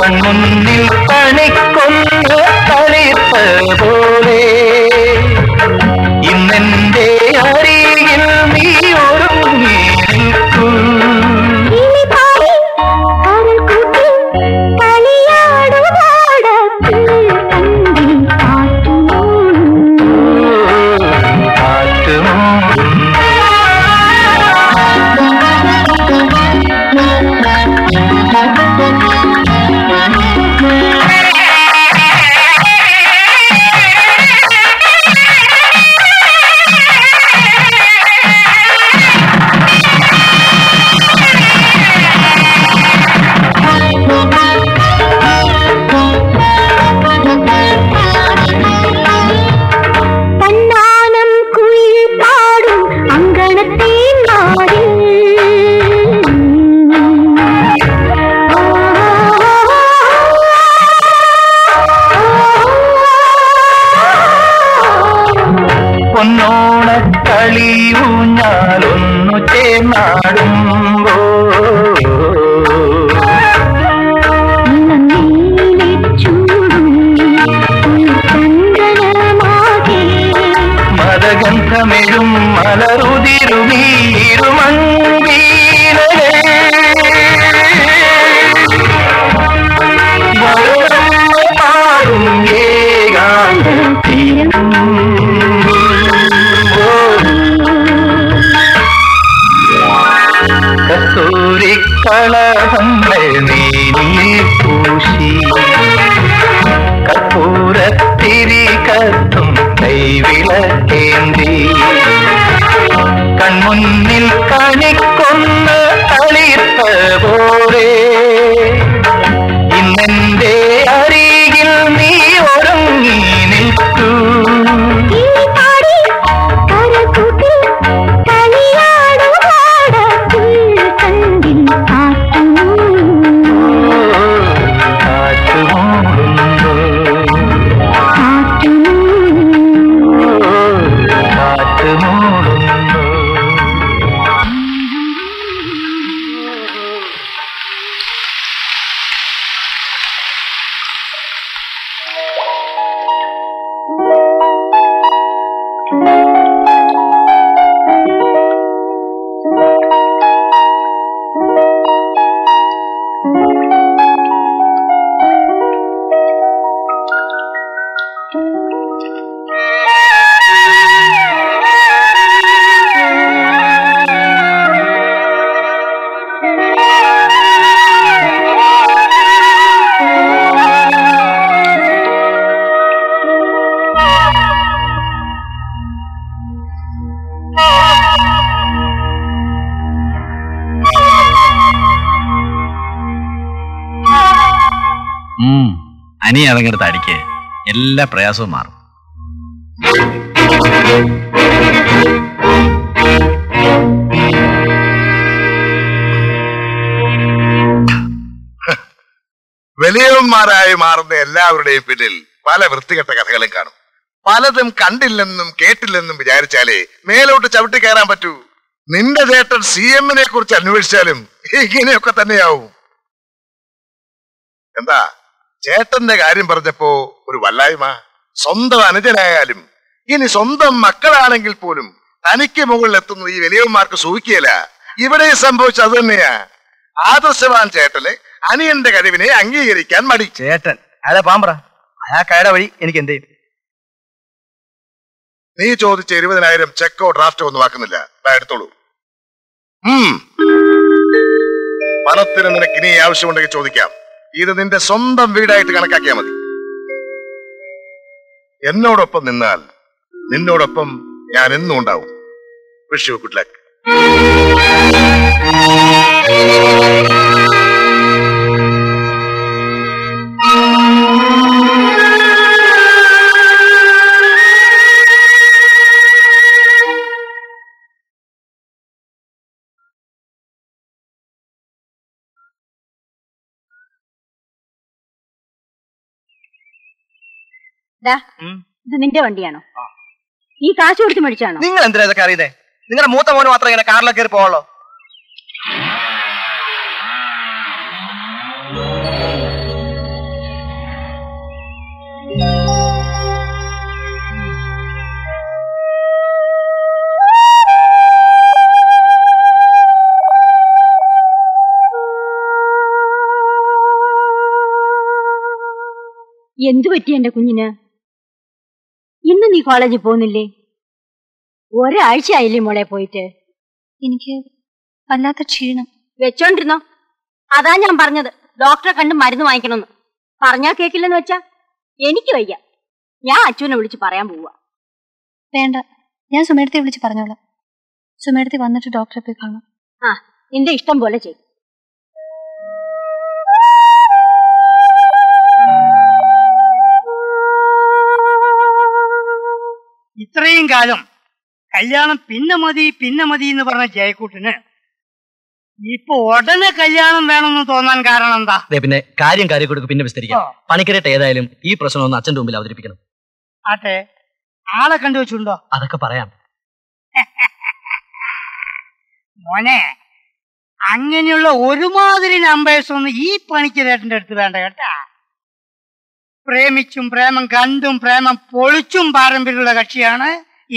കൺമുന്നിൽ പണിക്കൊന്നു പോലെ ഇന്നെന്റെ അരികിൽ നീ ഒരുങ്ങി നിൽക്കൂ. പൊന്നോണക്കളി ഊഞ്ഞാലൊന്നു ചേർന്നാടുമ്പോ മതഗന്ധമെഴും മലറുതിരുമീരുമങ്കി കളകങ്ങൾ നീ പൂശി കർപ്പൂരത്തിരി കത്തും കൈവിളക്കേന്തി കൺമുന്നിൽ കണിക്കൊന്ന് തളിത്ത പോലെ ഇന്നെന്റെ അരികിൽ നീ ഒരുങ്ങി നിൽക്കൂ. ഇനി അതങ്ങടുത്ത് അടിക്ക്, എല്ലാ പ്രയാസവും മാറും. വലിയവന്മാരായി മാറുന്ന എല്ലാവരുടെയും പിന്നിൽ പല വൃത്തികെട്ട കഥകളും കാണും. പലതും കണ്ടില്ലെന്നും കേട്ടില്ലെന്നും വിചാരിച്ചാലേ മേലോട്ട് ചവിട്ടി കയറാൻ പറ്റൂ. നിന്റെ ചേട്ടൻ CM-നെ കുറിച്ച് അന്വേഷിച്ചാലും ഇങ്ങനെയൊക്കെ തന്നെയാവും. എന്താ ചേട്ടന്റെ കാര്യം പറഞ്ഞപ്പോ ഒരു വല്ലായ്മ. സ്വന്തം അനുജനായാലും ഇനി സ്വന്തം മക്കളാണെങ്കിൽ പോലും തനിക്ക് മുകളിലെത്തുന്ന ഈ വലിയവന്മാർക്ക് സൂഹിക്കുകയില്ല. ഇവിടെ സംഭവിച്ചത് അത് തന്നെയാ. ആദർശവാൻ ചേട്ടന് അനിയന്റെ കഴിവിനെ അംഗീകരിക്കാൻ മടി. ചേട്ടൻ അയാളെ പാമ്പ്ര അയാ കയട വഴി എനിക്ക് എന്ത് ചെയ്യും? നീ ചോദിച്ച 20,000 ചെക്കോ ഡ്രാഫ്റ്റോ ഒന്നും ആക്കുന്നില്ല. എടുത്തോളൂ. പണത്തിന് നിനക്ക് ഇനി ആവശ്യമുണ്ടെങ്കിൽ ചോദിക്കാം. ഇത് നിന്റെ സ്വന്തം വീടായിട്ട് കണക്കാക്കിയാ മതി. എന്നോടൊപ്പം നിന്നാൽ നിന്നോടൊപ്പം ഞാൻ എന്നും ഉണ്ടാവും. Wish you good luck. നിന്റെ വണ്ടിയാണോ? നീ കാശ് കൊടുത്ത് മേടിച്ചാണോ? നിങ്ങൾ എന്തിനാ ഇതൊക്കെ അറിയതേ? നിങ്ങളുടെ മൂത്ത മോന് മാത്രം ഇങ്ങനെ കാറിലൊക്കെ കയറി പോവുള്ളോ? എന്തു പറ്റി എന്റെ കുഞ്ഞിന്? ഇന്ന് നീ കോളേജിൽ പോകുന്നില്ലേ? ഒരാഴ്ച ആയില്ലേ മോളെ പോയിട്ട്? എനിക്ക് വല്ലാത്ത ക്ഷീണം. വെച്ചോണ്ടിരുന്നോ? അതാ ഞാൻ പറഞ്ഞത്, ഡോക്ടറെ കണ്ട് മരുന്ന് വാങ്ങിക്കണമെന്ന്. പറഞ്ഞാൽ കേക്കില്ലെന്ന് വെച്ചാ എനിക്ക് വയ്യ. ഞാൻ അച്ഛനെ വിളിച്ച് പറയാൻ പോവാ. വേണ്ട, ഞാൻ സുമേടത്തെ വിളിച്ച് പറഞ്ഞോളാം. സുമേടത്തി വന്നിട്ട് ഡോക്ടറെ പോയി കാണാം. ആ, നിന്റെ ഇഷ്ടം പോലെ ചെയ്യും. ഇത്രയും കാലം കല്യാണം പിന്നെ മതി പിന്നെ മതി എന്ന് പറഞ്ഞ ജയക്കൂട്ടിന് ഇപ്പൊ ഉടനെ കല്യാണം വേണമെന്ന് തോന്നാൻ കാരണം എന്താ? പിന്നെ കാര്യം കാര്യക്കൂട്ട് പിന്നെ വിസ്തരിക്കാം. പണിക്കരട്ട് ഏതായാലും ഈ പ്രശ്നം ഒന്ന് അച്ഛന്റെ മുമ്പിൽ അവതരിപ്പിക്കണം. ആട്ടെ, ആളെ കണ്ടുവെച്ചുണ്ടോ? അതൊക്കെ പറയാം മോനെ. അങ്ങനെയുള്ള ഒരുമാതിരി നമ്പേഴ്സ് ഒന്നും ഈ പണിക്കരേട്ടന്റെ അടുത്ത് വേണ്ട കേട്ടാ. പ്രേമിച്ചും പ്രേമം കണ്ടും പ്രേമം പൊളിച്ചും പാരമ്പര്യമുള്ള കക്ഷിയാണ്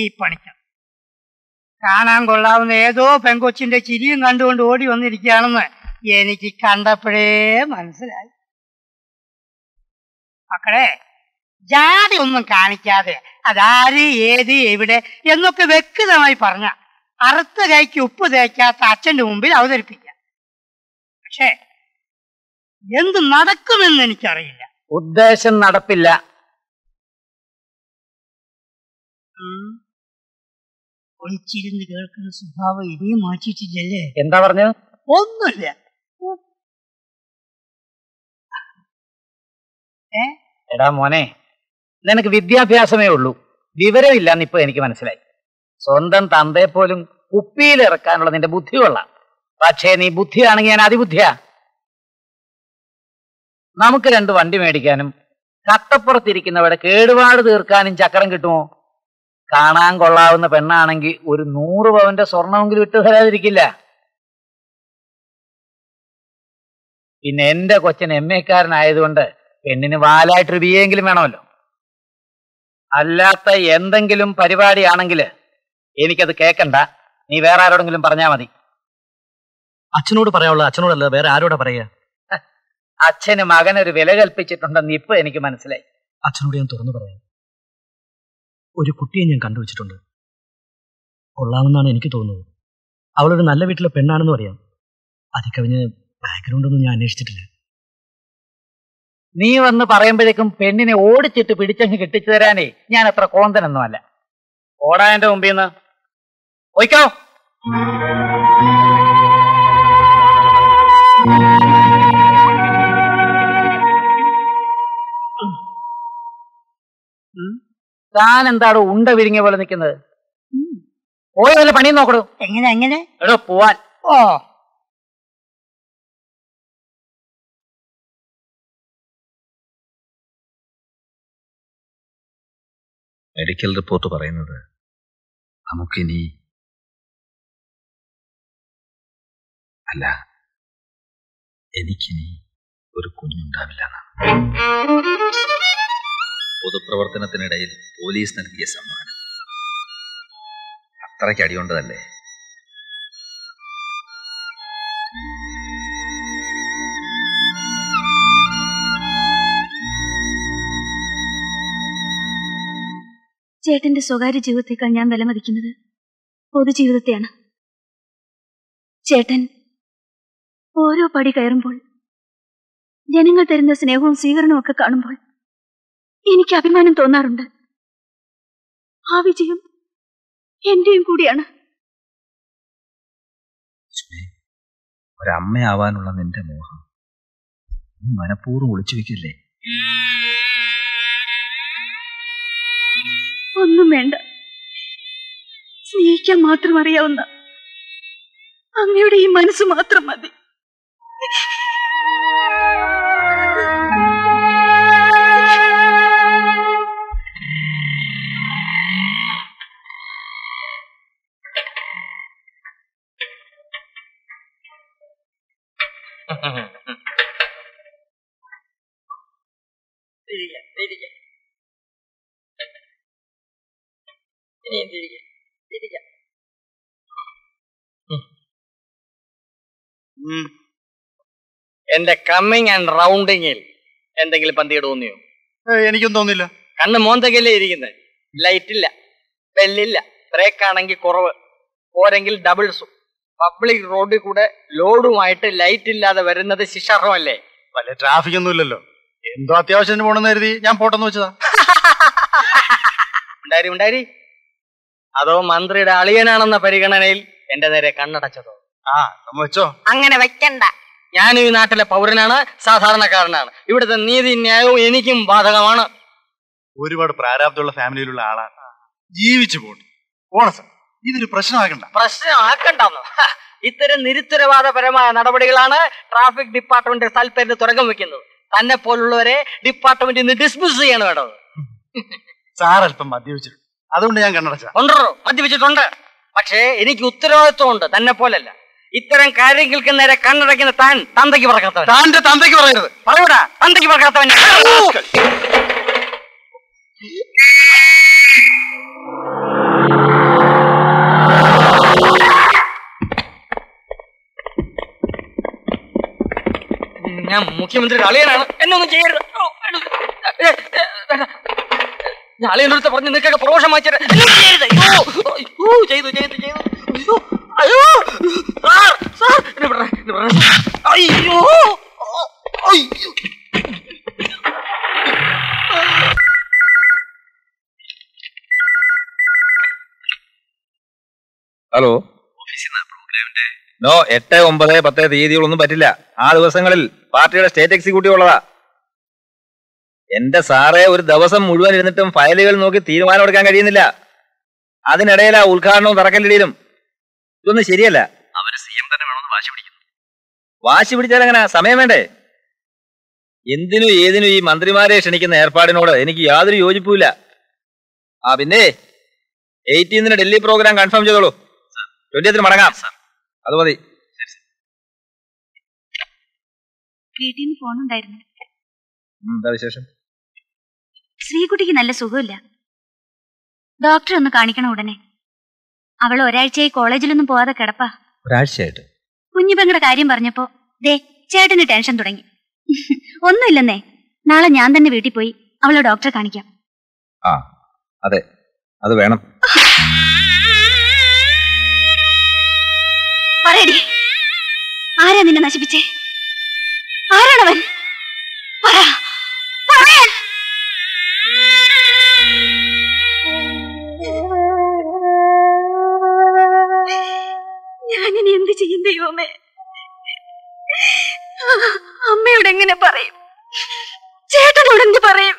ഈ പണിക്കർ. കാണാൻ കൊള്ളാവുന്ന ഏതോ പെങ്കൊച്ചിന്റെ ചിരിയും കണ്ടുകൊണ്ട് ഓടി വന്നിരിക്കുകയാണെന്ന് എനിക്ക് കണ്ടപ്പോഴേ മനസ്സിലായി. മക്കളെ, ജാതി ഒന്നും കാണിക്കാതെ അതാര് ഏത് എവിടെ എന്നൊക്കെ വ്യക്തമായി പറഞ്ഞ അറുത്ത കൈക്ക് ഉപ്പ് തേക്കാത്ത അച്ഛന്റെ മുമ്പിൽ അവതരിപ്പിക്കാം. പക്ഷേ എന്ത് നടക്കുമെന്ന് എനിക്കറിയില്ല. ഉദ്ദേശം നടപ്പില്ല. ഒളിച്ചിരുന്ന് കേൾക്കുന്ന സ്വഭാവം ഇനിയും മാറ്റിയിട്ടില്ലല്ലേ? എന്താ പറഞ്ഞു? ഒന്നുമില്ല. എടാ മോനെ, നിനക്ക് വിദ്യാഭ്യാസമേ ഉള്ളൂ, വിവരമില്ലാന്ന് ഇപ്പൊ എനിക്ക് മനസ്സിലായി. സ്വന്തം തന്തയെ പോലും കുപ്പിയിലിറക്കാനുള്ള നിന്റെ ബുദ്ധി കൊള്ളാം. പക്ഷേ നീ ബുദ്ധിയാണെങ്കിൽ ഞാൻ അതിബുദ്ധിയാ. നമുക്ക് രണ്ട് വണ്ടി മേടിക്കാനും കട്ടപ്പുറത്തിരിക്കുന്നവടെ കേടുപാട് തീർക്കാനും ചക്രം കിട്ടുമോ? കാണാൻ കൊള്ളാവുന്ന പെണ്ണാണെങ്കിൽ ഒരു 100 പവന്റെ സ്വർണ്ണമെങ്കിലും ഇട്ട് തരാതിരിക്കില്ല. പിന്നെ എന്റെ കൊച്ചൻ MA-ക്കാരനായതുകൊണ്ട് പെണ്ണിന് വാലായിട്ടൊരു BA-യെങ്കിലും വേണമല്ലോ. അല്ലാത്ത എന്തെങ്കിലും പരിപാടിയാണെങ്കിൽ എനിക്കത് കേക്കണ്ട, നീ വേറെ ആരോടെങ്കിലും പറഞ്ഞാ മതി. അച്ഛനോട് പറയാനുള്ള അച്ഛനോടല്ല, വേറെ ആരോടാ പറയാ? അച്ഛന് മകനൊരു വില കൽപ്പിച്ചിട്ടുണ്ടെന്ന് ഇപ്പൊ എനിക്ക് മനസ്സിലായി. അച്ഛനോട് ഞാൻ തുറന്നു പറയാം, ഒരു കുട്ടിയെ ഞാൻ കണ്ടുവച്ചിട്ടുണ്ട്. കൊള്ളാമെന്നാണ് എനിക്ക് തോന്നുന്നത്. അവളൊരു നല്ല വീട്ടിലെ പെണ്ണാണെന്ന് പറയാം. അതിൽ കവിഞ്ഞ് ബാക്ക്ഗ്രൗണ്ട് ഒന്നും ഞാൻ അന്വേഷിച്ചിട്ടില്ല. നീ വന്ന് പറയുമ്പോഴേക്കും പെണ്ണിനെ ഓടിച്ചിട്ട് പിടിച്ചങ്ങ് കെട്ടിച്ചു തരാനേ ഞാൻ അത്ര കോന്തനൊന്നും അല്ല. ഓടാ എന്റെ മുമ്പിന്ന്, ഓയ്ക്കോ. താൻ എന്താണോ ഉണ്ട വിരിഞ്ഞ പോലെ നിൽക്കുന്നത്? ഓരോ വല്ല പണിയും നോക്കണോ? എങ്ങനെ എങ്ങനെ എടോ പോവാൻ? ഓ, മെഡിക്കൽ റിപ്പോർട്ട് പറയുന്നത് നമുക്കിനി അല്ല, എനിക്കിനി ഒരു കുഞ്ഞുണ്ടാവില്ല എന്നാണ്. പൊതുപ്രവർത്തനത്തിനിടയിൽ പോലീസ് നൽകിയ സമ്മാനം അത്രയ്ക്ക് അടിയുണ്ടതല്ലേ. ചേട്ടന്റെ സ്വകാര്യ ജീവിതത്തേക്കാൾ ഞാൻ വിലമതിക്കുന്നത് പൊതുജീവിതത്തെയാണ്. ചേട്ടൻ ഓരോ പടി കയറുമ്പോൾ ജനങ്ങൾ തരുന്ന സ്നേഹവും സ്വീകരണവും ഒക്കെ കാണുമ്പോൾ എനിക്ക് അഭിമാനം തോന്നാറുണ്ട്. ആ വിജയം എന്റെയും കൂടിയാണ്. ഒരമ്മയാവാനുള്ള നിന്റെ മോഹം മനഃപൂർവ്വം ഒളിച്ചു വെക്കില്ലേ? ഒന്നും വേണ്ട, സ്നേഹിക്കാൻ മാത്രം അറിയാവുന്ന അങ്ങയുടെ ഈ മനസ്സ് മാത്രം മതി. എന്റെ കമ്മിങ് ആൻഡ് റൗണ്ടിങ്ങിൽ എന്തെങ്കിലും പന്തിയുടെ തോന്നിയോ? എനിക്കൊന്നും തോന്നില്ല. കണ്ണ് മോന്തകല്ലേ ഇരിക്കുന്നത്, ലൈറ്റില്ല, ബെല്ലില്ല, ബ്രേക്ക് ആണെങ്കിൽ കുറവ്, പോരെങ്കിൽ ഡബിൾസും. പബ്ലിക് റോഡിൽ കൂടെ ലോഡുമായിട്ട് ലൈറ്റ് ഇല്ലാതെ വരുന്നത് ശിക്ഷാർഹമല്ലേ? വല്ല ട്രാഫിക് ഒന്നും ഇല്ലല്ലോ, എന്തോ അത്യാവശ്യത്തിന് പോണെന്ന് കരുതി ഞാൻ പോട്ടെന്ന് വെച്ചതാ. ഉണ്ടായി അതോ മന്ത്രിയുടെ അളിയനാണെന്ന പരിഗണനയിൽ എന്റെ നേരെ കണ്ണടച്ചതോ? ആ വെച്ചോ. അങ്ങനെ വെക്കണ്ട. ഞാൻ ഈ നാട്ടിലെ പൗരനാണ്, സാധാരണക്കാരനാണ്. ഇവിടുത്തെ നീതി ന്യായവും എനിക്കും ബാധകമാണ്. ഒരുപാട് പ്രാരാബ്ദമുള്ള ഫാമിലിയിലുള്ള ആളാണ്, ജീവിച്ചു പോട്ടെ. ഓണസർ ഇതൊരു പ്രശ്നമാക്കണ്ട. പ്രശ്നമാക്കണ്ടെന്ന് ഇത്തരം നിരുത്തരവാദപരമായ നടപടികളാണ് ട്രാഫിക് ഡിപ്പാർട്ട്മെന്റ് താല്പര്യത്തിന് തുടക്കം വെക്കുന്നത്. തന്നെ പോലുള്ളവരെ ഡിപ്പാർട്ട്മെന്റിൽ നിന്ന് ഡിസ്മിസ് ചെയ്യാണ് വേണ്ടത്. സാർ അല്പം മദ്യപിച്ചിട്ടുണ്ട്, അതുകൊണ്ട് ഞാൻ കണ്ണടച്ചത്. കൊണ്ടോ മദ്യപിച്ചിട്ടുണ്ട്, പക്ഷേ എനിക്ക് ഉത്തരവാദിത്വമുണ്ട്. തന്നെ പോലല്ല, ഇത്തരം കാര്യങ്ങൾക്ക് നേരെ കണ്ണടയ്ക്കുന്ന താൻ തന്തയ്ക്ക് പറക്കാത്തവൻ. താന്റെ തന്തയ്ക്ക് പറയരുത്, പറയൂടാ, തന്തയ്ക്ക് പറക്കാത്തവൻ. ഞാൻ മുഖ്യമന്ത്രിയുടെ അളിയനാണ്, എന്നെ ഒന്നും ചെയ്യരുത്. ഞാൻ അളിയൻ്റെ അടുത്ത് പറഞ്ഞ് നിൽക്കൊക്കെ പ്രൊമോഷൻ വാങ്ങിച്ചത് ചെയ്യരുത്. ചെയ്തു ചെയ്തു ചെയ്തു. അയ്യോ സാർ സാർ അയ്യോ അയ്യോ. ഹലോ, നോ 8, 9, 10 തീയതികളൊന്നും പറ്റില്ല. ആ ദിവസങ്ങളിൽ പാർട്ടിയുടെ സ്റ്റേറ്റ് എക്സിക്യൂട്ടീവ് ഉള്ളതാ. എന്റെ സാറേ, ഒരു ദിവസം മുഴുവൻ ഇരുന്നിട്ടും ഫയലുകൾ നോക്കി തീരുമാനം എടുക്കാൻ കഴിയുന്നില്ല. അതിനിടയിലാ ഉദ്ഘാടനവും തറക്കല്ലിടയിലും. ഇതൊന്നും ശരിയല്ല. അവര് സിഎം തന്നെ വേണമെന്ന് വാശി പിടിക്കുന്നു. വാശി പിടിച്ചാൽ എങ്ങനെ? സമയം വേണ്ടേ? എന്തിനും ഏതിനും ഈ മന്ത്രിമാരെ ക്ഷണിക്കുന്ന ഏർപ്പാടിനോട് എനിക്ക് യാതൊരു യോജിപ്പുമില്ല. ആ പിന്നെ 18th ഡൽഹി പ്രോഗ്രാം കൺഫേം ചെയ്തോളൂ. 20th മടങ്ങാം. അത് മതി. ശ്രീകുട്ടിക്ക് നല്ല സുഖമില്ല. ഡോക്ടറെ ഒന്ന് കാണിക്കണം ഉടനെ. അവൾ ഒരാഴ്ചയായി കോളേജിലൊന്നും പോവാതെ കിടപ്പാ. ഒരാഴ്ചയായിട്ട്? കുഞ്ഞിപ്പങ്ങളുടെ കാര്യം പറഞ്ഞപ്പോ ദേ ചേട്ടന് ടെൻഷൻ തുടങ്ങി. ഒന്നുമില്ലെന്നേ, നാളെ ഞാൻ തന്നെ വീട്ടിൽ പോയി അവളെ ഡോക്ടറെ കാണിക്കാം. ആ അതെ, അത് വേണം. പറയടി, ആരാ നിന്നെ നശിപ്പിച്ചേ? ആരാണവൻ? ഞാനിനി എന്ത് ചെയ്യും ദൈവമേ? അമ്മയോട് എങ്ങനെ പറയും? ചേട്ടനോട് എന്ത് പറയും?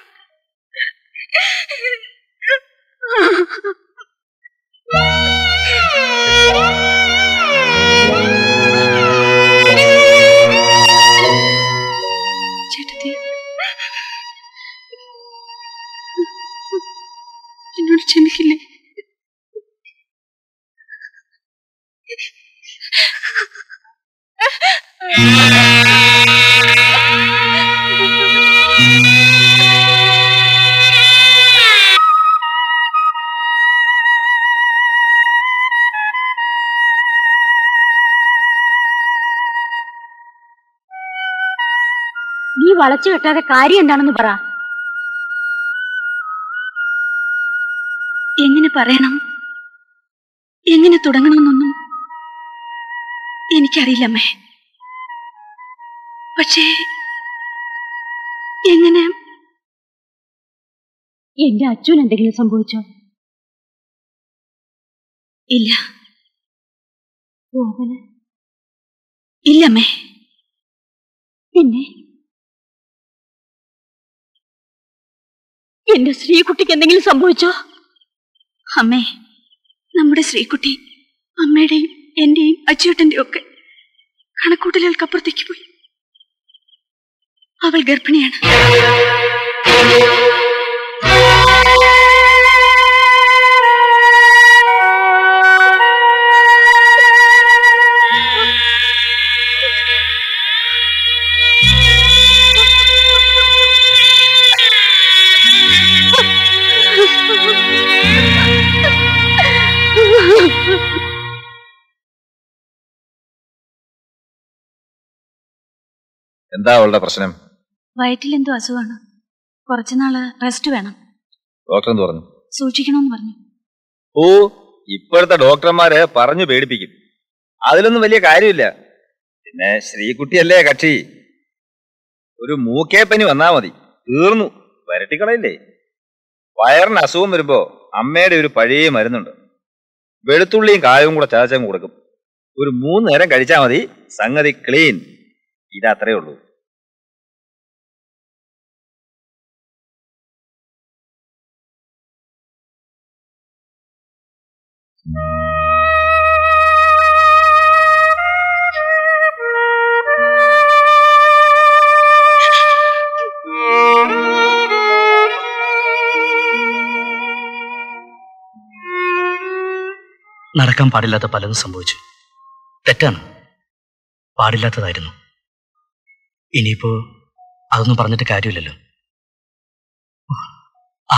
ക്ഷമിക്കില്ലേ? നീ വളച്ചു കെട്ടാതെ കാര്യം എന്താണെന്ന് പറ. എങ്ങനെ പറയണം, എങ്ങനെ തുടങ്ങണമെന്നൊന്നും എനിക്കറിയില്ലമ്മേ. പക്ഷേ എങ്ങനെ? എന്റെ അച്ഛൻ എന്തെങ്കിലും സംഭവിച്ചോ? ഇല്ല ഇല്ലമ്മേ. പിന്നെ എന്റെ ശ്രീകുട്ടിക്ക് എന്തെങ്കിലും സംഭവിച്ചോ? അമ്മേ, നമ്മുടെ ശ്രീകുട്ടി അമ്മയുടെയും എന്റെയും അച്ഛേട്ടന്റെയും ഒക്കെ കണക്കൂട്ടലുകൾക്കപ്പുറത്തേക്ക് പോയി. അവൾ ഗർഭിണിയാണ്. എന്താ അവളുടെ പ്രശ്നം? വയറ്റിൽ എന്തോ അസുഖമാണ്, കുറച്ചുനാള് റെസ്റ്റ് വേണം. ഡോക്ടർ എന്ത് പറഞ്ഞു? സൂക്ഷിക്കണമെന്ന് പറഞ്ഞു. ഓ, ഇപ്പോഴത്തെ ഡോക്ടർമാരെ പറഞ്ഞു പേടിപ്പിക്കും. അതിലൊന്നും വലിയ കാര്യമില്ല. പിന്നെ ശ്രീകുട്ടിയല്ലേ കക്ഷി. ഒരു മൂക്കേപ്പനി വന്നാ മതി, തീർന്നു, വരട്ടിക്കളയില്ലേ. വയറിന് അസുഖം വരുമ്പോ അമ്മയുടെ ഒരു പഴയ മരുന്നുണ്ട്, വെളുത്തുള്ളിയും കായവും കൂടെ ചതച്ചങ്ങ് കൊടുക്കും. ഒരു 3 നേരം കഴിച്ചാൽ മതി, സംഗതി ക്ലീൻ. ഇതത്രേ ഉള്ളൂ. നടക്കാൻ പാടില്ലാത്ത പലതും സംഭവിച്ചു. തെറ്റാണ്, പാടില്ലാത്തതായിരുന്നു. ഇനിയിപ്പോൾ അതൊന്നും പറഞ്ഞിട്ട് കാര്യമില്ലല്ലോ.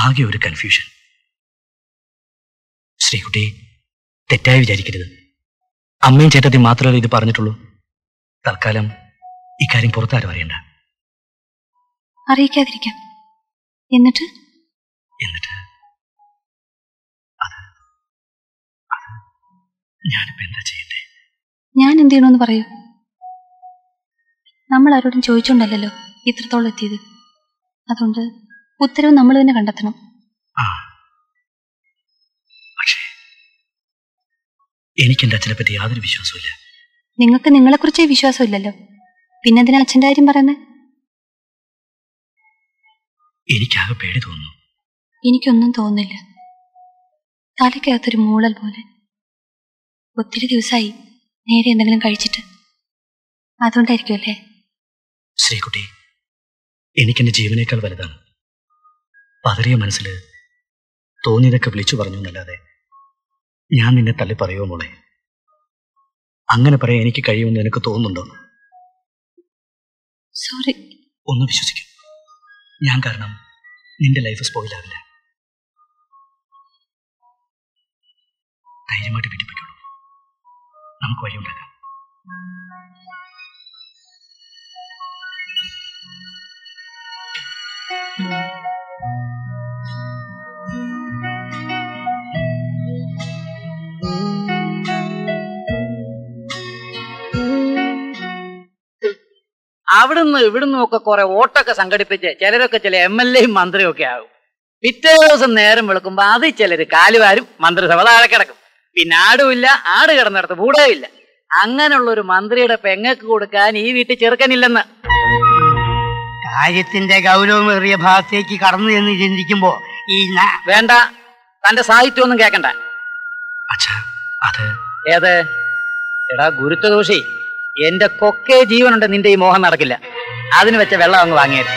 ആകെ ഒരു കൺഫ്യൂഷൻ. ശ്രീകുട്ടി തെറ്റായി വിചാരിക്കരുത്. അമ്മയും ചേട്ടത്തി മാത്രമേ ഇത് പറഞ്ഞിട്ടുള്ളൂ. തൽക്കാലം ഇക്കാര്യം പുറത്താരും അറിയണ്ട. അറിയിക്കാതിരിക്കാം. എന്നിട്ട് എന്നിട്ട് ഞാനിപ്പോ എന്താ ചെയ്യണ്ടേ? ഞാൻ എന്ത് ചെയ്യണമെന്ന് പറയൂ. നമ്മൾ ആരോടും ചോദിച്ചോണ്ടല്ലോ ഇത്രത്തോളം എത്തിയത്. അതുകൊണ്ട് ഉത്തരവ് നമ്മൾ തന്നെ കണ്ടെത്തണം. പക്ഷേ എനിക്ക് എന്റെ അച്ഛനെ പറ്റി യാതൊരു വിശ്വാസമില്ല. നിങ്ങൾക്ക് നിങ്ങളെ കുറിച്ചേ വിശ്വാസമില്ലല്ലോ, പിന്നെന്തിനാ അച്ഛൻ്റെ കാര്യം പറയുന്നത്? എനിക്കാകെ പേടി തോന്നുന്നു. എനിക്കൊന്നും തോന്നുന്നില്ല, തലയ്ക്കകത്തൊരു മൂളൽ പോലെ. ഒത്തിരി ദിവസമായി നേരെ എന്തെങ്കിലും കഴിച്ചിട്ട്, അതുകൊണ്ടായിരിക്കും അല്ലേ? ശ്രീകുട്ടി, എനിക്കെന്റെ ജീവനേക്കാൾ വലുതാണ്. പതറിയ മനസ്സിൽ തോന്നിയതൊക്കെ വിളിച്ചു പറഞ്ഞു എന്നല്ലാതെ ഞാൻ നിന്നെ തള്ളി പറയുമോ മോളെ? അങ്ങനെ പറയാൻ എനിക്ക് കഴിയുമെന്ന് നിനക്ക് തോന്നുന്നുണ്ടോ? സോറി, ഒന്ന് വിശ്വസിക്കും. ഞാൻ കാരണം നിന്റെ ലൈഫ് സ്പോയിൽ ആവില്ല. ധൈര്യമായിട്ട് പിടിപ്പിക്കുള്ളൂ, നമുക്ക് വഴിയുണ്ടാക്കാം. അവിടുന്ന് ഇവിടുന്നും ഒക്കെ കുറെ വോട്ടൊക്കെ സംഘടിപ്പിച്ച് ചിലരൊക്കെ ചില MLA മന്ത്രിയും ഒക്കെ ആകും. പിറ്റേ ദിവസം നേരം വെളുക്കുമ്പോ അത് ചിലര് കാലുവാരും, മന്ത്രിസഭ താഴെ കിടക്കും. പിന്നെ ആടുമില്ല, ആട് കിടന്നിടത്ത് കൂടയില്ല. അങ്ങനെയുള്ള ഒരു മന്ത്രിയുടെ പെങ്ങക്ക് കൊടുക്കാൻ ഈ വീട്ടിൽ ചെറുക്കനില്ലെന്ന്. കാര്യത്തിന്റെ ഗൗരവമേറിയ ഭാഗത്തേക്ക് കടന്നു എന്ന് ചിന്തിക്കുമ്പോ ഈ വേണ്ട, തന്റെ സാഹിത്യമൊന്നും കേക്കണ്ട. ഏത് എടാ ഗുരുത്വദോഷി, എന്റെ കൊക്കേ ജീവനുണ്ട്, നിന്റെ ഈ മോഹം നടക്കില്ല. അതിന് വെച്ച വെള്ളം അങ്ങ് വാങ്ങിയത്.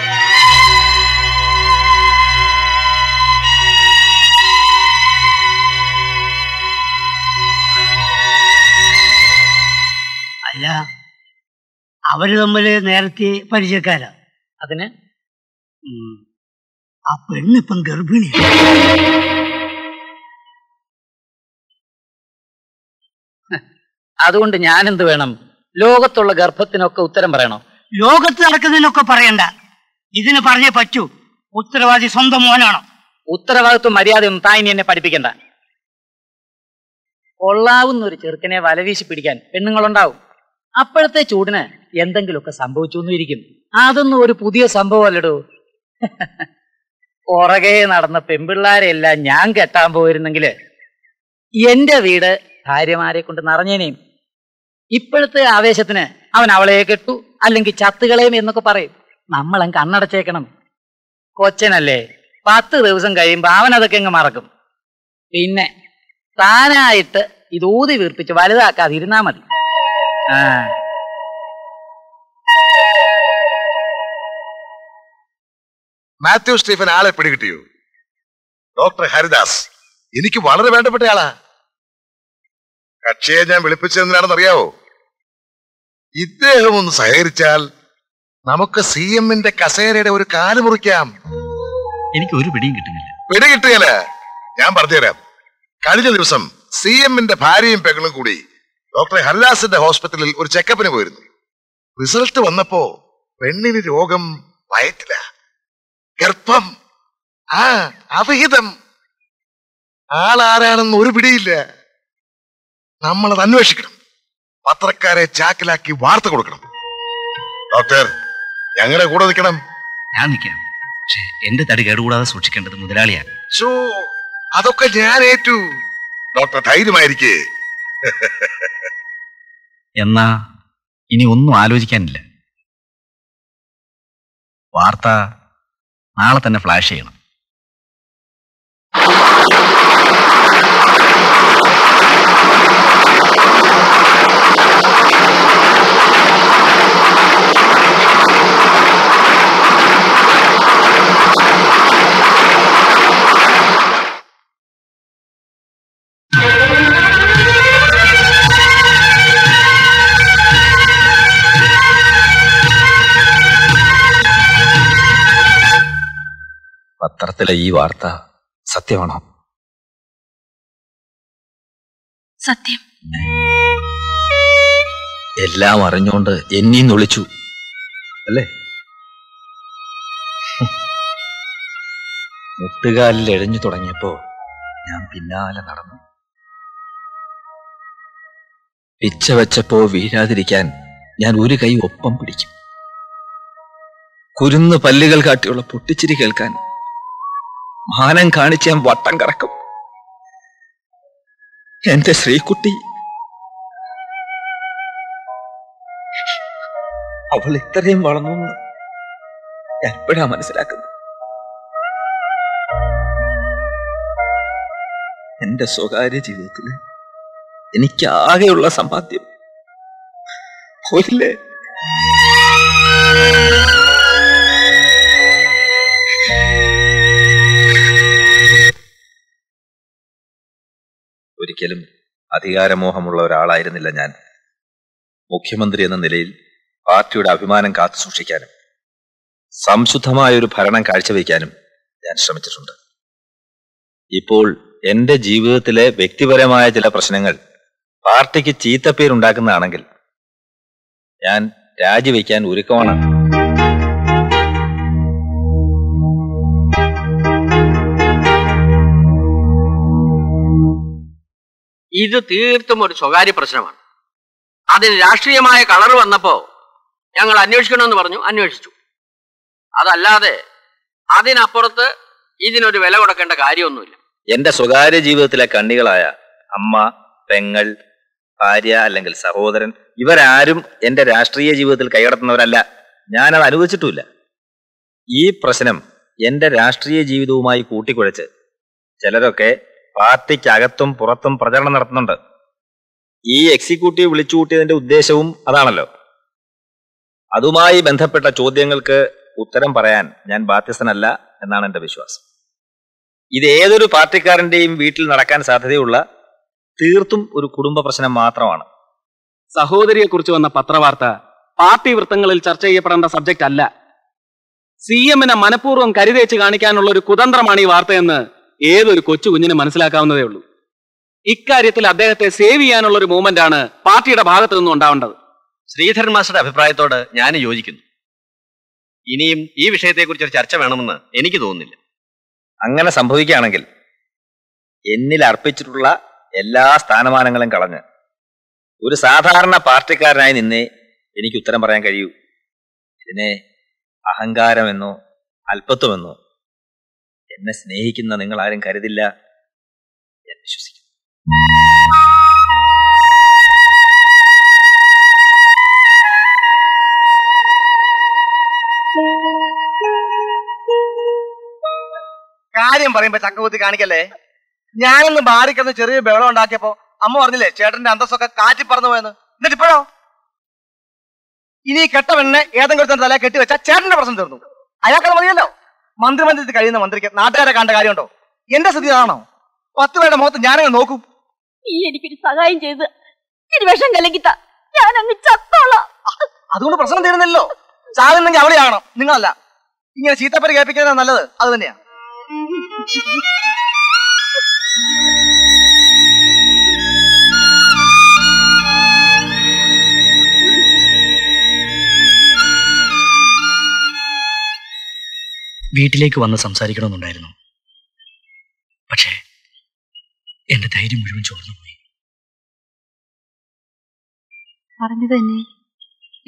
അല്ല, അവര് തമ്മില് നേരത്തെ പരിചയക്കാര. അതിന് ആ പെണ്ണിപ്പം ഗർഭിണി. അതുകൊണ്ട് ഞാനെന്ത് വേണം? ലോകത്തുള്ള ഗർഭത്തിനൊക്കെ ഉത്തരം പറയണോ? ലോകത്ത് നടക്കുന്നതിനൊക്കെ പറയണ്ട, ഇതിന് പറഞ്ഞേ പറ്റൂ. ഉത്തരവാദി സ്വന്തം മോനാണോ? ഉത്തരവാദിത്വം മര്യാദയൊന്നും താൻ ഇനി എന്നെ പഠിപ്പിക്കണ്ട. കൊള്ളാവുന്ന ഒരു ചെറുക്കനെ വലവീശി പിടിക്കാൻ പെണ്ണുങ്ങളുണ്ടാവും. അപ്പോഴത്തെ ചൂടിന് എന്തെങ്കിലുമൊക്കെ സംഭവിച്ചു ഇരിക്കും. അതൊന്നും ഒരു പുതിയ സംഭവമല്ലടോ. പുറകെ നടന്ന പെൺപിള്ളാരെല്ലാം ഞാൻ കെട്ടാൻ പോയിരുന്നെങ്കില് എന്റെ വീട് ഭാര്യമാരെ കൊണ്ട് നിറഞ്ഞേനേയും. ഇപ്പോഴത്തെ ആവേശത്തിന് അവൻ അവളെ കെട്ടു, അല്ലെങ്കിൽ ചത്തുകളെയും എന്നൊക്കെ പറയും. നമ്മളങ്ങ് കണ്ണടച്ചേക്കണം. കൊച്ചനല്ലേ, 10 ദിവസം കഴിയുമ്പോ അവൻ അതൊക്കെ അങ്ങ് മറക്കും. പിന്നെ താനായിട്ട് ഇത് ഊതി വീർപ്പിച്ച് വലുതാക്കാതിരുന്നാ മതി. മാത്യു സ്റ്റീഫൻ ആളെ പിടികിട്ടിയോ? ഡോക്ടർ ഹരിദാസ് എനിക്ക് വളരെ വേണ്ടപ്പെട്ടയാളാ. കക്ഷിയെ ഞാൻ വിളിപ്പിച്ചെന്തിനാണെന്നറിയാവോ? ഇദ്ദേഹം ഒന്ന് സഹകരിച്ചാൽ നമുക്ക് CMന്റെ കസേരയുടെ ഒരു കാല് മുറിക്കാം. എനിക്ക് ഒരു പിടിയും കിട്ടുന്നില്ല. പിടി കിട്ടുകയല്ല, ഞാൻ പറഞ്ഞുതരാം. കഴിഞ്ഞ ദിവസം CMന്റെ ഭാര്യയും പെങ്ങളും കൂടി ഡോക്ടർ ഹരിദാസിന്റെ ഹോസ്പിറ്റലിൽ ഒരു ചെക്കപ്പിന് പോയിരുന്നു. റിസൾട്ട് വന്നപ്പോ പെണ്ണിന് രോഗം വയറ്റില്ല, ഗർഭം, അവിഹിതം. ആളാരാണെന്ന് ഒരു പിടിയില്ല. നമ്മളത് അന്വേഷിക്കണം. പത്രക്കാരെ ചാക്കിലാക്കി വാർത്ത കൊടുക്കണം. ഡോക്ടർ ഞങ്ങളുടെ കൂടെ നിൽക്കണം. ഞാൻ നിൽക്കാം, പക്ഷെ എന്റെ തടി കേടുകൂടാതെ സൂക്ഷിക്കേണ്ടത് മുതലാളിയാണ്. അതൊക്കെ ഞാൻ ഏറ്റു. ഡോക്ടർ ധൈര്യമായിരിക്കേ. എന്നാ ഇനി ഒന്നും ആലോചിക്കാനില്ല. വാർത്ത നാളെ തന്നെ ഫ്ലാഷ് ചെയ്യണം. പത്രത്തിലെ ഈ വാർത്ത സത്യമാണോ? സത്യം. എല്ലാം അറിഞ്ഞുകൊണ്ട് എന്നീ നൊളിച്ചു അല്ലേ? മുട്ടുകാലിൽ എഴഞ്ഞു തുടങ്ങിയപ്പോൾ ഞാൻ പിന്നാലെ നടന്നു. പിച്ച വെച്ചപ്പോ വീഴാതിരിക്കാൻ ഞാൻ ഒരു കൈ ഒപ്പം പിടിക്കും. കുരുന്ന് പല്ലുകൾ കാട്ടിയുള്ള പൊട്ടിച്ചിരി കേൾക്കാൻ, മാനം കാണിച്ച് ഞാൻ വട്ടം കറക്കും. എന്റെ ശ്രീകുട്ടി, അവൾ ഇത്രയും വളർന്നു ഞാൻ എപ്പോഴാ മനസ്സിലാക്കുന്നു. എന്റെ സ്വകാര്യ ജീവിതത്തില് എനിക്കാകെയുള്ള സമ്പാദ്യം പോയില്ലേ? ഒരിക്കലും അധികാരമോഹമുള്ള ഒരാളായിരുന്നില്ല ഞാൻ. മുഖ്യമന്ത്രി എന്ന നിലയിൽ പാർട്ടിയുടെ അഭിമാനം കാത്തുസൂക്ഷിക്കാനും സംശുദ്ധമായൊരു ഭരണം കാഴ്ചവെക്കാനും ഞാൻ ശ്രമിച്ചിട്ടുണ്ട്. ഇപ്പോൾ എന്റെ ജീവിതത്തിലെ വ്യക്തിപരമായ ചില പ്രശ്നങ്ങൾ പാർട്ടിക്ക് ചീത്തപ്പേരുണ്ടാക്കുന്നതാണെങ്കിൽ ഞാൻ രാജിവെക്കാൻ ഒരുക്കമാണ്. ഇത് തീർത്തും ഒരു സ്വകാര്യ പ്രശ്നമാണ്. അതിന് രാഷ്ട്രീയമായ കളർ വന്നപ്പോ ഞങ്ങൾ അന്വേഷിക്കണമെന്ന് പറഞ്ഞു, അന്വേഷിച്ചു. അതല്ലാതെ അതിനപ്പുറത്ത് ഇതിനൊരു വില കൊടുക്കേണ്ട കാര്യമൊന്നുമില്ല. എന്റെ സ്വകാര്യ ജീവിതത്തിലെ കണ്ണികളായ അമ്മ, പെങ്ങൾ, ഭാര്യ അല്ലെങ്കിൽ സഹോദരൻ, ഇവരാരും എന്റെ രാഷ്ട്രീയ ജീവിതത്തിൽ കൈകടത്തുന്നവരല്ല. ഞാനത് അനുവദിച്ചിട്ടുമില്ല. ഈ പ്രശ്നം എന്റെ രാഷ്ട്രീയ ജീവിതവുമായി കൂട്ടിക്കുഴച്ച് ചിലരൊക്കെ പാർട്ടിക്കകത്തും പുറത്തും പ്രചരണം നടത്തുന്നുണ്ട്. ഈ എക്സിക്യൂട്ടീവ് വിളിച്ചു കൂട്ടിയതിന്റെ ഉദ്ദേശവും അതാണല്ലോ. അതുമായി ബന്ധപ്പെട്ട ചോദ്യങ്ങൾക്ക് ഉത്തരം പറയാൻ ഞാൻ ബാധ്യസ്ഥനല്ല എന്നാണ് എന്റെ വിശ്വാസം. ഇത് ഏതൊരു പാർട്ടിക്കാരന്റെയും വീട്ടിൽ നടക്കാൻ സാധ്യതയുള്ള തീർത്തും ഒരു കുടുംബ പ്രശ്നം മാത്രമാണ്. സഹോദരിയെക്കുറിച്ച് വന്ന പത്രവാർത്ത പാർട്ടി വൃത്തങ്ങളിൽ ചർച്ച ചെയ്യപ്പെടേണ്ട സബ്ജക്റ്റ് അല്ല. CM-നെ മനഃപൂർവ്വം കരുതേച്ച് കാണിക്കാനുള്ള ഒരു കുതന്ത്രമാണ് ഈ വാർത്തയെന്ന് ഏതൊരു കൊച്ചുകുഞ്ഞിന് മനസ്സിലാക്കാവുന്നതേ ഉള്ളൂ. ഇക്കാര്യത്തിൽ അദ്ദേഹത്തെ സേവ് ചെയ്യാനുള്ള ഒരു മൂവ്മെന്റ് ആണ് പാർട്ടിയുടെ ഭാഗത്തു നിന്നും ഉണ്ടാവേണ്ടത്. ശ്രീധരൻ മാസ്റ്ററുടെ അഭിപ്രായത്തോട് ഞാൻ യോജിക്കുന്നു. ഇനിയും ഈ വിഷയത്തെക്കുറിച്ച് ഒരു ചർച്ച വേണമെന്ന് എനിക്ക് തോന്നുന്നില്ല. അങ്ങനെ സംഭവിക്കുകയാണെങ്കിൽ എന്നിൽ അർപ്പിച്ചിട്ടുള്ള എല്ലാ സ്ഥാനമാനങ്ങളും കളഞ്ഞ് ഒരു സാധാരണ പാർട്ടിക്കാരനായി നിന്നേ എനിക്ക് ഉത്തരം പറയാൻ കഴിയൂ. ഇതിനെ അഹങ്കാരമെന്നോ അല്പത്വമെന്നോ എന്നെ സ്നേഹിക്കുന്ന നിങ്ങൾ ആരും കരുതില്ല ഞാൻ വിശ്വസിക്കുന്നു. കാര്യം പറയുമ്പോ ചക്കകൂത്തി കാണിക്കല്ലേ. ഞാനൊന്ന് ബാറിക്കുന്ന ചെറിയ ബഹളം ഉണ്ടാക്കിയപ്പോ അമ്മ പറഞ്ഞില്ലേ ചേട്ടന്റെ അന്തസ്സൊക്കെ കാറ്റി പറന്നു പോയെന്ന്. എന്നിട്ട് ഇപ്പോഴോ ഇനി കെട്ടവെണ്ണെ ഏതെങ്കിലും തല കെട്ടിവെച്ച ചേട്ടന്റെ പ്രശ്നം തീർന്നു. അയാൾക്കത് മതിയല്ലോ. മന്ത്രിമന്ദിരത്തിൽ കഴിയുന്ന മന്ത്രിക്ക് നാട്ടുകാരെ കാണേണ്ട കാര്യമുണ്ടോ? എന്റെ സ്ഥിതി ആണോ? 10 പേരുടെ മുഖത്ത് ഞാനങ്ങ് നോക്കും. ഈ എനിക്കൊരു സഹായം ചെയ്ത് വിഷം കലക്കി ചത്തോളാം. അതുകൊണ്ട് പ്രശ്നം തീരുന്നില്ലല്ലോ. ചാകുന്നെങ്കിൽ അവിടെ ആകണം, നിങ്ങളല്ല. ഇങ്ങനെ ചീത്തപ്പേര് കേൾപ്പിക്കുന്ന നല്ലത് അത് തന്നെയാ. വീട്ടിലേക്ക് വന്ന് സംസാരിക്കണമെന്നുണ്ടായിരുന്നു, പക്ഷേ എന്റെ ധൈര്യം മുഴുവൻ ചോർന്നുപോയി. പറഞ്ഞത് തന്നെ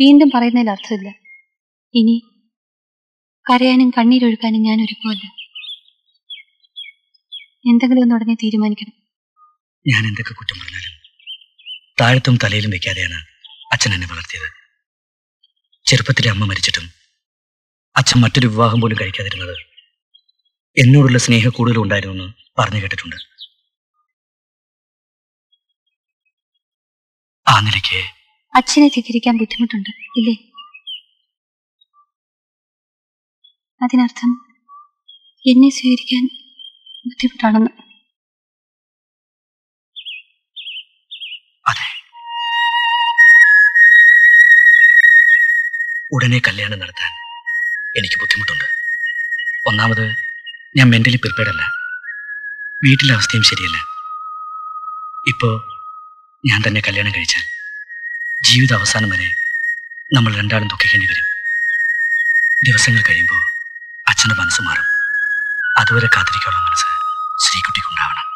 വീണ്ടും പറയുന്നതിൽ അർത്ഥമില്ല. ഇനി കരയാനും കണ്ണീരൊഴുക്കാനും ഞാൻ ഒരുക്കമല്ല. എന്തെങ്കിലും ഒന്ന് ഉടനെ തീരുമാനിക്കണം. ഞാൻ എന്തൊക്കെ കുറ്റം പറഞ്ഞാലും താഴത്തും തലയിലും വെക്കാതെയാണ് അച്ഛൻ എന്നെ വളർത്തിയത്. ചെറുപ്പത്തിലെ അമ്മ മരിച്ചിട്ടും അച്ഛൻ മറ്റൊരു വിവാഹം പോലും കഴിക്കാതിരുന്നത് എന്നോടുള്ള സ്നേഹം കൂടുതൽ ഉണ്ടായിരുന്നു എന്ന് പറഞ്ഞു കേട്ടിട്ടുണ്ട്. ആ നിലയ്ക്ക് അച്ഛനെ ധിക്കരിക്കാൻ ബുദ്ധിമുട്ടുണ്ട് ഇല്ലേ? അതിനർത്ഥം എന്നെ സ്വീകരിക്കാൻ ബുദ്ധിമുട്ടാണെന്ന്. അതെ, ഉടനെ കല്യാണം നടത്താൻ എനിക്ക് ബുദ്ധിമുട്ടുണ്ട്. ഒന്നാമത് ഞാൻ മെന്റലി പ്രിപ്പയർഡ് അല്ല. വീട്ടിലെ അവസ്ഥയും ശരിയല്ല. ഇപ്പോൾ ഞാൻ തന്നെ കല്യാണം കഴിച്ചാൽ ജീവിത അവസാനം വരെ നമ്മൾ രണ്ടാളും ദുഃഖിക്കേണ്ടി വരും. ദിവസങ്ങൾ കഴിയുമ്പോൾ അച്ഛൻ്റെ മനസ്സ് മാറും. അതുവരെ കാത്തിരിക്കാനുള്ള മനസ്സ് ശ്രീകുട്ടിക്കുണ്ടാവണം.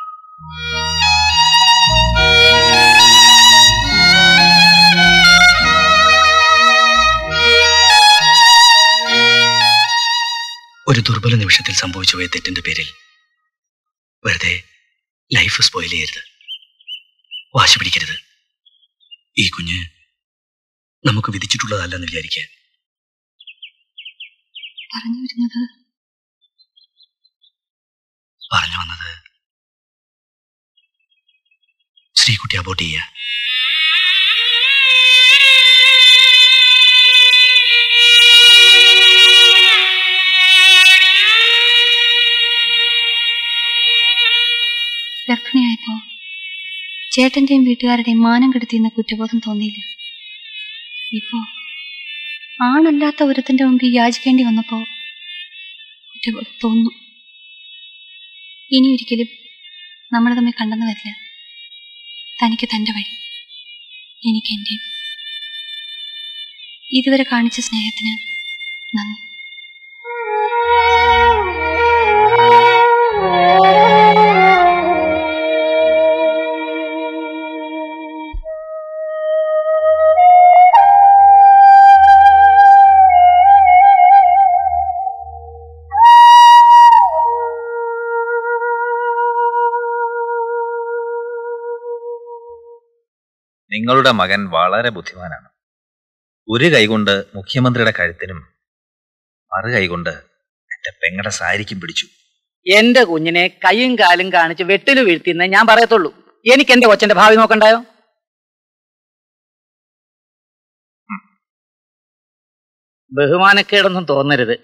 ഒരു ദുർബല നിമിഷത്തിൽ സംഭവിച്ചു പോയ തെറ്റിൻ്റെ പേരിൽ വെറുതെ ലൈഫ് സ്പോയിൽ ചെയ്യരുത്, വാശി പിടിക്കരുത്. ഈ കുഞ്ഞ് നമുക്ക് വിധിച്ചിട്ടുള്ളതല്ലെന്ന് വിചാരിക്കുക. പറഞ്ഞു വന്നത് ശ്രീകുട്ടി അബോട്ട് ചെയ്യുക. ഗർഭിണിയായപ്പോ ചേട്ടന്റെയും വീട്ടുകാരുടെയും മാനം കെടുത്തിയെന്ന കുറ്റബോധം തോന്നിയില്ല. ഇപ്പോ ആണല്ലാത്ത ഒരുത്തിന്റെ മുമ്പിൽ യാചിക്കേണ്ടി വന്നപ്പോ കുറ്റബോധം തോന്നുന്നു. ഇനി ഒരിക്കലും നമ്മൾ തമ്മിൽ കണ്ടെന്ന് വരില്ല. തനിക്ക് തൻ്റെ വഴി, എനിക്ക് എൻ്റെയും. ഇതുവരെ കാണിച്ച സ്നേഹത്തിന് നന്ദി. നിങ്ങളുടെ മകൻ വളരെ ബുദ്ധിമാനാണ്. ഒരു കൈകൊണ്ട് മുഖ്യമന്ത്രിയുടെ കഴുത്തിനും മറു കൈകൊണ്ട് എന്റെ പെങ്ങളുടെ സാരിക്കും പിടിച്ചു. എന്റെ കുഞ്ഞിനെ കൈയും കാലും കാണിച്ച് വെട്ടില് വീഴ്ത്തിയെന്ന് ഞാൻ പറയത്തുള്ളൂ. എനിക്ക് എന്റെ കൊച്ചന്റെ ഭാവി നോക്കണ്ടായോ? ബഹുമാനക്കേടൊന്നും തോന്നരുത്.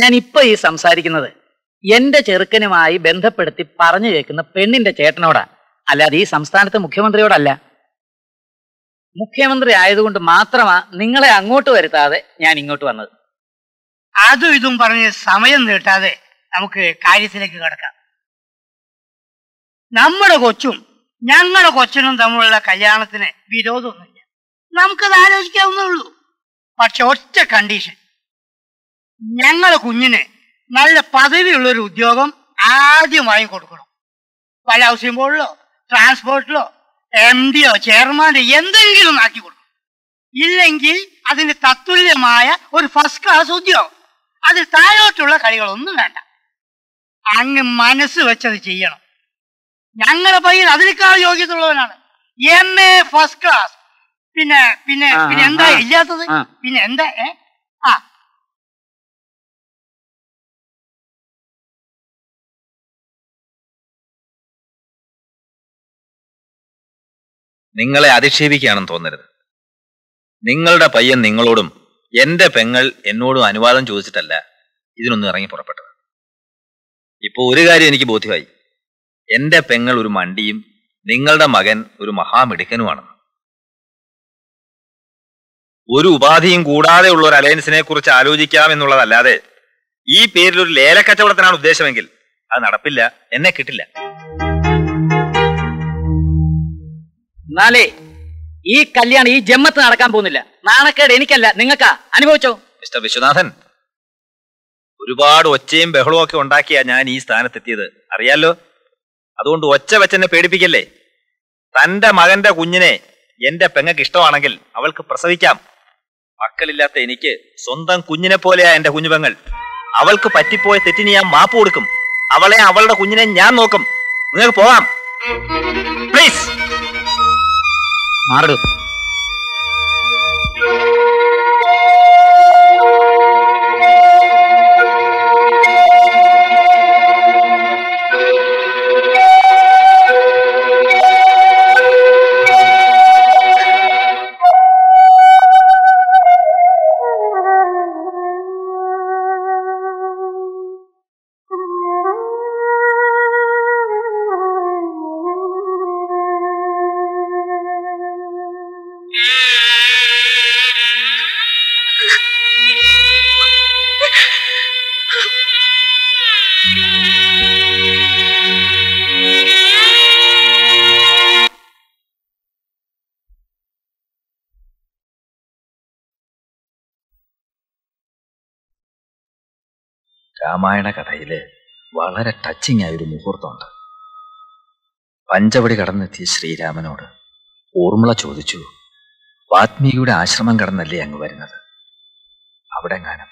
ഞാൻ ഇപ്പൊ ഈ സംസാരിക്കുന്നത് എന്റെ ചെറുക്കനുമായി ബന്ധപ്പെടുത്തി പറഞ്ഞു കേൾക്കുന്ന പെണ്ണിന്റെ ചേട്ടനോടാ, അല്ലാതെ ഈ സംസ്ഥാനത്തെ മുഖ്യമന്ത്രിയോടല്ല. മുഖ്യമന്ത്രി ആയതുകൊണ്ട് മാത്രമാ നിങ്ങളെ അങ്ങോട്ട് വരുത്താതെ ഞാൻ ഇങ്ങോട്ട് വന്നത്. അതും ഇതും പറഞ്ഞ് സമയം നീട്ടാതെ നമുക്ക് കാര്യത്തിലേക്ക് കിടക്കാം. നമ്മുടെ കൊച്ചും ഞങ്ങളുടെ കൊച്ചനും തമ്മിലുള്ള കല്യാണത്തിന് വിരോധമൊന്നുമില്ല. നമുക്കത് ആലോചിക്കാവുന്നേ ഉള്ളൂ. പക്ഷെ ഒറ്റ കണ്ടീഷൻ, ഞങ്ങളുടെ കുഞ്ഞിന് നല്ല പദവിയുള്ളൊരു ഉദ്യോഗം ആദ്യം വാങ്ങിക്കൊടുക്കണം. പല ഹൗസിംഗ് ബോർഡിലോ ട്രാൻസ്പോർട്ടിലോ MD-യോ ചെയർമാനോ എന്തെങ്കിലും ആക്കി കൊടുക്കും. ഇല്ലെങ്കിൽ അതിന് തത്തുല്യമായ ഒരു ഫസ്റ്റ് ക്ലാസ് ഉദ്യോഗം. അതിൽ താഴോട്ടുള്ള കളികളൊന്നും വേണ്ട. അങ്ങ് മനസ്സ് വെച്ചത് ചെയ്യണം. ഞങ്ങളുടെ പയ്യൻ അതിനേക്കാൾ യോഗ്യത ഉള്ളവനാണ്. MA first class. പിന്നെ പിന്നെ പിന്നെ എന്താ ഇല്ലാത്തത്? പിന്നെ എന്താ? നിങ്ങളെ അധിക്ഷേപിക്കുകയാണെന്ന് തോന്നരുത്. നിങ്ങളുടെ പയ്യൻ നിങ്ങളോടും എൻ്റെ പെങ്ങൾ എന്നോടും അനുവാദം ചോദിച്ചിട്ടല്ല ഇതിനൊന്നും ഇറങ്ങി പുറപ്പെട്ടത്. ഇപ്പോൾ ഒരു കാര്യം എനിക്ക് ബോധ്യമായി, എൻ്റെ പെങ്ങൾ ഒരു മണ്ടിയും നിങ്ങളുടെ മകൻ ഒരു മഹാമിടുക്കനുമാണെന്ന്. ഒരു ഉപാധിയും കൂടാതെ ഉള്ള ഒരു അലയൻസിനെ കുറിച്ച് ആലോചിക്കാം എന്നുള്ളതല്ലാതെ ഈ പേരിൽ ഒരു ലേലക്കച്ചവടത്തിനാണ് ഉദ്ദേശമെങ്കിൽ അത് നടപ്പില്ല, എന്നെ കിട്ടില്ല. എന്നാലേ ഈ കല്യാണം ഈ ജന്മത്ത് നടക്കാൻ പോകുന്നില്ല. നാണക്കേട് എനിക്കല്ല, നിങ്ങൾക്കാ. അനുഭവിച്ചോ മിസ്റ്റർ വിശ്വനാഥൻ. ഒരുപാട് ഒച്ചയും ബഹളവും ഒക്കെ ഉണ്ടാക്കിയാ ഞാൻ ഈ സ്ഥാനത്തെത്തിയത്, അറിയാലോ. അതുകൊണ്ട് ഒച്ച വെച്ചെന്നെ പേടിപ്പിക്കല്ലേ. തന്റെ മകന്റെ കുഞ്ഞിനെ എന്റെ പെങ്ങൾക്ക് ഇഷ്ടമാണെങ്കിൽ അവൾക്ക് പ്രസവിക്കാം. മക്കളില്ലാത്ത എനിക്ക് സ്വന്തം കുഞ്ഞിനെ പോലെയാ എന്റെ കുഞ്ഞു പെങ്ങൾ. അവൾക്ക് പറ്റിപ്പോയ തെറ്റിന് ഞാൻ മാപ്പ് കൊടുക്കും. അവളെ അവളുടെ കുഞ്ഞിനെ ഞാൻ നോക്കും. നിങ്ങൾക്ക് പോകാം, പ്ലീസ്. മാറു. രാമായണ കഥയിൽ വളരെ ടച്ചിങ് ആയൊരു മുഹൂർത്തമുണ്ട്. പഞ്ചവടി കടന്നെത്തിയ ശ്രീരാമനോട് ഊർമിള ചോദിച്ചു, വാത്മീകിയുടെ ആശ്രമം കടന്നല്ലേ അങ്ങ് വരുന്നത്? അവിടെ എങ്ങാനും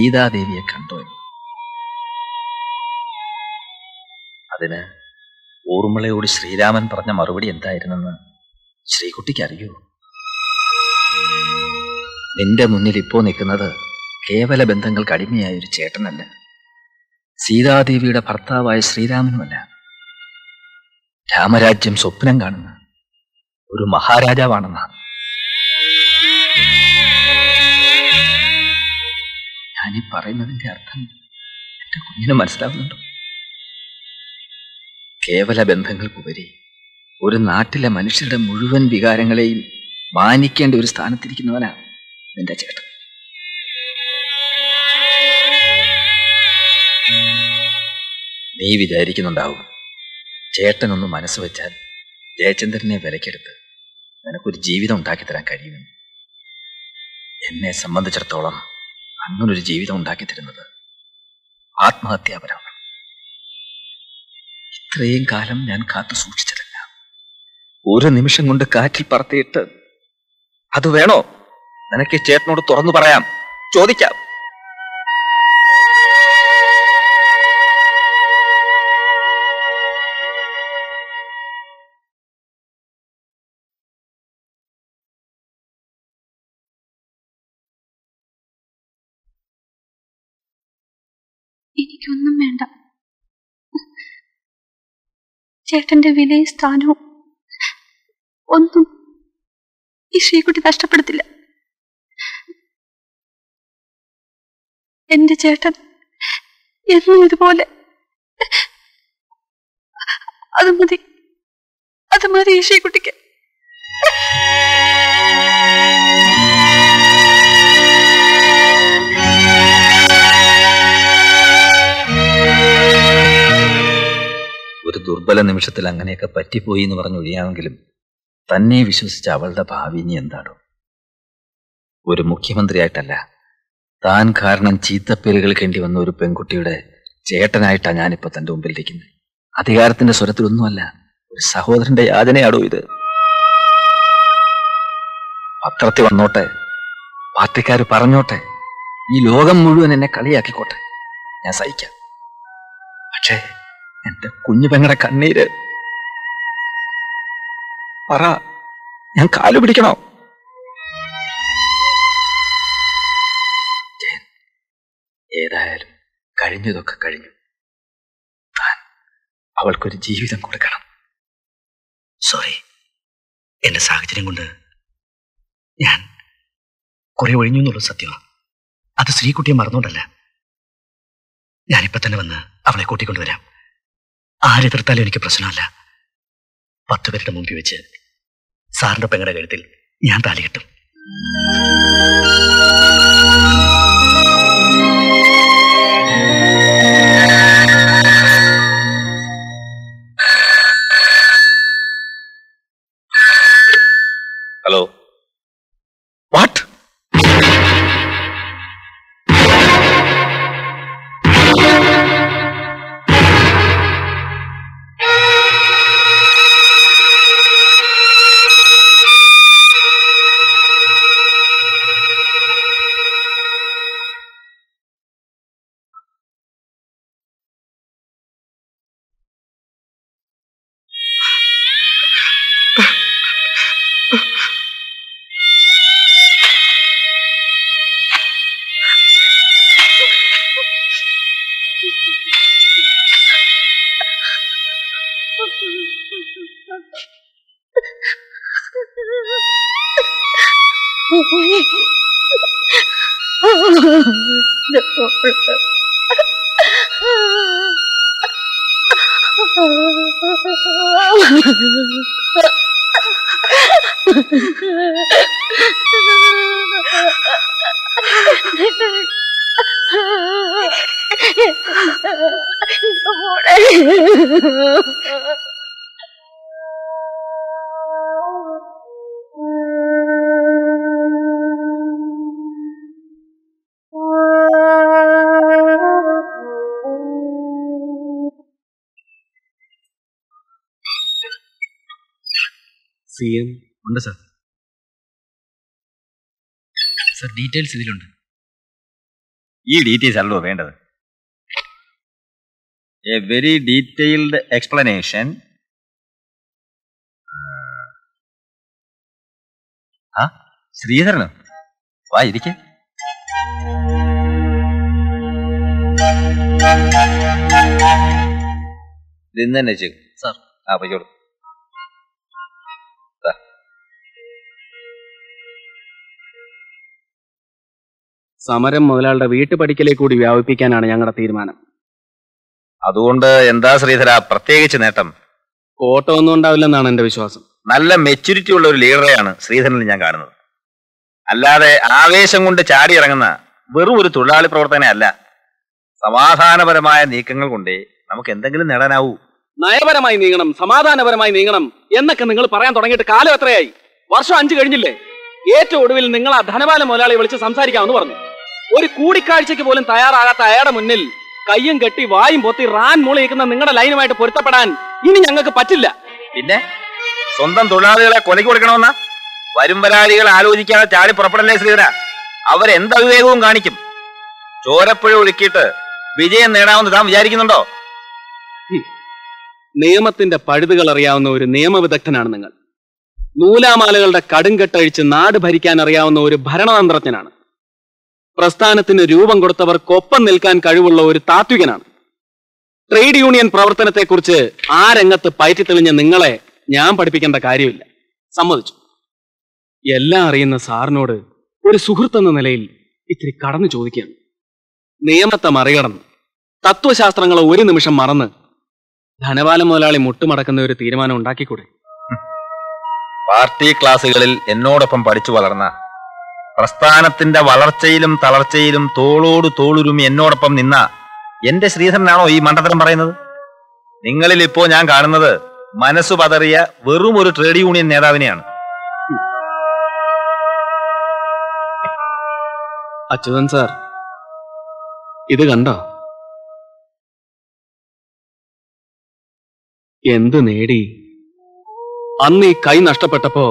സീതാദേവിയെ കണ്ടോ എന്ന്. അതിന് ഊർമിളയോട് ശ്രീരാമൻ പറഞ്ഞ മറുപടി എന്തായിരുന്നെന്ന് ശ്രീകുട്ടിക്ക് അറിയൂ. നിന്റെ മുന്നിൽ ഇപ്പോൾ നിൽക്കുന്നത് കേവല ബന്ധങ്ങൾക്ക് അടിമയായ ഒരു ചേട്ടനല്ല, സീതാദേവിയുടെ ഭർത്താവായ ശ്രീരാമനുമല്ല, രാമരാജ്യം സ്വപ്നം കാണുന്ന ഒരു മഹാരാജാവാണെന്നാണ്. ഞാനീ പറയുന്നതിൻ്റെ അർത്ഥം എൻ്റെ കുഞ്ഞിന് മനസ്സിലാവുന്നുണ്ടോ? കേവല ബന്ധങ്ങൾക്കുപരി ഒരു നാട്ടിലെ മനുഷ്യരുടെ മുഴുവൻ വികാരങ്ങളെയും മാനിക്കേണ്ട ഒരു സ്ഥാനത്തിരിക്കുന്നവനാണ് നിന്റെ ചേട്ടൻ. നീ വിചാരിക്കുന്നുണ്ടാവും ചേട്ടനൊന്ന് മനസ്സ് വെച്ചാൽ ജയചന്ദ്രനെ വിലക്കെടുത്ത് നിനക്കൊരു ജീവിതം ഉണ്ടാക്കി തരാൻ കഴിയുമെന്ന്. എന്നെ സംബന്ധിച്ചിടത്തോളം അങ്ങനൊരു ജീവിതം ഉണ്ടാക്കി തരുന്നത് ആത്മഹത്യാപരമാണ്. ഇത്രയും കാലം ഞാൻ കാത്തു സൂക്ഷിച്ചതല്ല, ഒരു നിമിഷം കൊണ്ട് കാറ്റിൽ പറത്തിയിട്ട്. അത് വേണോ നിനക്ക്? ചേട്ടനോട് തുറന്നു പറയാം, ചോദിക്കാം. എനിക്കൊന്നും വേണ്ട, ചേട്ടന്റെ വിലയും സ്ഥാനവും ഒന്നും ഈ ശ്രീകുട്ടി നഷ്ടപ്പെടുത്തില്ല. എന്റെ ചേട്ടൻ എന്നും ഇതുപോലെ, അത് മതി, അത് മതി ഈ ശ്രീകുട്ടിക്ക്. ഒരു ദുർബല നിമിഷത്തിൽ അങ്ങനെയൊക്കെ പറ്റിപ്പോയി എന്ന് പറഞ്ഞൊഴിയാമെങ്കിലും തന്നെ വിശ്വസിച്ച അവളുടെ ഭാവി ഇനി എന്താണോ? ഒരു മുഖ്യമന്ത്രിയായിട്ടല്ല, താൻ കാരണം ചീത്തപ്പേരുകൾക്കേണ്ടി വന്ന ഒരു പെൺകുട്ടിയുടെ ചേട്ടനായിട്ടാണ് ഞാനിപ്പോൾ തൻ്റെ മുമ്പിലിരിക്കുന്നത്. അധികാരത്തിന്റെ സ്വരത്തിലൊന്നുമല്ല, ഒരു സഹോദരന്റെ യാതനയാണോ ഇത്? പത്രത്തിൽ വന്നോട്ടെ, പാർട്ടിക്കാർ പറഞ്ഞോട്ടെ, ഈ ലോകം മുഴുവൻ എന്നെ കളിയാക്കിക്കോട്ടെ, ഞാൻ സഹിക്കാം. പക്ഷേ എന്റെ കുഞ്ഞു പെങ്ങളുടെ കണ്ണീര്, പറ, ഞാൻ കാലു പിടിക്കണോ? ഏതായാലും കഴിഞ്ഞതൊക്കെ കഴിഞ്ഞു. താൻ അവൾക്കൊരു ജീവിതം കൊടുക്കണം. സോറി, എന്റെ സാഹചര്യം കൊണ്ട് ഞാൻ കുറെ ഒഴിഞ്ഞു എന്നുള്ളത് സത്യമാണ്. അത് ശ്രീകുട്ടിയെ മറന്നുകൊണ്ടല്ല. ഞാനിപ്പോ തന്നെ വന്ന് അവളെ കൂട്ടിക്കൊണ്ടുവരാം. ആരെതിർത്താലും എനിക്ക് പ്രശ്നമല്ല. 10 പേരുടെ മുമ്പിൽ വെച്ച് സാറിന്റെ പെങ്ങളുടെ കഴുത്തിൽ ഞാൻ താലി കെട്ടും. Hello, what? CM ഉണ്ട് സാർ. സാർ ഡീറ്റെയിൽസ് ഇതിലുണ്ട്. ഈ ഡീറ്റെയിൽസ് അല്ലോ വേണ്ടത്. A very detailed explanation. ആ ശ്രീധരനോ, വാ ഇരിക്കേ. ഇതിന്ന് തന്നെ ചെയ്യും സാർ. ആ പോയിക്കോളൂ. സമരം മുതലാളുടെ വീട്ടുപടിക്കലേക്ക് കൂടി വ്യാപിപ്പിക്കാനാണ് ഞങ്ങളുടെ തീരുമാനം. അതുകൊണ്ട് എന്താ ശ്രീധര പ്രത്യേകിച്ച് നേട്ടം? കോട്ടൊന്നും ഉണ്ടാവില്ലെന്നാണ് എന്റെ വിശ്വാസം. നല്ല മെച്യൂരിറ്റി ഉള്ള ഒരു ലീഡറെയാണ് ശ്രീധരനിൽ ഞാൻ കാണുന്നത്. അല്ലാതെ ആവേശം കൊണ്ട് ചാടി ഇറങ്ങുന്ന വെറും ഒരു തൊഴിലാളി പ്രവർത്തന അല്ല. സമാധാനപരമായ നീക്കങ്ങൾ കൊണ്ടേ നമുക്ക് എന്തെങ്കിലും നേടാനാവൂ. നയപരമായി നീങ്ങണം, സമാധാനപരമായി നീങ്ങണം എന്നൊക്കെ നിങ്ങൾ പറയാൻ തുടങ്ങിയിട്ട് കാലം എത്രയായി? വർഷം 5 കഴിഞ്ഞില്ലേ? ഏറ്റവും ഒടുവിൽ നിങ്ങൾ ആ ധനപാല മുതലാളി വിളിച്ച് സംസാരിക്കാമെന്ന് പറഞ്ഞു. ഒരു കൂടിക്കാഴ്ചയ്ക്ക് പോലും തയ്യാറാകാത്ത അയാളുടെ മുന്നിൽ കയ്യും കെട്ടി വായും പൊത്തി റാൻ മൂളിയിക്കുന്ന നിങ്ങളുടെ ലൈനുമായിട്ട് പൊരുത്തപ്പെടാൻ ഇനി ഞങ്ങൾക്ക് പറ്റില്ല. പിന്നെ സ്വന്തം തൊഴിലാളികളെ കൊലയ്ക്ക് കൊടുക്കണമെന്ന വരും വരാളികൾ ആലോചിക്കാതെ ചാടി പുറപ്പെടലേ ശ്രീധര. അവരെന്ത് അവിവേകവും കാണിക്കും. ചോരപ്പുഴ ഒഴുക്കിയിട്ട് വിജയം നേടാമെന്ന് താൻ വിചാരിക്കുന്നുണ്ടോ? നിയമത്തിന്റെ പഴുതുകൾ അറിയാവുന്ന ഒരു നിയമവിദഗ്ധനാണ് നിങ്ങൾ. നൂലാമാലകളുടെ കടുംകെട്ടഴിച്ച് നാട് ഭരിക്കാൻ അറിയാവുന്ന ഒരു ഭരണതന്ത്രജ്ഞനാണ്. പ്രസ്ഥാനത്തിന് രൂപം കൊടുത്തവർക്കൊപ്പം നിൽക്കാൻ കഴിവുള്ള ഒരു താത്വികനാണ്. ട്രേഡ് യൂണിയൻ പ്രവർത്തനത്തെക്കുറിച്ച് ആ രംഗത്ത് പയറ്റി തെളിഞ്ഞ നിങ്ങളെ ഞാൻ പഠിപ്പിക്കേണ്ട കാര്യമില്ല. സമ്മതിച്ചു. എല്ലാം അറിയുന്ന സാറിനോട് ഒരു സുഹൃത്തെന്ന നിലയിൽ ഇത്തിരി കടന്നു ചോദിക്കുകയാണ്. നിയമത്തെ മറികടന്ന് തത്വശാസ്ത്രങ്ങളെ ഒരു നിമിഷം മറന്ന് ധനപാല മുതലാളി മുട്ടുമടക്കുന്ന ഒരു തീരുമാനം ഉണ്ടാക്കിക്കൂടെ? പാർട്ടി ക്ലാസുകളിൽ എന്നോടൊപ്പം പഠിച്ചു വളർന്ന, പ്രസ്ഥാനത്തിന്റെ വളർച്ചയിലും തളർച്ചയിലും തോളോട് തോളുരുമി എന്നോടൊപ്പം നിന്ന എന്റെ ശ്രീധരനാണോ ഈ മണ്ടത്തരം പറയുന്നത്? നിങ്ങളിൽ ഇപ്പോ ഞാൻ കാണുന്നത് മനസ്സു പതറിയ വെറും ഒരു ട്രേഡ് യൂണിയൻ നേതാവിനെയാണ്. അച്യുതൻ സാർ ഇത് കണ്ടോ? എന്ത് നേടി? അന്ന് ഈ കൈ നഷ്ടപ്പെട്ടപ്പോ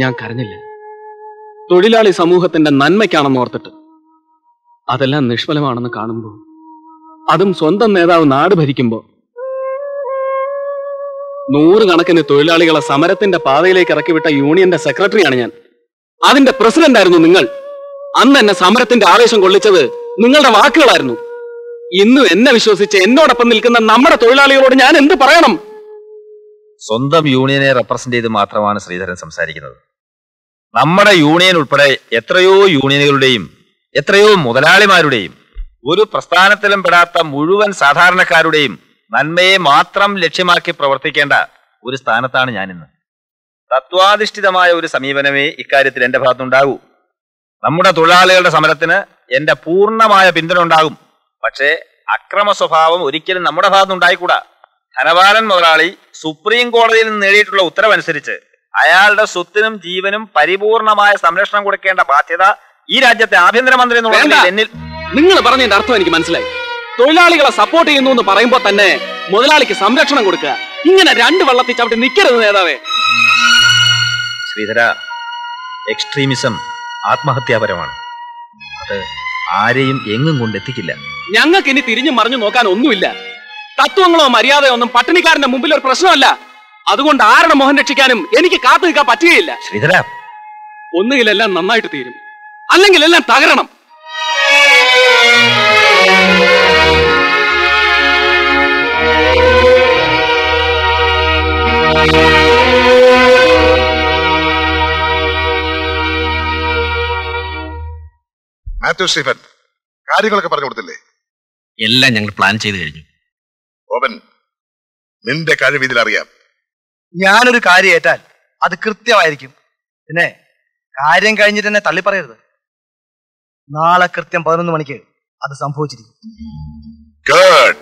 ഞാൻ കരഞ്ഞില്ല. തൊഴിലാളി സമൂഹത്തിന്റെ നന്മയ്ക്കാണെന്ന് ഓർത്തിട്ട്. അതെല്ലാം നിഷ്ഫലമാണെന്ന് കാണുമ്പോ, അതും സ്വന്തം നേതാവ് നാട് ഭരിക്കുമ്പോ, നൂറുകണക്കിന് തൊഴിലാളികളെ സമരത്തിന്റെ പാതയിലേക്ക് ഇറക്കിവിട്ട യൂണിയന്റെ സെക്രട്ടറിയാണ് ഞാൻ. അതിന്റെ പ്രസിഡന്റ് ആയിരുന്നു നിങ്ങൾ. അന്ന് എന്നെ സമരത്തിന്റെ ആവേശം കൊള്ളിച്ചത് നിങ്ങളുടെ വാക്കുകളായിരുന്നു. ഇന്നും എന്നെ വിശ്വസിച്ച് എന്നോടൊപ്പം നിൽക്കുന്ന നമ്മുടെ തൊഴിലാളികളോട് ഞാൻ എന്ത് പറയണം? സ്വന്തം യൂണിയനെ റെപ്രസെന്റ് ചെയ്ത് മാത്രമാണ് ശ്രീധരൻ സംസാരിക്കുന്നത്. നമ്മുടെ യൂണിയൻ ഉൾപ്പെടെ എത്രയോ യൂണിയനുകളുടെയും എത്രയോ മുതലാളിമാരുടെയും ഒരു പ്രസ്ഥാനത്തിലും പെടാത്ത മുഴുവൻ സാധാരണക്കാരുടെയും നന്മയെ മാത്രം ലക്ഷ്യമാക്കി പ്രവർത്തിക്കേണ്ട ഒരു സ്ഥാനത്താണ് ഞാനിന്ന്. തത്വാധിഷ്ഠിതമായ ഒരു സമീപനമേ ഇക്കാര്യത്തിൽ എന്റെ ഭാഗത്തുണ്ടാകൂ. നമ്മുടെ തൊഴിലാളികളുടെ സമരത്തിന് എന്റെ പൂർണ്ണമായ പിന്തുണ ഉണ്ടാകും. പക്ഷേ അക്രമ സ്വഭാവം ഒരിക്കലും നമ്മുടെ ഭാഗത്തുണ്ടായിക്കൂടാ. ധനപാലൻ മുതലാളി സുപ്രീം കോടതിയിൽ നിന്ന് നേടിയിട്ടുള്ള ഉത്തരവനുസരിച്ച് അയാളുടെ സ്വത്തിനും ജീവനും പരിപൂർണമായ സംരക്ഷണം കൊടുക്കേണ്ട ബാധ്യത ഈ രാജ്യത്തെ ആഭ്യന്തരമന്ത്രി എന്നുള്ള എന്നിൽ. നിങ്ങൾ പറഞ്ഞതിന്റെ അർത്ഥം എനിക്ക് മനസ്സിലായി. തൊഴിലാളികളെ സപ്പോർട്ട് ചെയ്യുന്നു എന്ന് പറയുമ്പോൾ തന്നെ മുതലാളിക്ക് സംരക്ഷണം കൊടുക്കുക, ഇങ്ങനെ രണ്ട് വള്ളത്തിൽ ചവിട്ടി നിൽക്കരുത് നേതാവേ. ശ്രീധര, എക്സ്ട്രീമിസം ആത്മഹത്യാപരമാണ്. അത് ആരെയും എങ്ങും കൊണ്ടെത്തിക്കില്ല. ഞങ്ങൾക്ക് ഇനി തിരിഞ്ഞു മറിഞ്ഞു നോക്കാൻ ഒന്നുമില്ല. തത്വങ്ങളോ മര്യാദയോ ഒന്നും പട്ടിണിക്കാരന്റെ മുമ്പിൽ ഒരു പ്രശ്നമല്ല. അതുകൊണ്ട് ആരുടെ മോഹൻ രക്ഷിക്കാനും എനിക്ക് കാത്തു നിൽക്കാൻ പറ്റുകയില്ല ശ്രീധര. ഒന്നുകിലെല്ലാം നന്നായിട്ട് തീരും, അല്ലെങ്കിൽ എല്ലാം തകരണം. മാത്യു സ്റ്റീഫൻ, കാര്യങ്ങളൊക്കെ പറഞ്ഞു കൊടുത്തില്ലേ? എല്ലാം ഞങ്ങൾ പ്ലാൻ ചെയ്ത് കഴിഞ്ഞു. റോബൻ, നിന്റെ കാര്യം ഇതിൽ അറിയാം. ഞാനൊരു കാര്യം ഏറ്റാൽ അത് കൃത്യമായിരിക്കും. പിന്നെ കാര്യം കഴിഞ്ഞിട്ട് തന്നെ തള്ളിപ്പറയരുത്. നാളെ കൃത്യം 11 മണിക്ക് അത് സംഭവിച്ചിരിക്കും. ഗുഡ്.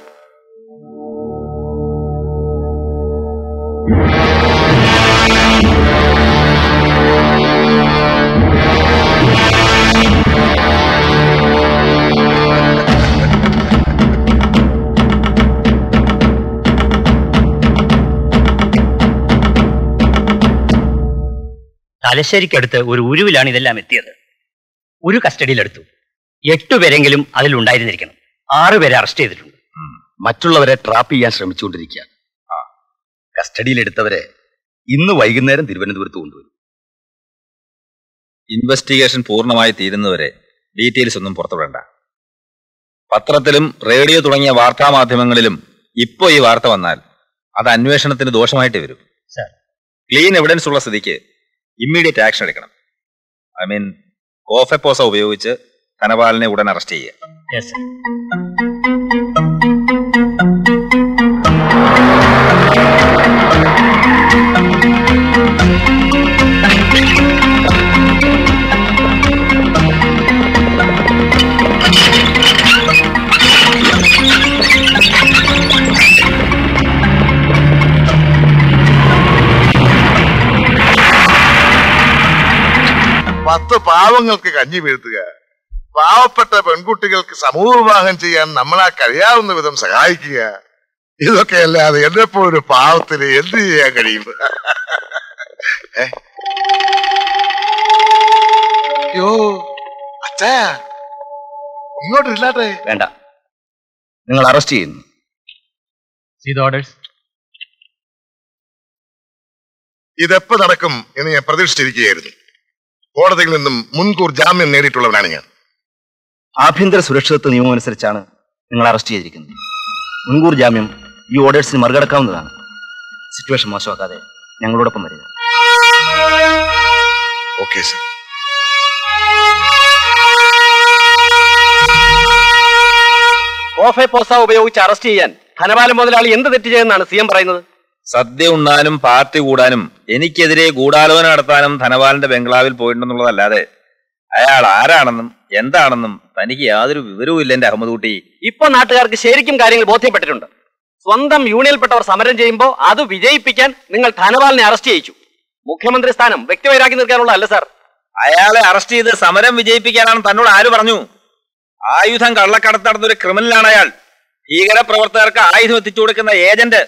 തലശ്ശേരിക്കടുത്ത് ഒരു ഉരുവിലാണ് ഇതെല്ലാം എത്തിയത്. ഒരു കസ്റ്റഡിയിലെടുത്തു. 8 പേരെങ്കിലും അതിൽ ഉണ്ടായിരുന്നിരിക്കണം. 6 പേരെ അറസ്റ്റ് ചെയ്തിട്ടുണ്ട്. മറ്റുള്ളവരെ ട്രാപ്പ് ചെയ്യാൻ ശ്രമിച്ചുകൊണ്ടിരിക്കുക. കസ്റ്റഡിയിലെടുത്തവരെ ഇന്ന് വൈകുന്നേരം തിരുവനന്തപുരത്ത് കൊണ്ടുവരും. ഇൻവെസ്റ്റിഗേഷൻ പൂർണ്ണമായി തീരുന്നവരെ ഡീറ്റെയിൽസ് ഒന്നും പുറത്തുവിടണ്ട. പത്രത്തിലും റേഡിയോ തുടങ്ങിയ വാർത്താമാധ്യമങ്ങളിലും ഇപ്പോ ഈ വാർത്ത വന്നാൽ അത് അന്വേഷണത്തിന് ദോഷമായിട്ട് വരും. ക്ലീൻ എവിഡൻസ് ഉള്ള സ്ഥിതിക്ക് ഇമ്മീഡിയറ്റ് ആക്ഷൻ എടുക്കണം. ഐ മീൻ കോഫെപ്പോസ ഉപയോഗിച്ച് ധനപാലിനെ ഉടൻ അറസ്റ്റ് ചെയ്യുക. പാവങ്ങൾക്ക് കഞ്ഞി വീഴ്ത്തുക, പാവപ്പെട്ട പെൺകുട്ടികൾക്ക് സമൂഹവിവാഹം ചെയ്യാൻ നമ്മളാ കഴിയാവുന്ന വിധം സഹായിക്കുക, ഇതൊക്കെ അല്ലാതെ എന്നെപ്പോലൊരു പാവത്തിന് എന്ത് ചെയ്യാൻ കഴിയും? ഇങ്ങോട്ടില്ലാട്ടെ. വേണ്ട, നിങ്ങൾ അറസ്റ്റ് ചെയ്യുന്നു. ഇതെപ്പോ നടക്കും എന്ന് ഞാൻ പ്രതീക്ഷിച്ചിരിക്കുകയായിരുന്നു. കോടതിയിൽ നിന്നും മുൻകൂർ ജാമ്യം നേടിയിട്ടുള്ളവനാണ് ഞാൻ. ആഭ്യന്തര സുരക്ഷിതത്വ നിയമം അനുസരിച്ചാണ് നിങ്ങൾ അറസ്റ്റ് ചെയ്തിരിക്കുന്നത്. മുൻകൂർ ജാമ്യം ഈ ഓർഡേഴ്സിന് മറികടക്കാവുന്നതാണ്. സിറ്റുവേഷൻ മോശമാക്കാതെ ഞങ്ങളോടൊപ്പം വരിക. Okay sir. കോഫെ പോസ ഉപയോഗിച്ച് അറസ്റ്റ് ചെയ്യാൻ ധനപാല മുതലാളി എന്ത് തെറ്റ് ചെയ്യുന്നതാണ് സി എം പറയുന്നത്? സദ്യ ഉണ്ണാനും പാർട്ടി കൂടാനും എനിക്കെതിരെ ഗൂഢാലോചന നടത്താനും ധനപാലിന്റെ ബംഗ്ലാവിൽ പോയിട്ടുണ്ടെന്നുള്ളതല്ലാതെ അയാൾ ആരാണെന്നും എന്താണെന്നും തനിക്ക് യാതൊരു വിവരവും ഇല്ല. എന്റെ അഹമ്മദ് കുട്ടി, ഇപ്പൊ നാട്ടുകാർക്ക് ശരിക്കും കാര്യങ്ങൾ ബോധ്യപ്പെട്ടിട്ടുണ്ട്. സ്വന്തം യൂണിയനിൽപ്പെട്ടവർ സമരം ചെയ്യുമ്പോൾ അത് വിജയിപ്പിക്കാൻ നിങ്ങൾ ധനപാലിനെ അറസ്റ്റ് ചെയ്യിച്ചു. മുഖ്യമന്ത്രി സ്ഥാനം വ്യക്തിവൈരാക്കി നിൽക്കാനുള്ള അല്ല സാർ. അയാളെ അറസ്റ്റ് ചെയ്ത് സമരം വിജയിപ്പിക്കാനാണ് തന്നോട് ആര് പറഞ്ഞു? ആയുധം കള്ളക്കടത്ത് നടന്നൊരു ക്രിമിനലാണ് അയാൾ. ഭീകരപ്രവർത്തകർക്ക് ആയുധം എത്തിച്ചു കൊടുക്കുന്ന ഏജന്റ്,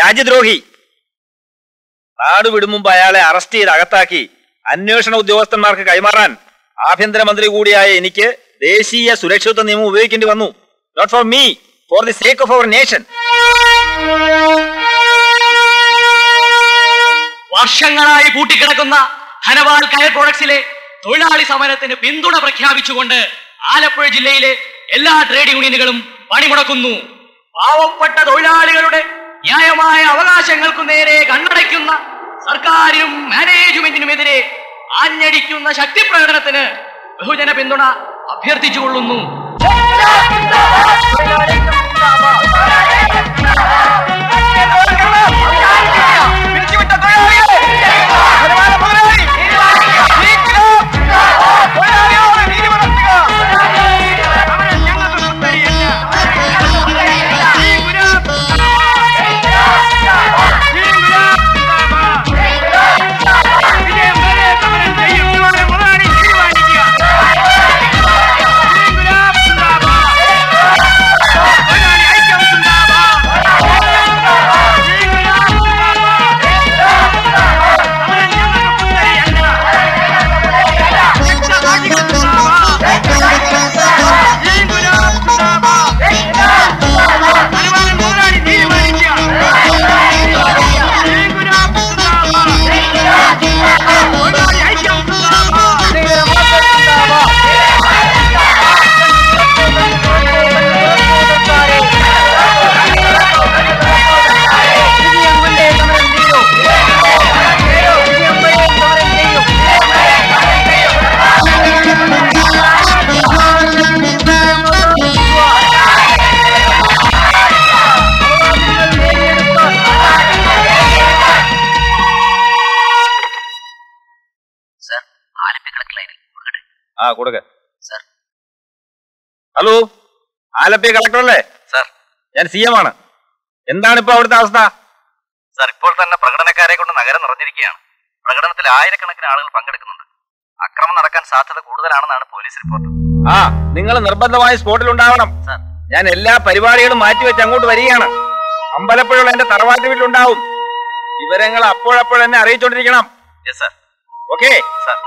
രാജ്യദ്രോഹി. നാട് വിടുമുമ്പ് അയാളെ അറസ്റ്റ് ചെയ്ത് അകത്താക്കി അന്വേഷണ ഉദ്യോഗസ്ഥന്മാർക്ക് കൈമാറാൻ ആഭ്യന്തരമന്ത്രി കൂടിയായ എനിക്ക് ദേശീയ സുരക്ഷിതത്വ നിയമം ഉപയോഗിക്കേണ്ടി വന്നു. Not for me, for the sake of our nation. വർഷങ്ങളായി പൂട്ടിക്കിടക്കുന്ന ധനപാൽ കയർ പ്രോഡക്ട്സിലെ തൊഴിലാളി സമരത്തിന് പിന്തുണ പ്രഖ്യാപിച്ചുകൊണ്ട് ആലപ്പുഴ ജില്ലയിലെ എല്ലാ ട്രേഡ് യൂണിയനുകളും പണിമുടക്കുന്നു. പാവപ്പെട്ട തൊഴിലാളികളുടെ ന്യായമായ അവകാശങ്ങൾക്കു നേരെ കണ്ണടയ്ക്കുന്ന സർക്കാരിനും മാനേജ്മെന്റിനുമെതിരെ ആഞ്ഞടിക്കുന്ന ശക്തി പ്രകടനത്തിന് ബഹുജന പിന്തുണ അഭ്യർത്ഥിച്ചുകൊള്ളുന്നു. ഹലോ, ആലപ്പി കളക്ടർ അല്ലേ? സാർ, ഞാൻ സി എം ആണ്. എന്താണ് ഇപ്പൊ അവിടുത്തെ അവസ്ഥ? സാർ, ഇപ്പോൾ തന്നെ പ്രകടനക്കാരെ കൊണ്ട് നഗരം നിറഞ്ഞിരിക്കുകയാണ്. പ്രകടനത്തിൽ ആയിരക്കണക്കിന് ആളുകൾ പങ്കെടുക്കുന്നുണ്ട്. അക്രമം നടക്കാൻ സാധ്യത കൂടുതലാണെന്നാണ് പോലീസ് റിപ്പോർട്ട്. ആ, നിങ്ങൾ നിർബന്ധമായി സ്പോട്ടിൽ ഉണ്ടാവണം. ഞാൻ എല്ലാ പരിപാടികളും മാറ്റിവെച്ച് അങ്ങോട്ട് വരികയാണ്. അമ്പലപ്പുഴയുള്ള എന്റെ തറവാട്ട് വീട്ടിലുണ്ടാവും. വിവരങ്ങൾ അപ്പോഴപ്പോഴെന്നെ അറിയിച്ചോണ്ടിരിക്കണം. Yes sir. Okay sir.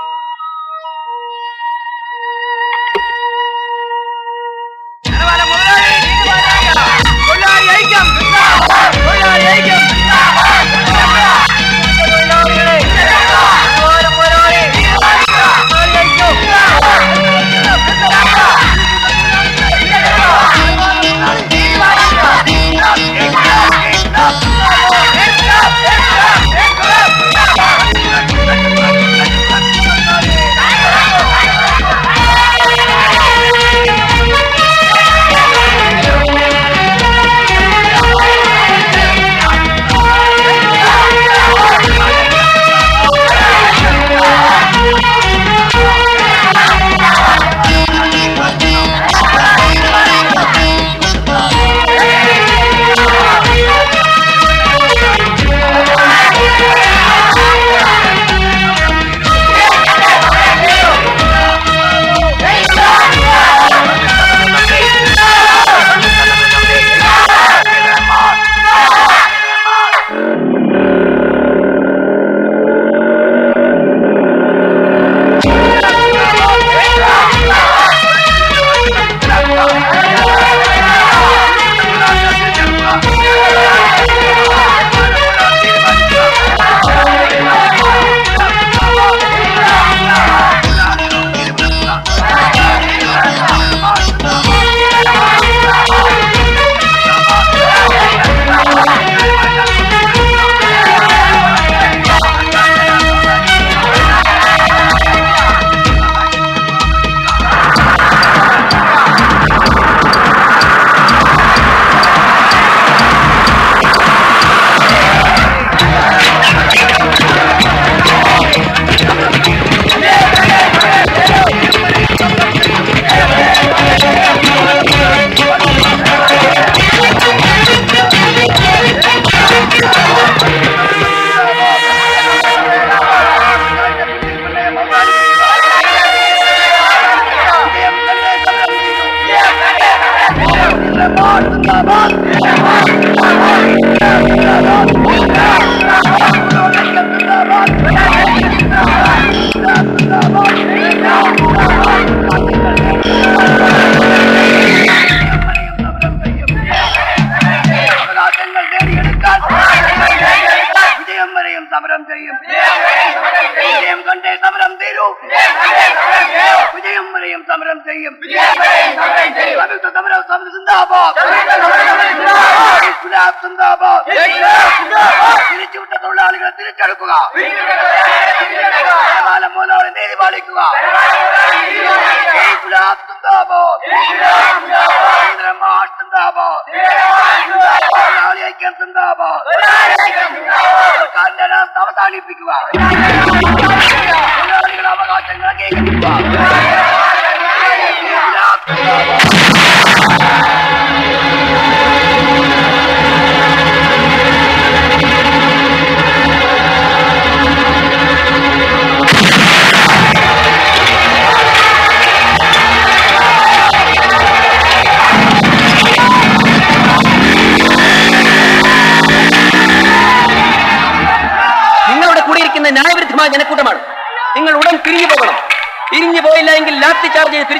It's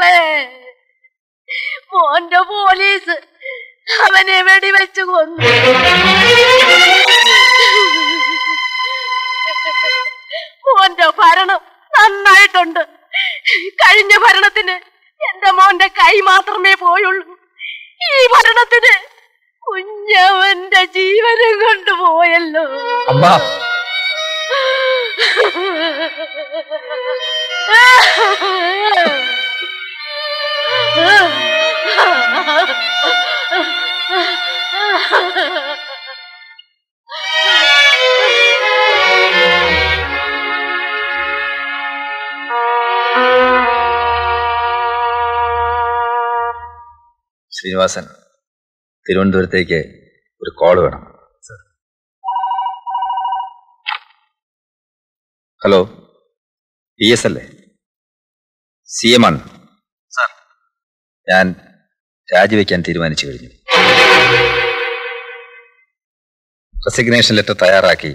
മക്കളെ, മോന്റെ പോലീസ് അവനെ വെടിവെച്ചു കൊന്നു. മോന്റെ ഭരണം നന്നായിട്ടുണ്ട്. കഴിഞ്ഞ ഭരണത്തിന് എന്റെ മോന്റെ കൈ മാത്രമേ പോയുള്ളൂ. ഈ ഭരണത്തിന് കുഞ്ഞവന്റെ ജീവനും കൊണ്ടുപോയല്ലോ. ശ്രീനിവാസൻ, തിരുവനന്തപുരത്തേക്ക് ഒരു കോള് വേണം. ഹലോ, പി എസ് അല്ലേ? സി എം ആണ് സാർ. ഞാൻ രാജിവെക്കാൻ തീരുമാനിച്ചു കഴിഞ്ഞു. റെസിഗ്നേഷൻ ലെറ്റർ തയ്യാറാക്കി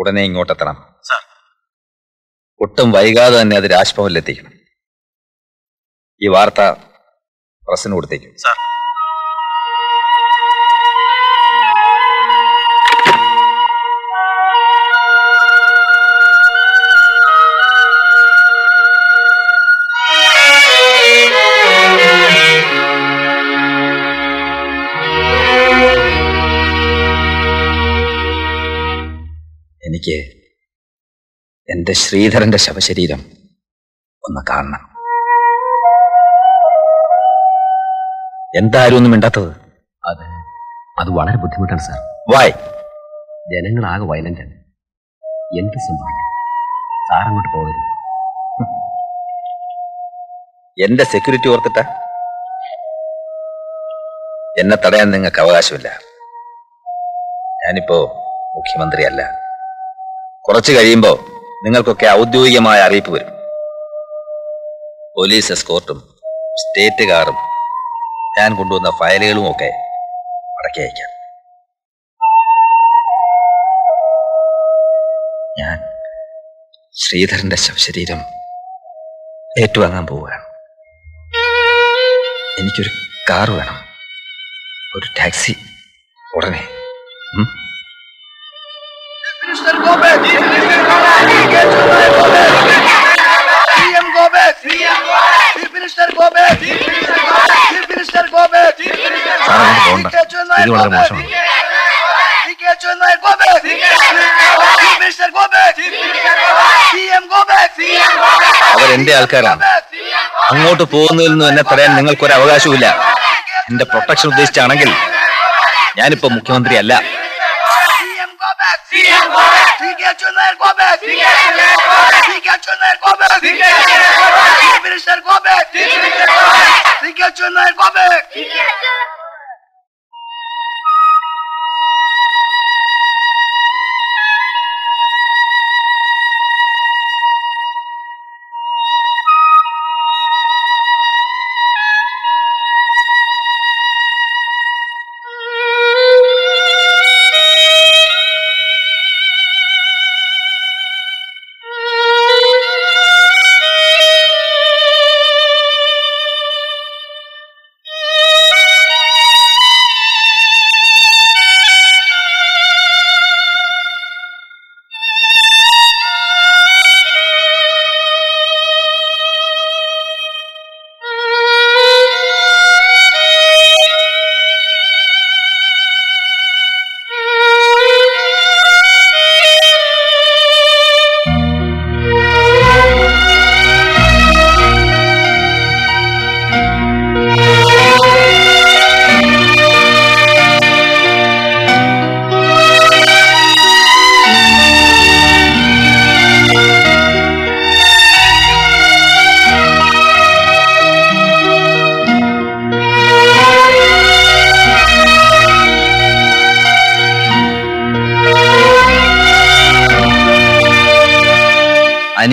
ഉടനെ ഇങ്ങോട്ടെത്തണം സാർ. ഒട്ടും വൈകാതെ തന്നെ അത് രാജ്ഭവനിലെത്തിക്കണം. ഈ വാർത്ത പ്രസിന് കൊടുത്തേക്കും സാർ. എനിക്ക് എന്റെ ശ്രീധരന്റെ ശവശരീരം ഒന്ന് കാണണം. എന്താരും ഒന്നും മിണ്ടാത്തത്? അത് വളരെ ബുദ്ധിമുട്ടാണ് സാർ. വായ്, ജനങ്ങളാകെ വയലന്റാണ്. എന്ത് സംഭവിക്കും? സാർ അങ്ങോട്ട് പോകരുത്. എന്റെ സെക്യൂരിറ്റി ഓർത്തിട്ട എന്നെ തടയാൻ നിങ്ങൾക്ക് അവകാശമില്ല. ഞാനിപ്പോ മുഖ്യമന്ത്രി അല്ല. കുറച്ചു കഴിയുമ്പോ നിങ്ങൾക്കൊക്കെ ഔദ്യോഗികമായ അറിയിപ്പ് വരും. പോലീസ് എസ്കോർട്ടും സ്റ്റേറ്റ് കാറും ഞാൻ കൊണ്ടുവന്ന ഫയലുകളും ഒക്കെ മടക്കി അയക്കാം. ഞാൻ ശ്രീധരന്റെ ശവശരീരം ഏറ്റുവാങ്ങാൻ പോവുകയാണ്. എനിക്കൊരു കാർ വേണം, ഒരു ടാക്സി ഉടനെ. അവരെന്റെ ആൾക്കാരാണ്. അങ്ങോട്ട് പോകുന്നതിൽ നിന്ന് എന്നെ തടയാൻ നിങ്ങൾക്കൊരു അവകാശവുമില്ല. എന്റെ പ്രൊട്ടക്ഷൻ ഉദ്ദേശിച്ചാണെങ്കിൽ ഞാനിപ്പോ മുഖ്യമന്ത്രി അല്ല.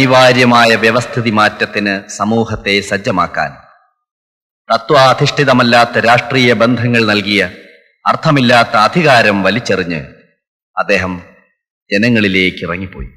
അനിവാര്യമായ വ്യവസ്ഥിതി മാറ്റത്തിന് സമൂഹത്തെ സജ്ജമാക്കാൻ തത്വാധിഷ്ഠിതമല്ലാത്ത രാഷ്ട്രീയ ബന്ധങ്ങൾ നൽകിയ അർത്ഥമില്ലാത്ത അധികാരം വലിച്ചെറിഞ്ഞ് അദ്ദേഹം ജനങ്ങളിലേക്ക് ഇറങ്ങിപ്പോയി.